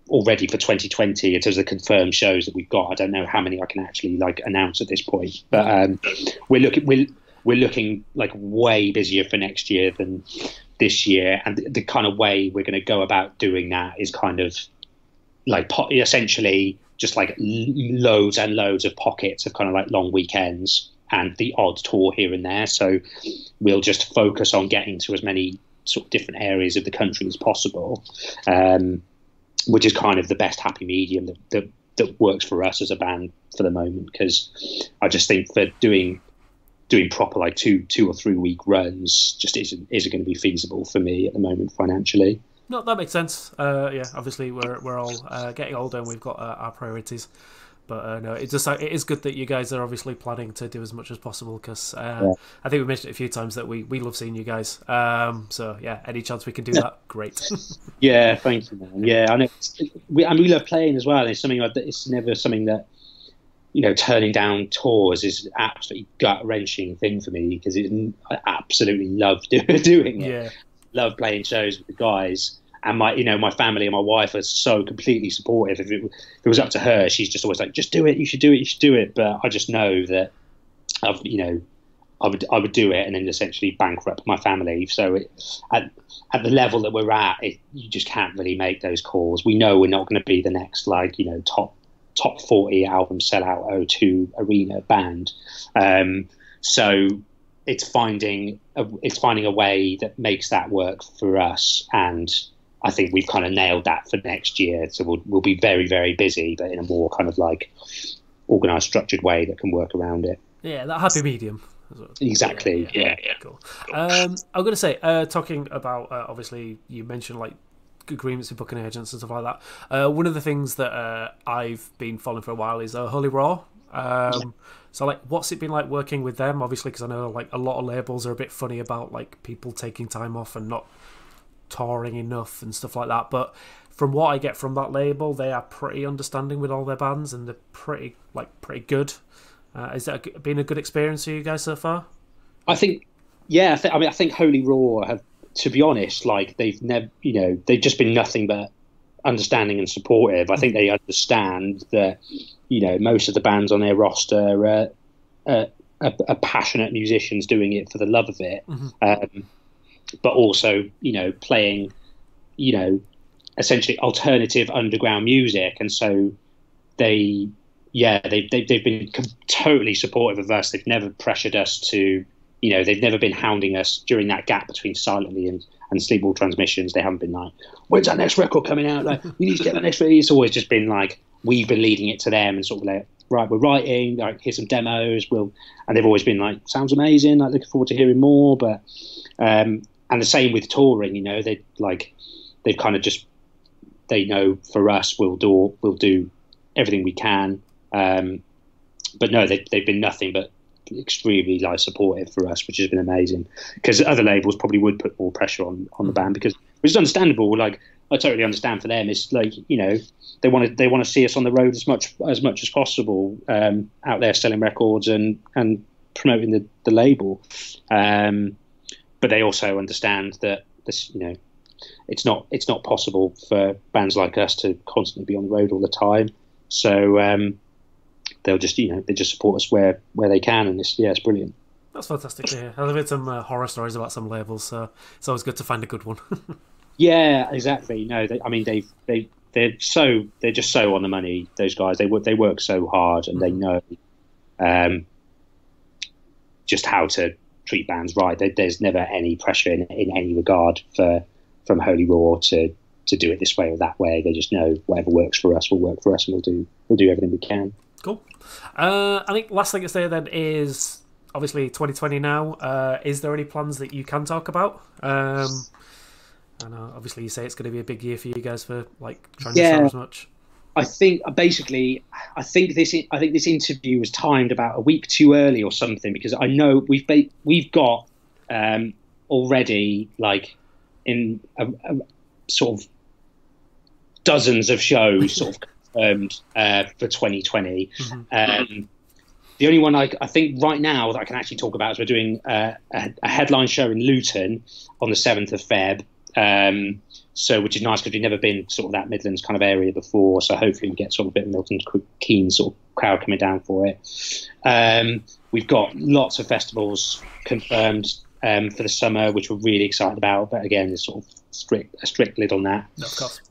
already for 2020 in terms of the confirmed shows that we've got. I don't know how many I can actually like announce at this point, but we're looking like way busier for next year than this year, and the kind of way we're going to go about doing that is kind of like essentially just like loads and loads of pockets of kind of like long weekends and the odd tour here and there. So we'll just focus on getting to as many sort of different areas of the country as possible, which is kind of the best happy medium that works for us as a band for the moment, because I just think for doing proper like two or three week runs just isn't going to be feasible for me at the moment financially. No, that makes sense. Yeah, obviously we're all getting older and we've got our priorities, but no, it is good that you guys are obviously planning to do as much as possible, because I think we mentioned it a few times that we love seeing you guys. So yeah, any chance we can do that, great. Yeah, thank you, man. Yeah, I know. We love playing as well. It's something like that. It's never something that, turning down tours is an absolutely gut-wrenching thing for me, because I absolutely love doing it. Yeah. Love playing shows with the guys, and my family and my wife are so completely supportive. If it was up to her, she's just always like, just do it, you should do it. But I just know that I would do it and then essentially bankrupt my family. So at the level that we're at, you just can't really make those calls. We know we're not going to be the next like top 40 album sellout O2 arena band, so it's finding a way that makes that work for us, and I think we've kind of nailed that for next year. So we'll be very, very busy, but in a more kind of like organised, structured way that can work around it. Yeah, that happy medium. Exactly. Yeah. Cool. I'm going to say, talking about obviously you mentioned like agreements with booking agents and stuff like that. One of the things that I've been following for a while is Holy Raw. So like, what's it been like working with them? Obviously, because I know like a lot of labels are a bit funny about like people taking time off and not touring enough and stuff like that. But from what I get from that label, they are pretty understanding with all their bands, and they're pretty good. Has that been a good experience for you guys so far? I think, yeah. I think Holy Raw have, to be honest, like they've never, you know, they've just been nothing but understanding and supportive. I think they understand that, you know, most of the bands on their roster are passionate musicians doing it for the love of it, but also, you know, playing, you know, essentially alternative underground music. And so they, yeah, they've been totally supportive of us. They've never pressured us to, you know, they've never been hounding us during that gap between Silently and Sleepwalk Transmissions. They haven't been like, when's our next record coming out? Like, we need to get that next record. It's always just been like, we've been leading it to them and sort of like, right, we're writing, like, here's some demos. And they've always been like, sounds amazing. Like, looking forward to hearing more. But, and the same with touring, you know, they like, they've kind of just, they know for us, we'll do everything we can. But no, they've been nothing but extremely like supportive for us, which has been amazing, because other labels probably would put more pressure on the band, because which is understandable. Like, I totally understand. For them, it's like, you know, they want to see us on the road as much as possible, out there selling records and promoting the label, but they also understand that this, you know, it's not possible for bands like us to constantly be on the road all the time. So they'll just, you know, they just support us where they can, and it's, yeah, it's brilliant. That's fantastic to hear. I've heard some horror stories about some labels, so it's always good to find a good one. Yeah, exactly. No, they're just so on the money. Those guys, they work so hard, and they know just how to treat bands right. There's never any pressure in any regard from Holy Raw to do it this way or that way. They just know whatever works for us will work for us, and we'll do everything we can. Cool. I think last thing to say then is obviously 2020 now. Is there any plans that you can talk about? I know obviously you say it's going to be a big year for you guys for like trying to sell as much. I think this interview was timed about a week too early or something, because I know we've got already like in a sort of dozens of shows sort of. For 2020. The only one I think right now that I can actually talk about is we're doing a headline show in Luton on the 7th of Feb, so which is nice because we've never been sort of that Midlands kind of area before, so hopefully we get sort of a bit of Milton Keynes sort of crowd coming down for it. We've got lots of festivals confirmed for the summer, which we're really excited about, but again there's sort of a strict lid on that. No, of course.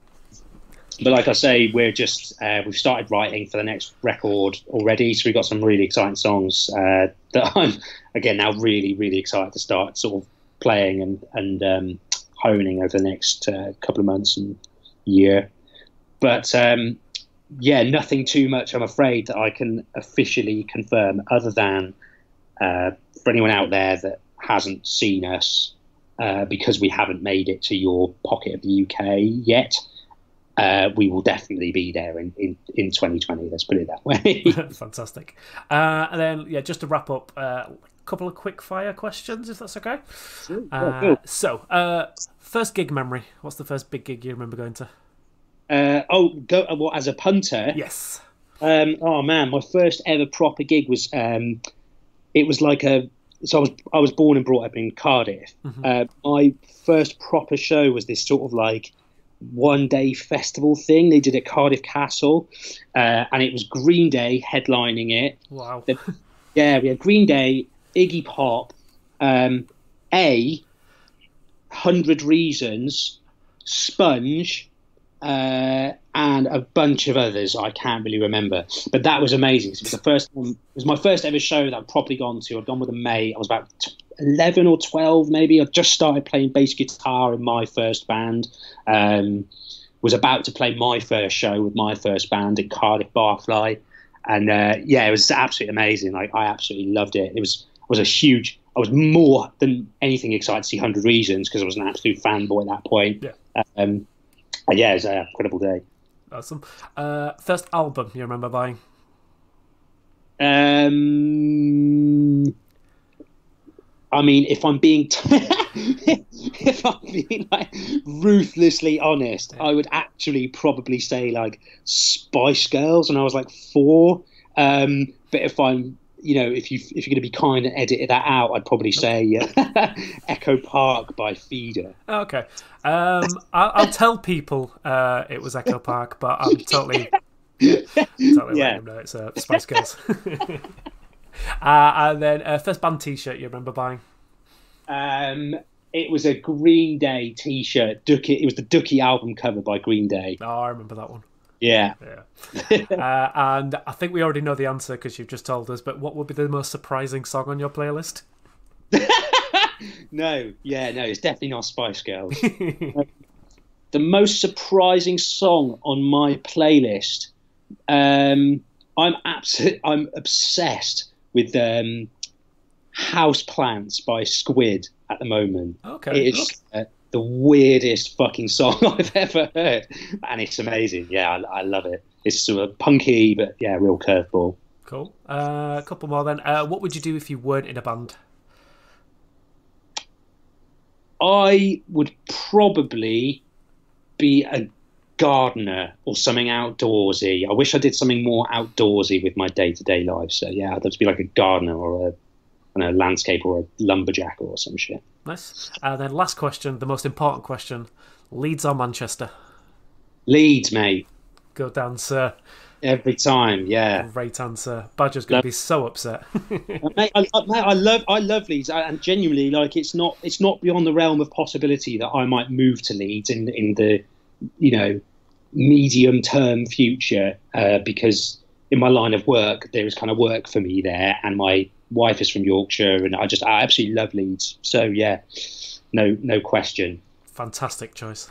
But like I say, we're just we've started writing for the next record already, so we've got some really exciting songs that I'm again now really excited to start sort of playing and honing over the next couple of months and year. But yeah, nothing too much, I'm afraid, that I can officially confirm, other than for anyone out there that hasn't seen us, because we haven't made it to your pocket of the UK yet. We will definitely be there in 2020. Let's put it that way. Fantastic. And then, yeah, just to wrap up, a couple of quick fire questions, if that's okay. Sure. Cool. So, first gig memory. What's the first big gig you remember going to? As a punter? Yes. Oh man, my first ever proper gig was it was like a. So I was born and brought up in Cardiff. My first proper show was this sort of like. One-day festival thing they did at Cardiff Castle, and it was Green Day headlining it. Wow! Yeah, we had Green Day, Iggy Pop, 100 Reasons, Sponge, and a bunch of others I can't really remember. But that was amazing. It was the first one. It was my first ever show that I'd probably gone to. I'd gone with a mate. I was about 11 or 12 maybe. I'd just started playing bass guitar in my first band, was about to play my first show with my first band at Cardiff Barfly, and yeah, it was absolutely amazing. Like, I absolutely loved it. I was more than anything excited to see 100 Reasons, because I was an absolute fanboy at that point. Yeah. Yeah, it was an incredible day. Awesome. First album you remember buying? I mean, if I'm being like ruthlessly honest, I would actually probably say like Spice Girls, and I was like 4. But if I'm, you know, if you're going to be kind and edit that out, I'd probably say Echo Park by Feeder. Okay, I'll tell people it was Echo Park, but I'm totally letting them know it's Spice Girls. And then first band T-shirt you remember buying? It was a Green Day T-shirt. It was the Dookie album cover by Green Day. Oh, I remember that one. Yeah. And I think we already know the answer because you've just told us, but what would be the most surprising song on your playlist? No, it's definitely not Spice Girls. The most surprising song on my playlist... I'm obsessed with House Plants by Squid at the moment. Okay, it's the weirdest fucking song I've ever heard, and it's amazing. Yeah, I love it. It's sort of punky, but yeah, real curveball. Cool. A couple more then. What would you do if you weren't in a band? I would probably be a gardener or something outdoorsy. I wish I did something more outdoorsy with my day-to-day life. So yeah, I'd have to be like a gardener or a landscape or a lumberjack or some shit. Nice. Then last question, the most important question: Leeds or Manchester? Leeds, mate. Good answer. Every time, yeah. Great answer. Badger's going to be so upset. Mate, I love Leeds, and genuinely, like, it's not beyond the realm of possibility that I might move to Leeds in the, you know, medium term future, because in my line of work there is kind of work for me there, and my wife is from Yorkshire, and I absolutely love Leeds. So yeah, no question. Fantastic choice.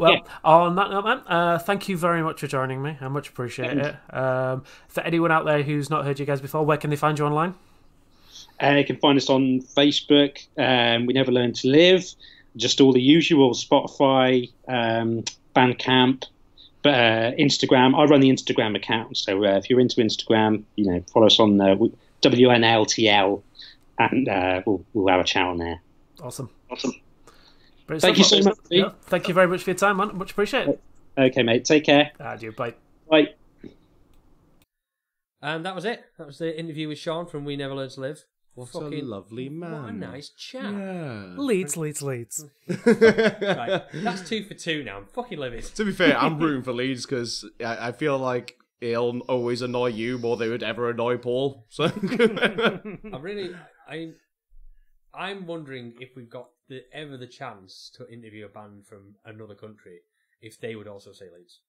Well, yeah. On that note, man, thank you very much for joining me. I much appreciate it. For anyone out there who's not heard you guys before, where can they find you online? You can find us on Facebook, We Never Learned to Live. Just all the usual: Spotify, Bandcamp, but Instagram. I run the Instagram account, so if you're into Instagram, you know, follow us on WNLTL, and we'll have a chat on there. Awesome. Brilliant. Thank you so much. Yeah, thank you very much for your time, man. Much appreciated. Okay, mate. Take care. Adieu. Bye. And that was it. That was the interview with Sean from We Never Learned to Live. What a lovely man. What a nice chap. Yeah. Leeds. Right. That's 2 for 2 now. I'm fucking livid. To be fair, I'm rooting for Leeds because I feel like he'll always annoy you more than he would ever annoy Paul. So I'm wondering if we've got the chance to interview a band from another country, if they would also say Leeds.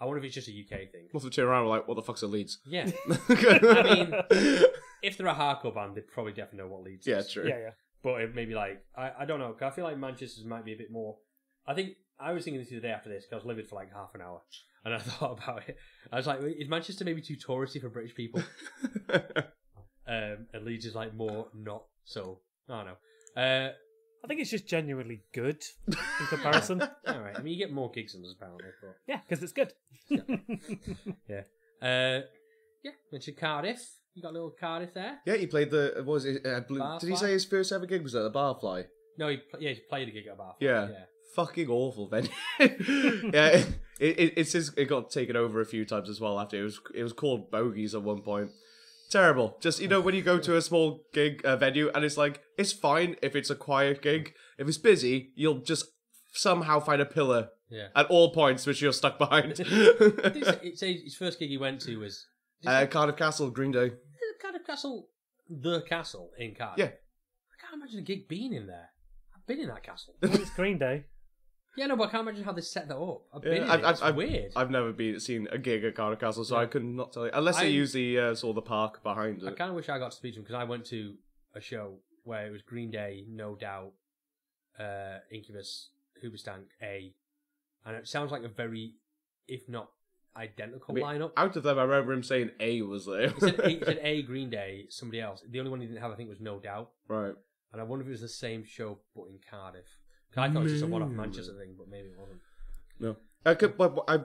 I wonder if it's just a UK thing. We'll have to turn around and like, what the fuck's a Leeds? Yeah. I mean, if they're a hardcore band, they probably definitely know what Leeds is. Yeah, true. Yeah. But it may be like, I don't know. Cause I feel like Manchester's might be a bit more... I think I was thinking this the other day after this, because I was livid for like half an hour, and I thought about it. I was like, is Manchester maybe too touristy for British people? And Leeds is like more not so. I don't know. I think it's just genuinely good in comparison. All right. I mean, you get more gigs than us apparently. But... yeah, because it's good. Yeah. Yeah. Mentioned Cardiff. You got a little Cardiff there. Yeah, he played did he say his first ever gig was at the Barfly? No, he played a gig at a Barfly. Yeah. Fucking awful venue. Yeah, it got taken over a few times as well. After it was called Bogies at one point. Terrible. Just, you know, when you go to a small gig venue and it's like, it's fine if it's a quiet gig. If it's busy, you'll just somehow find a pillar at all points, which you're stuck behind. It says his first gig he went to was Cardiff Castle, Green Day. Cardiff Castle, the castle in Cardiff. Yeah. I can't imagine a gig being in there. I've been in that castle. It's Green Day. Yeah, no, but I can't imagine how they set that up. I've been in it. It's weird. I've never seen a gig at Cardiff Castle, so I could not tell you. Unless they use the park behind it. I kind of wish I got to speak to them, because I went to a show where it was Green Day, No Doubt, Incubus, Hoobastank, and it sounds like a very, if not identical, lineup. Out of them, I remember him saying A was there. He said A, Green Day, somebody else. The only one he didn't have, I think, was No Doubt. Right. And I wonder if it was the same show, but in Cardiff. I thought it was just a one-off Manchester thing, but maybe it wasn't. No. I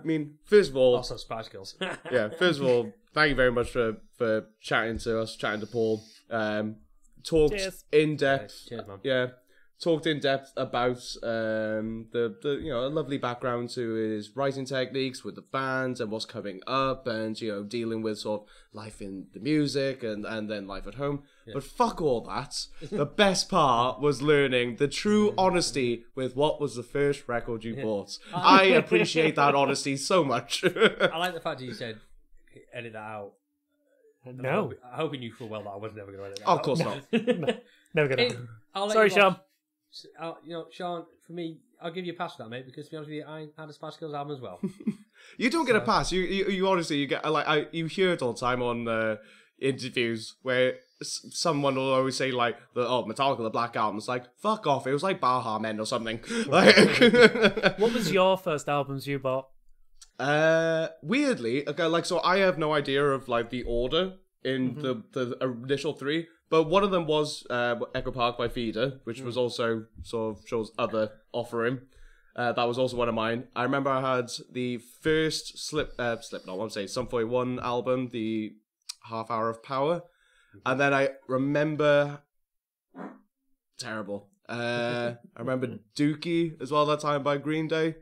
mean, first of all... Also Spice Girls. Yeah, first of all, thank you very much for chatting to us, chatting to Paul. Talked in depth. Cheers, man. Yeah. Talked in depth about the you know, a lovely background to his writing techniques with the band and what's coming up and, you know, dealing with sort of life in the music and then life at home. Yeah. But fuck all that. The best part was learning the true honesty with what was the first record you bought. I appreciate that honesty so much. I like the fact that you said edit that out. No. I hope you knew full well that I was never going to edit that out. Of course not. Never going to. Sorry, Sean. You know, Sean, for me, I'll give you a pass for that, mate, because to be honest with you, I had a Spice Girls album as well. You don't get a pass. You honestly, you get like you hear it all the time on interviews where someone will always say like, "Oh, Metallica, the Black Album." It's like, fuck off. It was like Baha Men or something. Like, what was your first albums you bought? Weirdly, okay, like so, I have no idea of like the order in the initial three. But one of them was Echo Park by Feeder, which was also sort of Shaw's other offering. That was also one of mine. I remember I had the first Slipknot, I'm saying, Sum 41 album, the Half Hour of Power. And then I remember... Terrible. I remember Dookie as well that time by Green Day.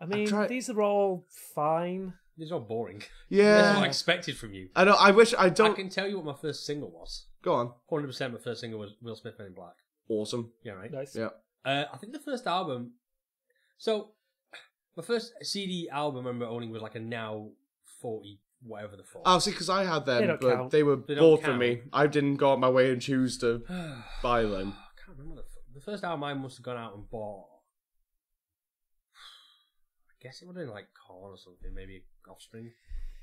I mean, these are all fine... These are all boring. Yeah. That's what I expected from you. I know, I wish I don't... I can tell you what my first single was. Go on. 100% my first single was Will Smith, Men in Black. Awesome. Yeah, right? Nice. Yeah. I think the first album... So, my first CD album I remember owning was like a now 40, whatever the fuck. Oh, see, because I had them, but count. They were bought for me. I didn't go out my way and choose to buy them. I can't remember. The first album I must have gone out and bought... I guess it would have been like Korn or something, maybe Offspring.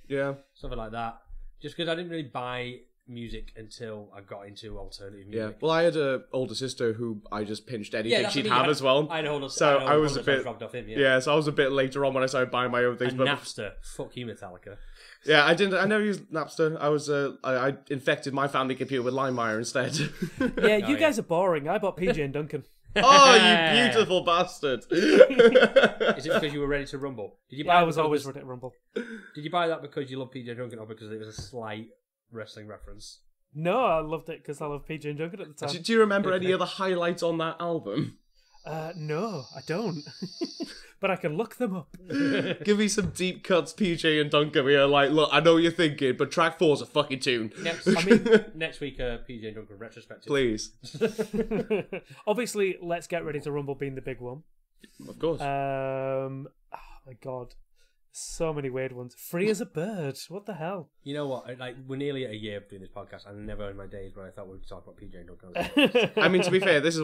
Yeah. Something like that. Just because I didn't really buy music until I got into alternative music. Yeah. Well, I had an older sister who I just pinched anything she'd have as well. I had an older sister. So I was a bit robbed off him. Yeah. Yeah, so I was a bit later on when I started buying my own things. And Napster. Fuck you, Metallica. Yeah, I never used Napster. I infected my family computer with LimeWire instead. Yeah, you guys are boring. I bought PJ and Duncan. Oh, you beautiful bastard! Is it because you were ready to rumble? Did you buy? I was always ready to rumble. Did you buy that because you love PJ Duncan or because it was a slight wrestling reference? No, I loved it because I loved PJ Duncan at the time. Do you remember any other highlights on that album? No, I don't. But I can look them up. Give me some deep cuts, PJ and Duncan. We are like, look, I know what you're thinking, but track 4's a fucking tune. Next week, PJ and Duncan retrospective. Please. Obviously, Let's Get Ready to Rumble being the big one. Of course. Oh my God. So many weird ones. Free as a Bird. What the hell? You know what? Like, we're nearly at a year of doing this podcast, and never in my days when I thought we would talk about PJ and Duncan. I mean, to be fair, this has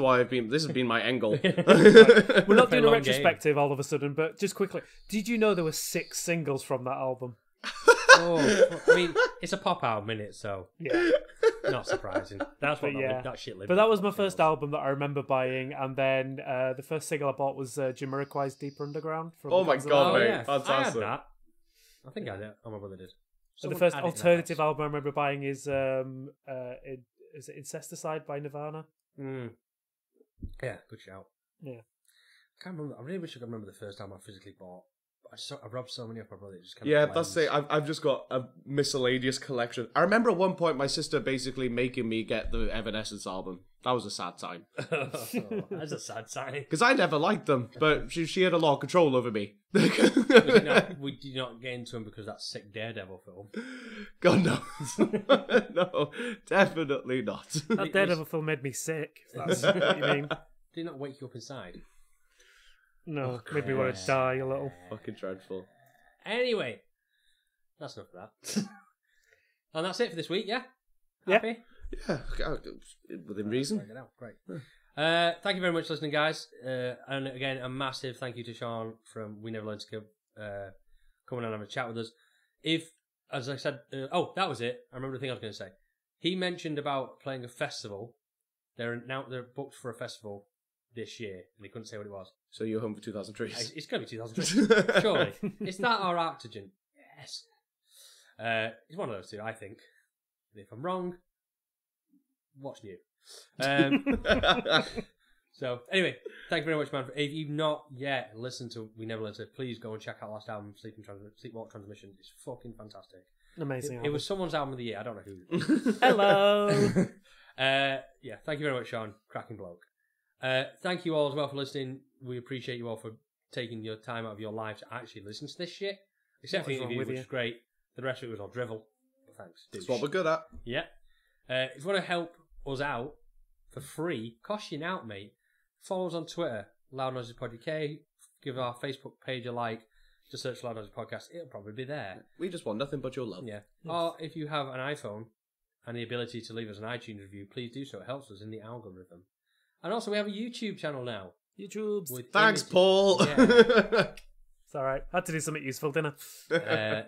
been my end goal. We're not doing a retrospective all of a sudden, but just quickly, did you know there were 6 singles from that album? Oh, I mean, it's a pop album, isn't it? So yeah, not surprising. That's what that shit lived. But that was my first album that I remember buying, and then the first single I bought was Jamiroquai's Deeper Underground. From Guns N' Roses. Mate, yeah. Fantastic! I had that. I think I did. Oh, my brother did. So the first alternative album I remember buying is Incesticide by Nirvana. Mm. Yeah, good shout. Yeah, I can't remember. I really wish I could remember the first album I physically bought. I rubbed so many up my brother. Just kind of that's it. I've just got a miscellaneous collection. I remember at one point my sister basically making me get the Evanescence album. That was a sad time. That's a sad time. Because I never liked them, but she had a lot of control over me. We did not get into them because that sick Daredevil film. God, no. No, definitely not. That Daredevil film made me sick, if that's what you mean. Did it not wake you up inside? No, made me want to die a little. Fucking dreadful. Anyway, that's enough of that. And that's it for this week, yeah? Happy? Yeah, within reason. Great. Thank you very much for listening, guys. And again, a massive thank you to Sean from We Never Learned to Live coming on and having a chat with us. If, as I said, that was it. I remember the thing I was going to say. He mentioned about playing a festival. They're booked for a festival this year, and he couldn't say what it was. So you're home for 2,000 trees. It's going to be 2,000 trees, surely. Is that our Arctogen? Yes. It's one of those two, I think. And if I'm wrong, watch new. So anyway, thank you very much, man. If you've not yet listened to We Never Learned to Live, please go and check out our last album, Sleepwalk Transmission. It's fucking fantastic. Amazing. It was someone's album of the year. I don't know who. Hello. Yeah, thank you very much, Sean. Cracking bloke. Thank you all as well for listening. We appreciate you all for taking your time out of your life to actually listen to this shit. Except for the interview, which is great. The rest of it was all drivel. But thanks. That's what we're good at. Yeah. If you want to help us out for free, costing out, mate, follow us on Twitter, LoudNoisesPodUK. Give our Facebook page a like. Just search Loud Noises Podcast. It'll probably be there. We just want nothing but your love. Yeah. Yes. Or if you have an iPhone and the ability to leave us an iTunes review, please do so. It helps us in the algorithm. And also, we have a YouTube channel now. YouTube. Thanks, Paul. Yeah. It's all right. Had to do something useful, didn't I?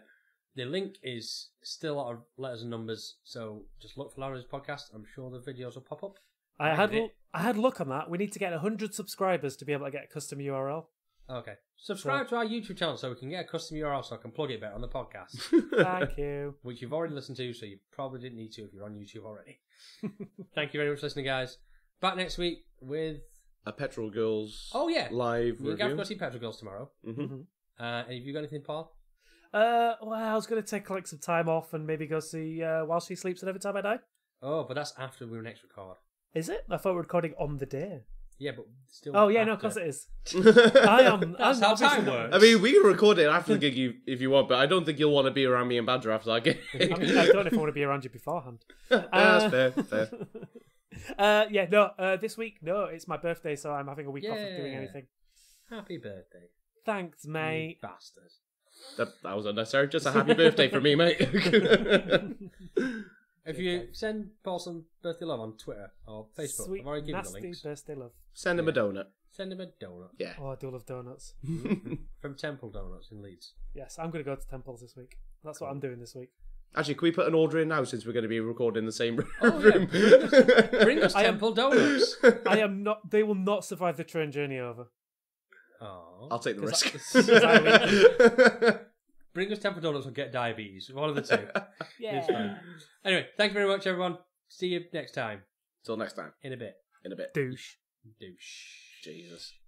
The link is still out of letters and numbers, so just look for Loud Noises Podcast. I'm sure the videos will pop up. I had a look on that. We need to get 100 subscribers to be able to get a custom URL. Okay. Subscribe to our YouTube channel so we can get a custom URL so I can plug it better on the podcast. Thank you. Which you've already listened to, so you probably didn't need to if you're on YouTube already. Thank you very much for listening, guys. Back next week with... a Petrol Girls live review. We're going to go see Petrol Girls tomorrow. Mm-hmm. Have you got anything, Paul? Well, I was going to take like some time off and maybe go see While She Sleeps and Every Time I Die. Oh, but that's after we next record. Is it? I thought we were recording on the day. Yeah, but still. Oh, yeah, after. No, of course it is. That's how time works. I mean, we can record it after the gig if you want, but I don't think you'll want to be around me and Badger after that gig. I mean, I don't know if I want to be around you beforehand. That's fair. This week, no, it's my birthday, so I'm having a week off of doing anything. Happy birthday. Thanks, mate. You bastard. That was unnecessary. Just a happy birthday for me, mate. If you send Paul some birthday love on Twitter or Facebook, sweet, I've already given the links. Birthday love. Send him a donut. Send him a donut. Yeah. Oh, I do love donuts. From Temple Donuts in Leeds. Yes, I'm going to go to Temple's this week. That's what I'm doing this week. Actually, can we put an order in now since we're going to be recording in the same room? Oh, yeah. Bring us Temple Donuts. I am not. They will not survive the train journey over. Oh, I'll take the risk. Bring us Temple Donuts or get diabetes. One of the two. Yeah. Anyway, thank you very much, everyone. See you next time. Till next time. In a bit. Douche. Jesus.